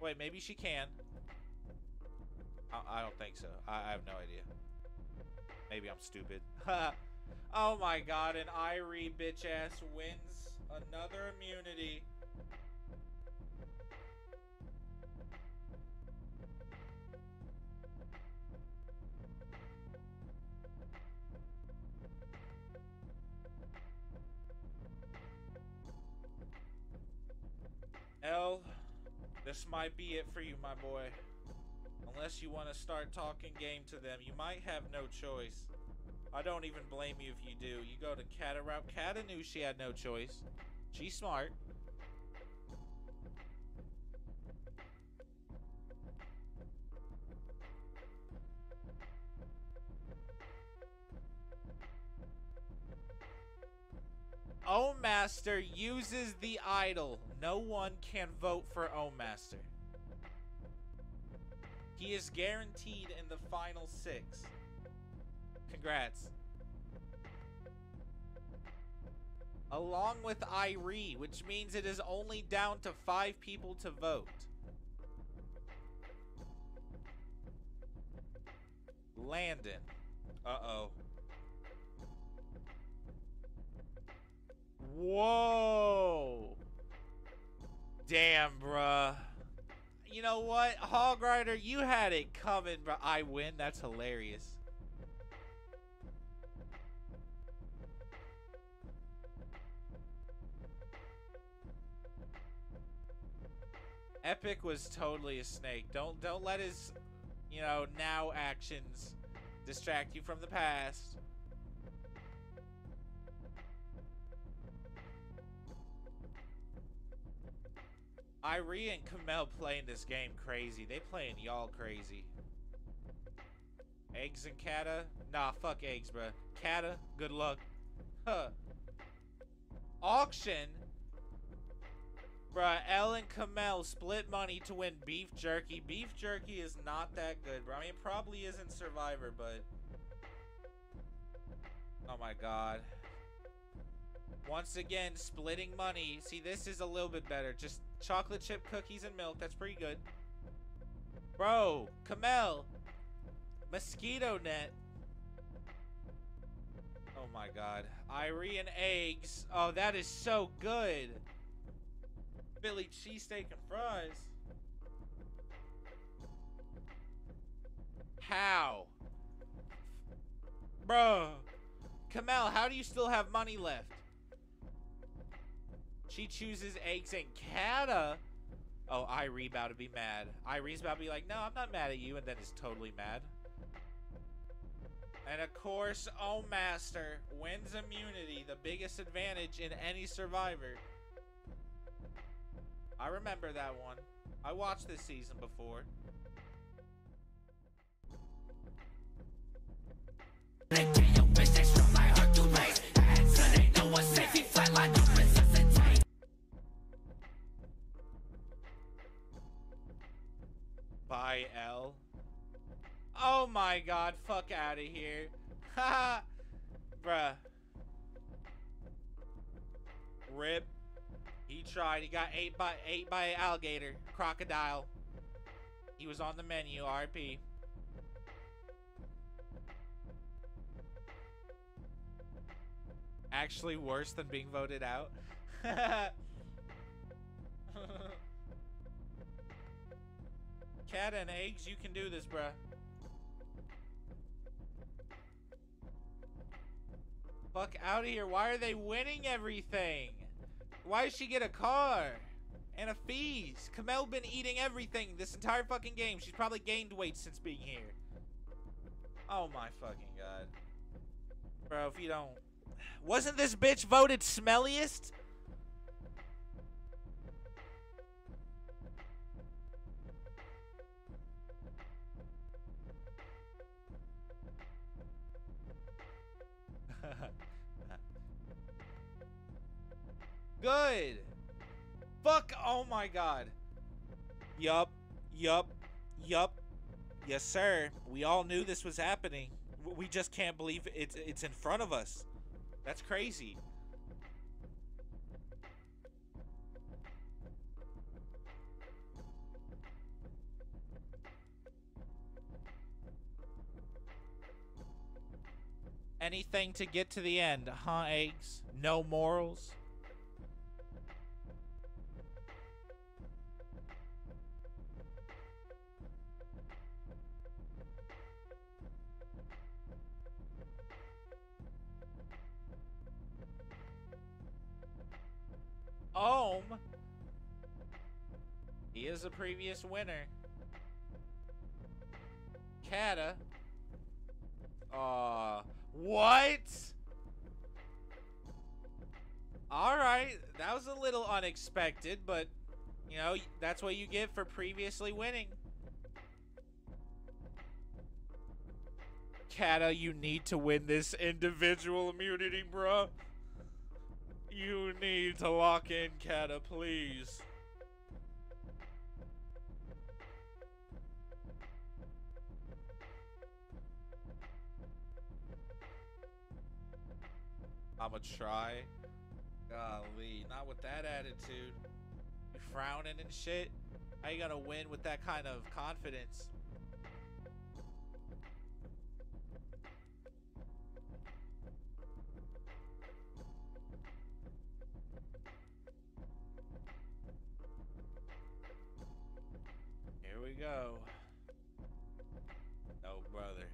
Wait, maybe she can. I don't think so. I have no idea. Maybe I'm stupid. Oh my god, and Irie bitch ass wins another immunity. L, this might be it for you, my boy. Unless you want to start talking game to them, you might have no choice. I don't even blame you if you do. You go to Cata route. Cata knew she had no choice. She's smart. Omaster uses the idol. No one can vote for Omaster. He is guaranteed in the final 6. Congrats. along with Irie, which means it is only down to 5 people to vote. Landon. Uh-oh. Whoa. Damn, bruh. You know what? Hog Rider, you had it coming, bruh. I win? That's hilarious. Epic was totally a snake. Don't let his, you know, now actions distract you from the past. Irie and Kamel playing this game crazy. They playing y'all crazy. Eggs and Kata? Nah, fuck eggs, bruh. Kata, good luck. Huh. Auction? Bruh, Elle and Kamel split money to win beef jerky. Beef jerky is not that good, bruh. I mean, it probably isn't Survivor, but... Oh my god. Once again, splitting money. See, this is a little bit better. Just chocolate chip cookies and milk. That's pretty good. Bro, Kamel. Mosquito net. Oh my god. Irie and eggs. Oh, that is so good. Philly cheesesteak and fries. How? Bro. Kamel, how do you still have money left? She chooses eggs and Kata. Oh, Irie about to be mad. Irie's about to be like, no, I'm not mad at you, and then is totally mad. And of course, Oh Master wins immunity, the biggest advantage in any Survivor. I remember that one. I watched this season before. Bye, L. Oh my god, fuck out of here. Haha. Bruh. Rip. He tried. He got ate by an alligator. Crocodile. He was on the menu. RP. Actually worse than being voted out. Cat and eggs, you can do this, bruh. Fuck out of here. Why are they winning everything? Why does she get a car? And a fees? Kamel been eating everything this entire fucking game. She's probably gained weight since being here. Oh my fucking god. Bro, if you don't... Wasn't this bitch voted smelliest? Good. Fuck. Oh my god. Yup. Yup. Yup. Yes, sir. We all knew this was happening. We just can't believe it's in front of us. That's crazy. Anything to get to the end, huh, eggs? No morals? Ohm. He is a previous winner. Kata. What? Alright, that was a little unexpected, but, you know, that's what you get for previously winning. Kata, you need to win this individual immunity, bruh. You need to lock in, Kata, please. I'ma try. Golly, not with that attitude. You frowning and shit. How you gonna win with that kind of confidence? Here we go. Oh, brother.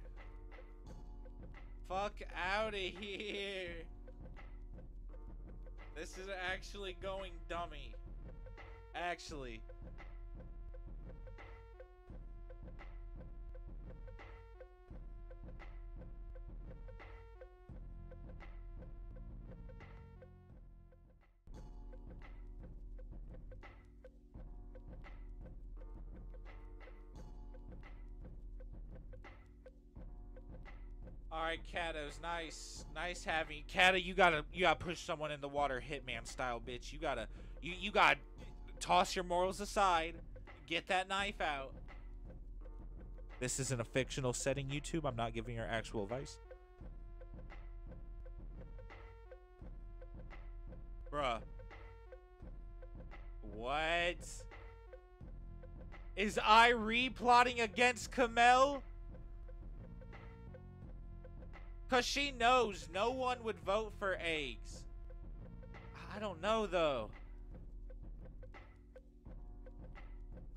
Fuck out of here. This is actually going dummy. Actually. Alright, Kata, it's nice. Nice having you. Kata, you gotta push someone in the water Hitman style, bitch. You gotta toss your morals aside. Get that knife out. This isn't a fictional setting, YouTube. I'm not giving her actual advice. Bruh. What? Is Irie plotting against Kamel? Because she knows no one would vote for eggs. I don't know, though.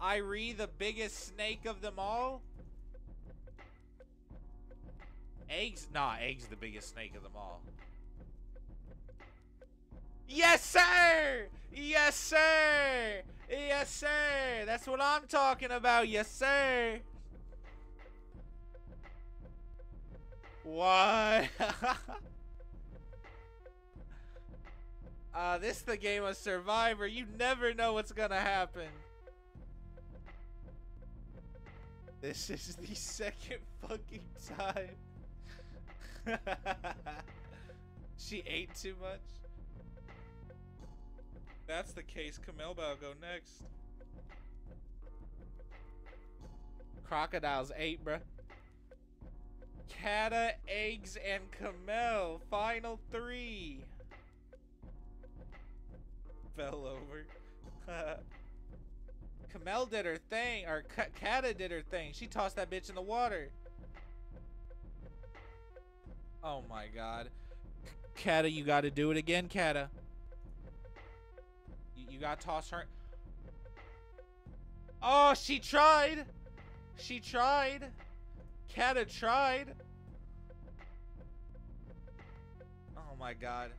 Irie, the biggest snake of them all? Eggs? Nah, eggs the biggest snake of them all. Yes, sir! Yes, sir! Yes, sir! That's what I'm talking about, yes, sir! What? This is the game of Survivor. You never know what's gonna happen. This is the second fucking time. She ate too much. If that's the case, Kamelba'll go next. Crocodiles ate, bruh. Kata, eggs, and Kamel. Final three. Fell over. Kamel did her thing, or Kata did her thing. She tossed that bitch in the water. Oh my god. Kata, you gotta do it again, Kata. You gotta toss her. Oh, she tried. She tried. Kata tried. Oh my god.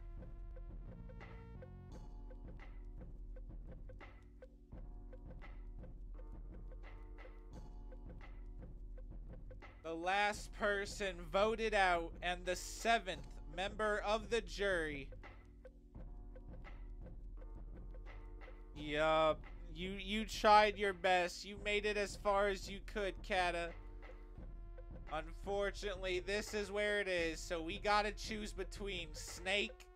The last person voted out and the 7th member of the jury. Yup. You tried your best. You made it as far as you could, Kata. Unfortunately, this is where it is, so we gotta choose between snake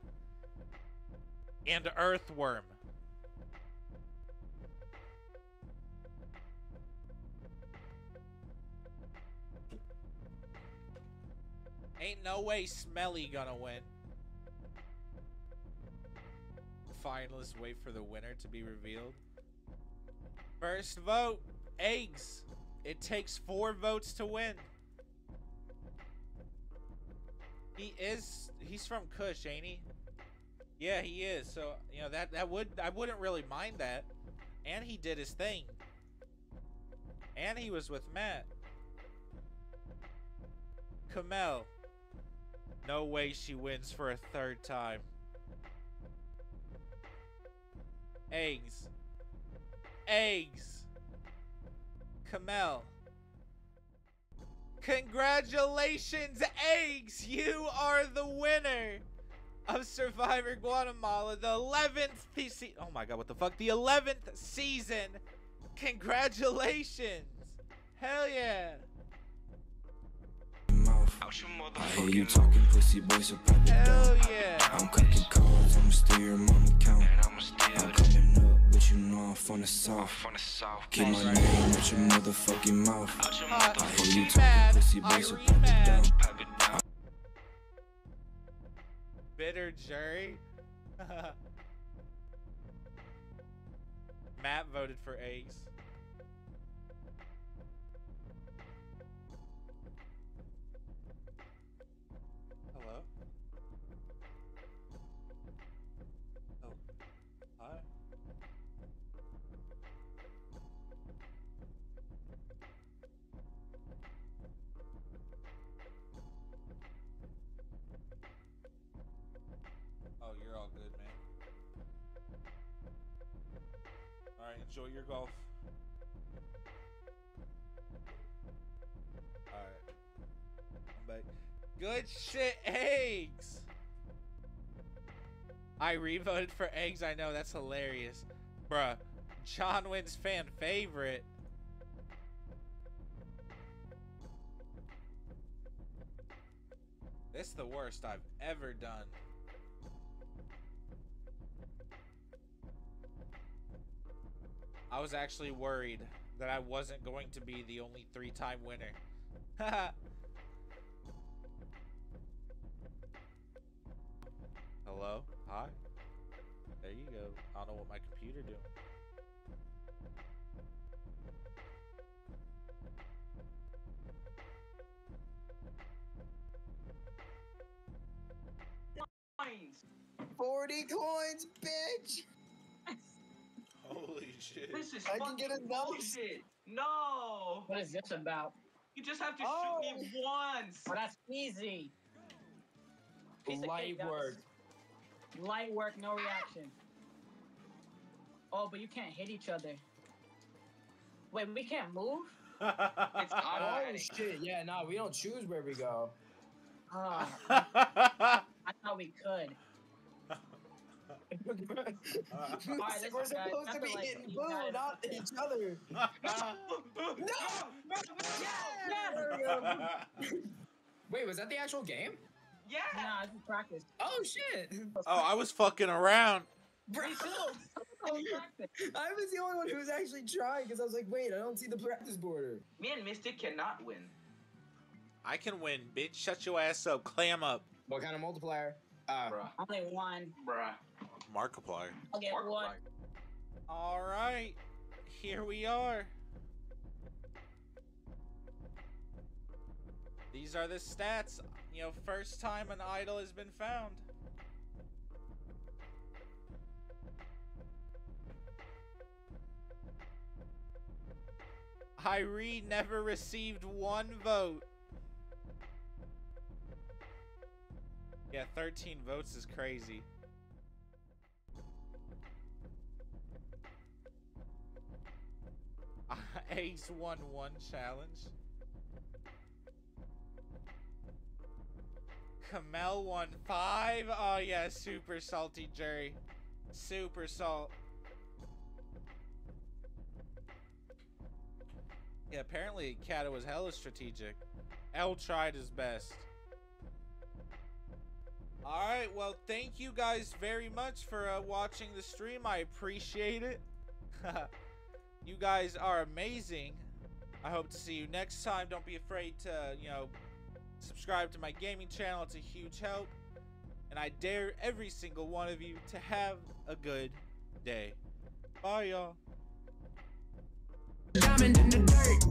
and earthworm. Ain't no way Smelly gonna win. Finalists wait for the winner to be revealed. First vote, eggs. It takes 4 votes to win. He's from Kush, ain't he? Yeah, he is. So, you know, I wouldn't really mind that. And he did his thing. And he was with Matt. Kamel. No way she wins for a 3rd time. Eggs. Eggs. Kamel. Congratulations, eggs! You are the winner of Survivor Guatemala, the 11th PC. Oh my god, what the fuck? The 11th season. Congratulations! Hell yeah! I hear you talking, pussy boys. Hell yeah! I'm cooking calls. I'ma steer your mom account. I'm coming up, but you know I'm from the south. Keep my name out your motherfucking mouth. I hear you talking, pussy boys. Bitter jury. Matt voted for eggs. Hello? Oh. Hi. Oh, you're all good, man. Alright, enjoy your golf. Alright. I'm back. Good shit, eggs! I re-voted for eggs, I know, that's hilarious. Bruh, John Wynn's fan favorite. This is the worst I've ever done. I was actually worried that I wasn't going to be the only three-time winner. Haha. Hello? Hi. There you go. I don't know what my computer doing. Coins. 40 coins, bitch! Holy shit. This is fucking bullshit. No. What is this about? You just have to shoot me once. Well, that's easy. Light work. Light work, no reaction. Oh, but you can't hit each other. Wait, we can't move? It's automatic. Oh, shit. Yeah, no, we don't choose where we go. I thought we could. Right, we're supposed to be hitting boo, not each other. No! Wait, was that the actual game? Yeah. Nah, it's practice. Oh shit. Oh, I was fucking around. Bro, I was the only one who was actually trying because I was like, wait, I don't see the practice border. Me and Mystic cannot win. I can win, bitch. Shut your ass up. Clam up. What kind of multiplier? Bruh. Only one. Bruh. Markiplier. I'll get Markiplier. One. All right, here we are. These are the stats. You know, first time an idol has been found. Irene never received one vote. Yeah, 13 votes is crazy. Eggs won one challenge. Kamel won 5. Oh yeah, super salty jury. Super salt. Yeah, apparently Kata was hella strategic. L tried his best. Alright, well, thank you guys very much for watching the stream. I appreciate it. You guys are amazing. I hope to see you next time. Don't be afraid to, you know, subscribe to my gaming channel. It's a huge help. And I dare every single one of you to have a good day. Bye, y'all.